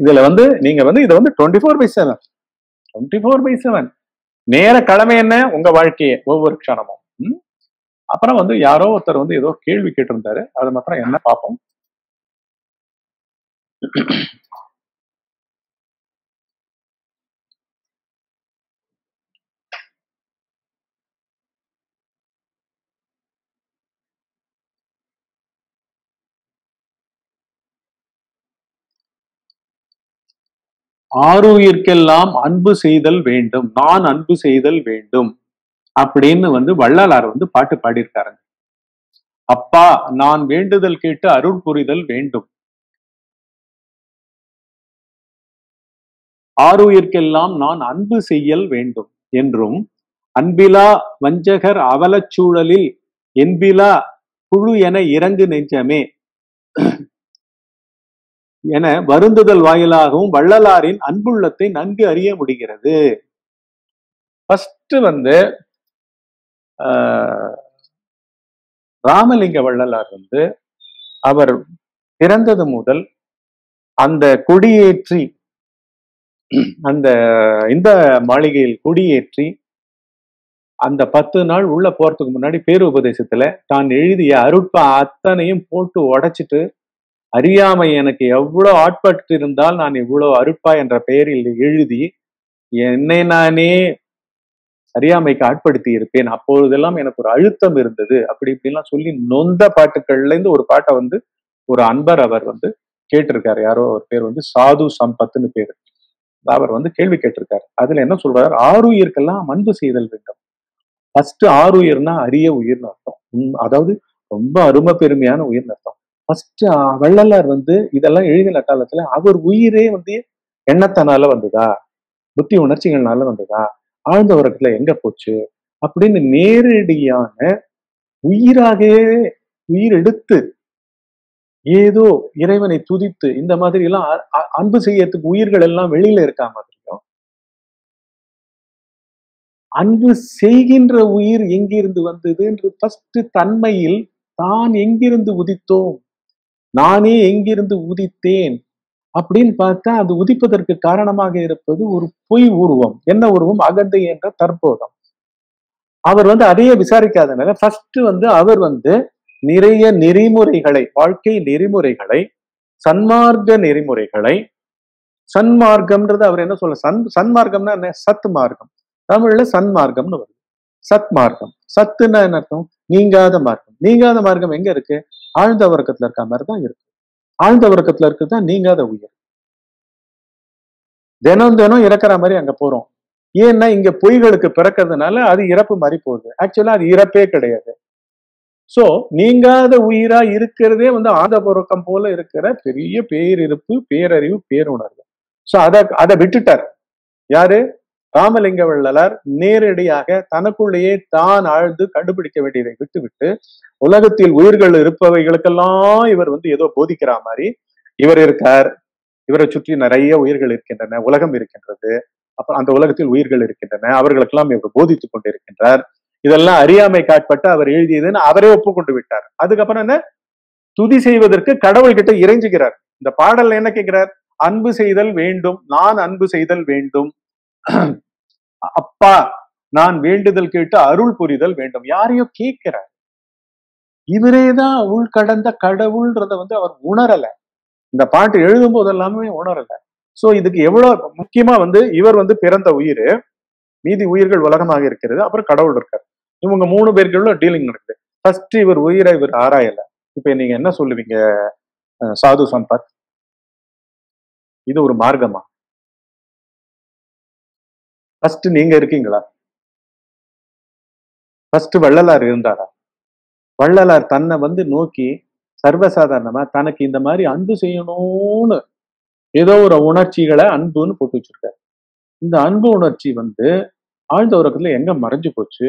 இதுல நீங்க இதை 24/7 நேர கடமை என்ன உங்க வாழ்க்கையை ஒவ்வொரு க்ஷணமும். அப்புறம் யாரோ ஒருத்தர் ஏதோ கேள்வி கேட்டிருந்தாரு, அது மாத்திரம் என்ன பார்ப்போம். ஆருயிர்க்கெல்லாம் அன்பு செய்தல் வேண்டும், நான் அன்பு செய்தல் வேண்டும் அப்படின்னு வந்து வள்ளலார் வந்து பாட்டு பாடியிருக்காருங்க. அப்பா நான் வேண்டுதல் கேட்டு அருள் புரிதல் வேண்டும், ஆருயிர்க்கெல்லாம் நான் அன்பு செய்யல் வேண்டும் என்றும், அன்பிலா வஞ்சகர் அவலச்சூழலில் என்பிலா குழு என இறங்கு நெஞ்சமே என வருந்துதல் வாயிலாகவும் வள்ளலாரின் அன்புள்ளத்தை நன்கு அறிய முடிகிறது. ஃபர்ஸ்ட் வந்து ராமலிங்க வள்ளலார் வந்து அவர் பிறந்தது முதல் அந்த கொடியேற்றி அந்த இந்த மாளிகையில் கொடியேற்றி அந்த 10 நாள் உள்ள போறதுக்கு முன்னாடி பேருபதேசத்துல தான் எழுதிய அருட்பா அத்தனையும் போட்டு உடைச்சிட்டு, அறியாமை எனக்கு எவ்வளோ ஆட்பட்டு இருந்தால் நான் இவ்வளோ அருட்பா என்ற பெயரில் எழுதி என்னை நானே அறியாமைக்கு ஆட்படுத்தி இருப்பேன், அப்பொழுதெல்லாம் எனக்கு ஒரு அழுத்தம் இருந்தது அப்படி இப்படின்லாம் சொல்லி நொந்த பாட்டுகள்ல இருந்து ஒரு பாட்டை வந்து ஒரு அன்பர் அவர் வந்து கேட்டிருக்காரு. யாரோ ஒரு பேர் வந்து சாது சம்பத்துன்னு பேரு, அவர் வந்து கேள்வி கேட்டிருக்காரு. அதுல என்ன சொல்றாரு, ஆருயிர்க்கெல்லாம் அன்பு செய்தல் வேண்டும். ஃபர்ஸ்ட் ஆருயிர்னா அரிய உயிர்னு அர்த்தம், அதாவது ரொம்ப அருமை பெருமையான உயிர்னு அர்த்தம். ஃபர்ஸ்ட் வள்ளலார் வந்து இதெல்லாம் எழுதின காலத்துல அவர் உயிரே வந்து எண்ணத்தனால வந்ததா, புத்தி உணர்ச்சிகள்னால வந்ததா, ஆழ்ந்த உறக்கத்துல எங்க போச்சு அப்படின்னு நேரடியான உயிராகவே உயிரெடுத்து ஏதோ இறைவனை துதித்து இந்த மாதிரி எல்லாம் அன்பு செய்யறதுக்கு உயிர்கள் எல்லாம் வெளியில இருக்கா மாதிரியும், அன்பு செய்கின்ற உயிர் எங்கிருந்து வந்தது என்று ஃபர்ஸ்ட் தன்மையில் தான் எங்கிருந்து உதித்தோம், நானே எங்கிருந்து உதித்தேன் அப்படின்னு பார்த்தா அது உதிப்பதற்கு காரணமாக இருப்பது ஒரு பொய் உருவம். என்ன உருவம்? அகந்தை என்ற தற்போதம். அவர் வந்து அதையே விசாரிக்காதனால ஃபர்ஸ்ட் வந்து அவர் வந்து நிறைய நெறிமுறைகளை, வாழ்க்கை நெறிமுறைகளை, சன்மார்க்க நெறிமுறைகளை, சன்மார்க்கம்ன்றது அவர் என்ன சொல்ல, சன்மார்க்கம்னா என்ன? சத் மார்க்கம், தமிழ்ல சன்மார்க்கம்னு வருது. சத் மார்க்கம், சத்துன்னா என்ன அர்த்தம்? நீங்காத மார்க்கம். நீங்காத மார்க்கம் எங்க இருக்கு? ஆழ்ந்த உறக்கத்துல இருக்க மாதிரி தான் இருக்கு. ஆழ்ந்த உறக்கத்துல இருக்குதான் நீங்காத உயிர். தினம் தினம் இறக்குற மாதிரி அங்க போறோம். ஏன்னா இங்க பொய்களுக்கு பிறக்கிறதுனால அது இறப்பு மாதிரி போகுது. ஆக்சுவலா அது இறப்பே கிடையாது. சோ நீங்காத உயிரா இருக்கிறதே வந்து ஆழ்ந்த உறக்கம் போல இருக்கிற பெரிய பேரிருப்பு, பேரறிவு, பேருணர்வு. சோ அதை விட்டுட்டார் யாரு? ராமலிங்க வள்ளலார். நேரடியாக தனக்குள்ளேயே தான் ஆழ்ந்து கண்டுபிடிக்க வேண்டியதை விட்டுவிட்டு உலகத்தில் உயிர்கள் இருப்பவைகளுக்கெல்லாம் இவர் வந்து ஏதோ போதிக்கிற மாதிரி இவர் இருக்கார். இவரை சுற்றி நிறைய உயிர்கள் இருக்கின்றன, உலகம் இருக்கின்றது, அப்புறம் அந்த உலகத்தில் உயிர்கள் இருக்கின்றன, அவர்களுக்கெல்லாம் இவர் போதித்துக் கொண்டிருக்கின்றார். இதெல்லாம் அறியாமை காட்பட்டு அவர் எழுதியதுன்னு அவரே ஒப்புக்கொண்டு விட்டார். அதுக்கப்புறம் என்ன? துதி செய்வதற்கு கடவுள்கிட்ட இறைஞ்சுகிறார். இந்த பாடல்ல என்ன கேட்கிறார்? அன்பு செய்தல் வேண்டும், நான் அன்பு செய்தல் வேண்டும், அப்பா நான் வேண்டுதல் கேட்டு அருள் புரிதல் வேண்டும். யாரையோ கேட்கிறார். இவரேதான் உள்கடந்த கடவுள்ன்றத வந்து அவர் உணரல. இந்த பாட்டு எழுதும் போது எல்லாமே உணரல. சோ இதுக்கு எவ்வளவு முக்கியமா வந்து இவர் வந்து பிறந்த உயிர், மீதி உயிர்கள் உலகமாக இருக்கிறது, அப்புறம் கடவுள் இருக்காரு. இவங்க 3 பேருக்குள்ள டீலிங் நடக்குது. ஃபர்ஸ்ட் இவர் உயிரை இவர் ஆராயல. இப்ப நீங்க என்ன சொல்லுவீங்க சாது சம்பத்? இது ஒரு மார்க்கமா? ஃபர்ஸ்ட் நீங்க இருக்கீங்களா? ஃபர்ஸ்ட் வள்ளலார் இருந்தாரா? வள்ளலார் தன்னை வந்து நோக்கி சர்வசாதாரணமா தனக்கு இந்த மாதிரி அன்பு செய்யணும்னு ஏதோ ஒரு உணர்ச்சிகளை அன்புன்னு போட்டு வச்சிருக்காரு. இந்த அன்பு உணர்ச்சி வந்து ஆழ்ந்த உறக்கத்துல எங்க மறைஞ்சு போச்சு?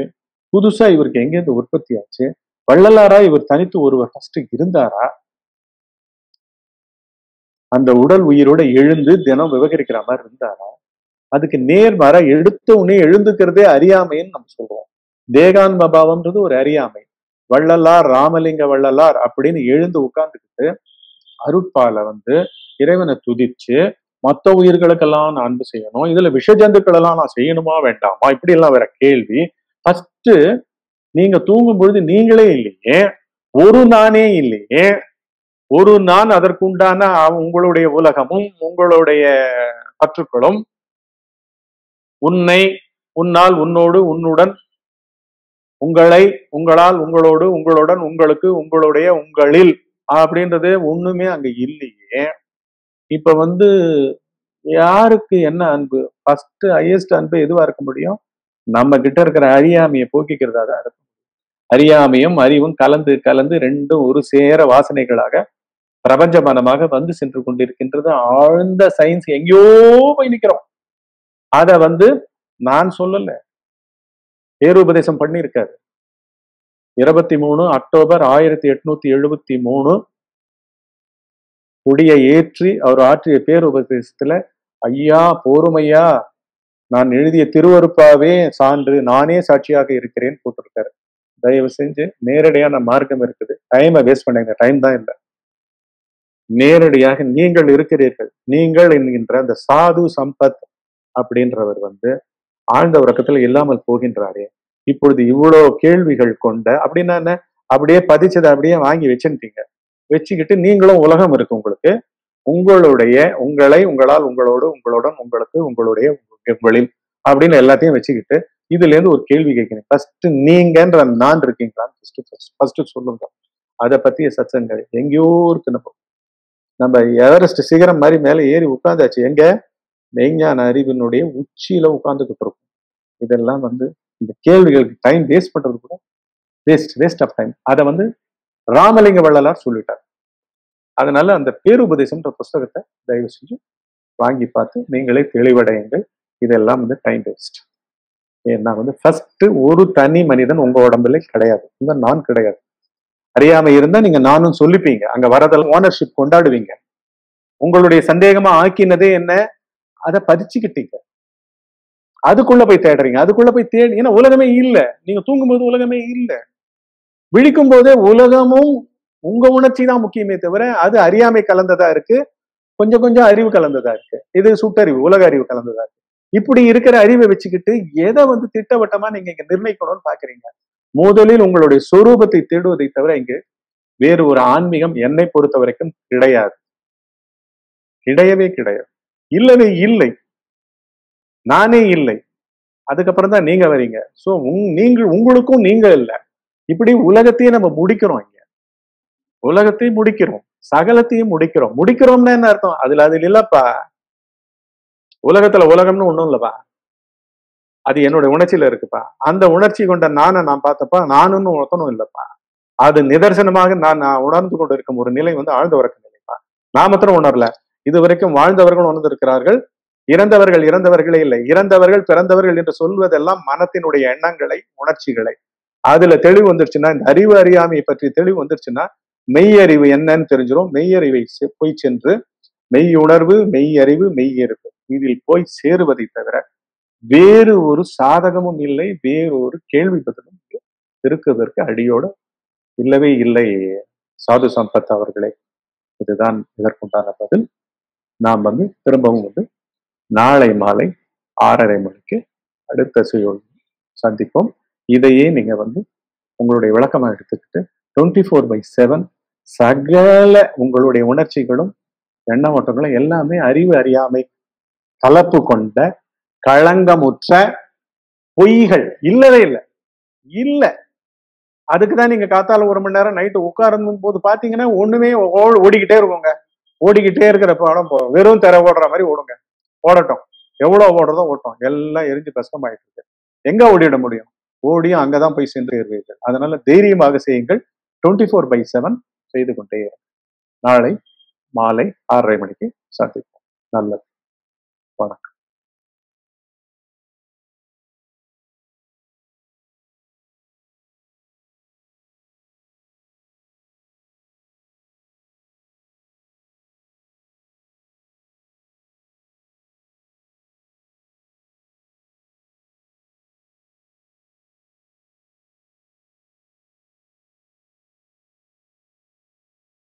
புதுசா இவருக்கு எங்கேருந்து உற்பத்தி ஆச்சு? வள்ளலாரா இவர் தனித்து ஒருவர் ஃபர்ஸ்ட் இருந்தாரா? அந்த உடல் உயிரோட எழுந்து தினம் விவகரிக்கிற மாதிரி இருந்தாரா? அதுக்கு நேர்மாற எடுத்த உடனே எழுந்துக்கிறதே அறியாமைன்னு நம்ம சொல்றோம். தேகான்ம பாவம்ன்றது ஒரு அறியாமை. வள்ளலார், ராமலிங்க வள்ளலார் அப்படின்னு எழுந்து உட்கார்ந்துக்கிட்டு அருட்பால வந்து இறைவனை துதிச்சு மொத்த உயிர்களுக்கெல்லாம் நான் அன்பு செய்யணும், இதுல விஷ ஜந்துக்கள் எல்லாம் நான் செய்யணுமா வேண்டாமா இப்படி எல்லாம் வேற கேள்வி. ஃபர்ஸ்ட் நீங்க தூங்கும் பொழுது நீங்களே இல்லையே, ஒரு நானே இல்லையே, ஒரு நான் அதற்குண்டான உங்களுடைய உலகமும் உங்களுடைய பற்றுக்களும் உன்னை, உன்னால், உன்னோடு, உன்னுடன், உங்களை, உங்களால், உங்களோடு, உங்களுடன், உங்களுக்கு, உங்களுடைய, உங்களில் அப்படின்றது ஒண்ணுமே அங்க இல்லையே. இப்ப வந்து யாருக்கு என்ன அன்பு? ஃபர்ஸ்ட் ஹையஸ்ட் அன்பு எதுவா இருக்க முடியும்? நம்ம கிட்ட இருக்கிற அறியாமையை போக்கிக்கிறதா தான் இருக்கும். அறியாமையும் அறிவும் கலந்து கலந்து ரெண்டும் ஒரு சேர வாசனைகளாக பிரபஞ்சமனமாக வந்து சென்று கொண்டிருக்கின்றது. ஆழ்ந்த சயின்ஸ் எங்கேயோ போய் நிற்கிறோம். அதை நான் சொல்லல, பேருபதேசம் பண்ணியிருக்காரு. 23 அக்டோபர் 1873 கொடியை ஏற்றி அவர் ஆற்றிய பேருபதேசத்துல, ஐயா போருமையா, நான் எழுதிய திருவருப்பாவே சான்று, நானே சாட்சியாக இருக்கிறேன் போட்டிருக்காரு. தயவு செஞ்சு நேரடியான மார்க்கம் இருக்குது, டைமை வேஸ்ட் பண்ணுங்க, டைம் தான் இல்லை. நேரடியாக நீங்கள் இருக்கிறீர்கள், நீங்கள் என்கின்ற அந்த சாது சம்பத் அப்படின்றவர் ஆழ்ந்த உறக்கத்துல இல்லாமல் போகின்றாரே. இப்பொழுது இவ்வளோ கேள்விகள் கொண்ட அப்படின்னா என்ன? அப்படியே பதிச்சதை அப்படியே வாங்கி வச்சுட்டீங்க. வச்சுக்கிட்டு நீங்களும் உலகம் இருக்கு உங்களுக்கு, உங்களுடைய உங்களை உங்களால் உங்களோடு உங்களுடன் உங்களுக்கு உங்களுடைய உங்களில் அப்படின்னு எல்லாத்தையும் வச்சுக்கிட்டு இதுல இருந்து ஒரு கேள்வி கேட்கிறேன். ஃபர்ஸ்ட் நீங்கன்ற நான் இருக்கீங்களான்னு சொல்லுங்க. அதை பத்திய சச்சங்கள் எங்கேயோ இருக்கு. நம்ம எவரெஸ்ட் சிகரம் மாதிரி மேல ஏறி உட்கார்ந்தாச்சு. எங்க மெய்ஞான அறிவினுடைய உச்சியில உட்கார்ந்துகிட்டு இருக்கும். இதெல்லாம் இந்த கேள்விகளுக்கு டைம் வேஸ்ட் பண்றது கூட வேஸ்ட் ஆஃப் டைம். அதை ராமலிங்க வள்ளலார் சொல்லிட்டார். அதனால அந்த பேருபதேசம்ன்ற புஸ்தகத்தை தயவு செஞ்சு வாங்கி பார்த்து நீங்களே தெளிவடையுங்கள். இதெல்லாம் டைம் வேஸ்ட். ஏன்னா ஃபர்ஸ்ட் ஒரு தனி மனிதன் உங்க உடம்புல கிடையாது, இந்த நான் கிடையாது. அறியாம இருந்தா நீங்க நானும் சொல்லிப்பீங்க, அங்க வரதெல்லாம் ஓனர்ஷிப் கொண்டாடுவீங்க. உங்களுடைய சந்தேகமா ஆக்கினதே என்ன? அதை பதிச்சுக்கிட்டீங்க, அதுக்குள்ள போய் தேடுறீங்க, அதுக்குள்ள போய் தேடி. ஏன்னா உலகமே இல்லை. நீங்க தூங்கும்போது உலகமே இல்லை, விழிக்கும் போதே உலகமும் உங்க உணர்ச்சி தான் முக்கியமே தவிர அது அறியாமை கலந்ததா இருக்கு, கொஞ்சம் கொஞ்சம் அறிவு கலந்ததா இருக்கு. இது சுட்டறிவு, உலக அறிவு கலந்ததா இருக்கு. இப்படி இருக்கிற அறிவை வச்சுக்கிட்டு எதை திட்டவட்டமா நீங்க இங்க நிர்ணயிக்கணும்னு பாக்குறீங்க. முதலில் உங்களுடைய சொரூபத்தை தேடுவதை தவிர இங்கு வேறு ஒரு ஆன்மீகம் என்னை பொறுத்த வரைக்கும் கிடையாது, கிடையவே கிடையாது, இல்லவே இல்லை. நானே இல்லை, அதுக்கப்புறம் தான் நீங்க வரீங்க. ஸோ நீங்கள் உங்களுக்கும் நீங்க இல்லை. இப்படி உலகத்தையே நம்ம முடிக்கிறோம். இங்க உலகத்தையும் முடிக்கிறோம், சகலத்தையும் முடிக்கிறோம். முடிக்கிறோம்னா என்ன அர்த்தம்? அதுல இல்லப்பா, உலகத்துல உலகம்னு ஒண்ணும் இல்லப்பா, அது என்னோட உணர்ச்சியில இருக்குப்பா. அந்த உணர்ச்சி கொண்ட நானை நான் பார்த்தப்பா, நானுன்னு உணர்த்தணும் இல்லப்பா. அது நிதர்சனமாக நான் உணர்ந்து கொண்டு இருக்கும் ஒரு நிலை ஆழ்ந்த உறக்க நிலைப்பா. நான் மாத்திரம் உணரல, இது வரைக்கும் வாழ்ந்தவர்கள் உணர்ந்திருக்கிறார்கள். இறந்தவர்கள் இறந்தவர்களே இல்லை, இறந்தவர்கள் பிறந்தவர்கள் என்று சொல்வதெல்லாம் மனத்தினுடைய எண்ணங்களை உணர்ச்சிகளை. அதுல தெளிவு வந்துருச்சுன்னா, இந்த அறிவு அறியாமையை பற்றி தெளிவு வந்துருச்சுன்னா மெய்யறிவு என்னன்னு தெரிஞ்சிடும். மெய்யறிவை போய் சென்று மெய்யுணர்வு மெய்யறிவு மெய்யறிவு இதில் போய் சேருவதை தவிர வேறு ஒரு சாதகமும் இல்லை, வேறு ஒரு கேள்வி பதிலும் இருக்குவதற்கு அடியோடு இல்லவே இல்லை சாது சம்பத் அவர்களே. இதுதான் இதற்குண்டான பதில். நாம் திரும்பவும் நாளை மாலை 6:30 மணிக்கு அடுத்த செய்யுள் சந்திப்போம். இதையே நீங்க உங்களுடைய விளக்கமாக எடுத்துக்கிட்டு 24/7 சகல உங்களுடைய உணர்ச்சிகளும் எண்ண ஓட்டங்களும் எல்லாமே அறிவு அறியாமை கலப்பு கொண்ட களங்கமுற்ற பொய்கள். இல்லவே இல்லை, இல்லை. அதுக்குதான் நீங்க காத்தால 1 மணி நேரம் நைட்டு உட்காரும் போது பாத்தீங்கன்னா ஒண்ணுமே ஓடிக்கிட்டே இருக்குங்க. ஓடிக்கிட்டே இருக்கிற படம் போகும், வெறும் தர ஓடுற மாதிரி ஓடுங்க. ஓடட்டும், எவ்வளவு ஓடுறதோ ஓட்டம், எல்லாம் எரிஞ்சு கஷ்டமாயிட்டு இருக்கு. எங்க ஓடிட முடியும்? ஓடியும் அங்கதான் போய் சென்று ஏறுவீர்கள். அதனால தைரியமாக செய்யுங்கள். 24/7 செய்து கொண்டே நாளை மாலை 6:30 மணிக்கு சந்திப்போம். நல்லது, வணக்கம்.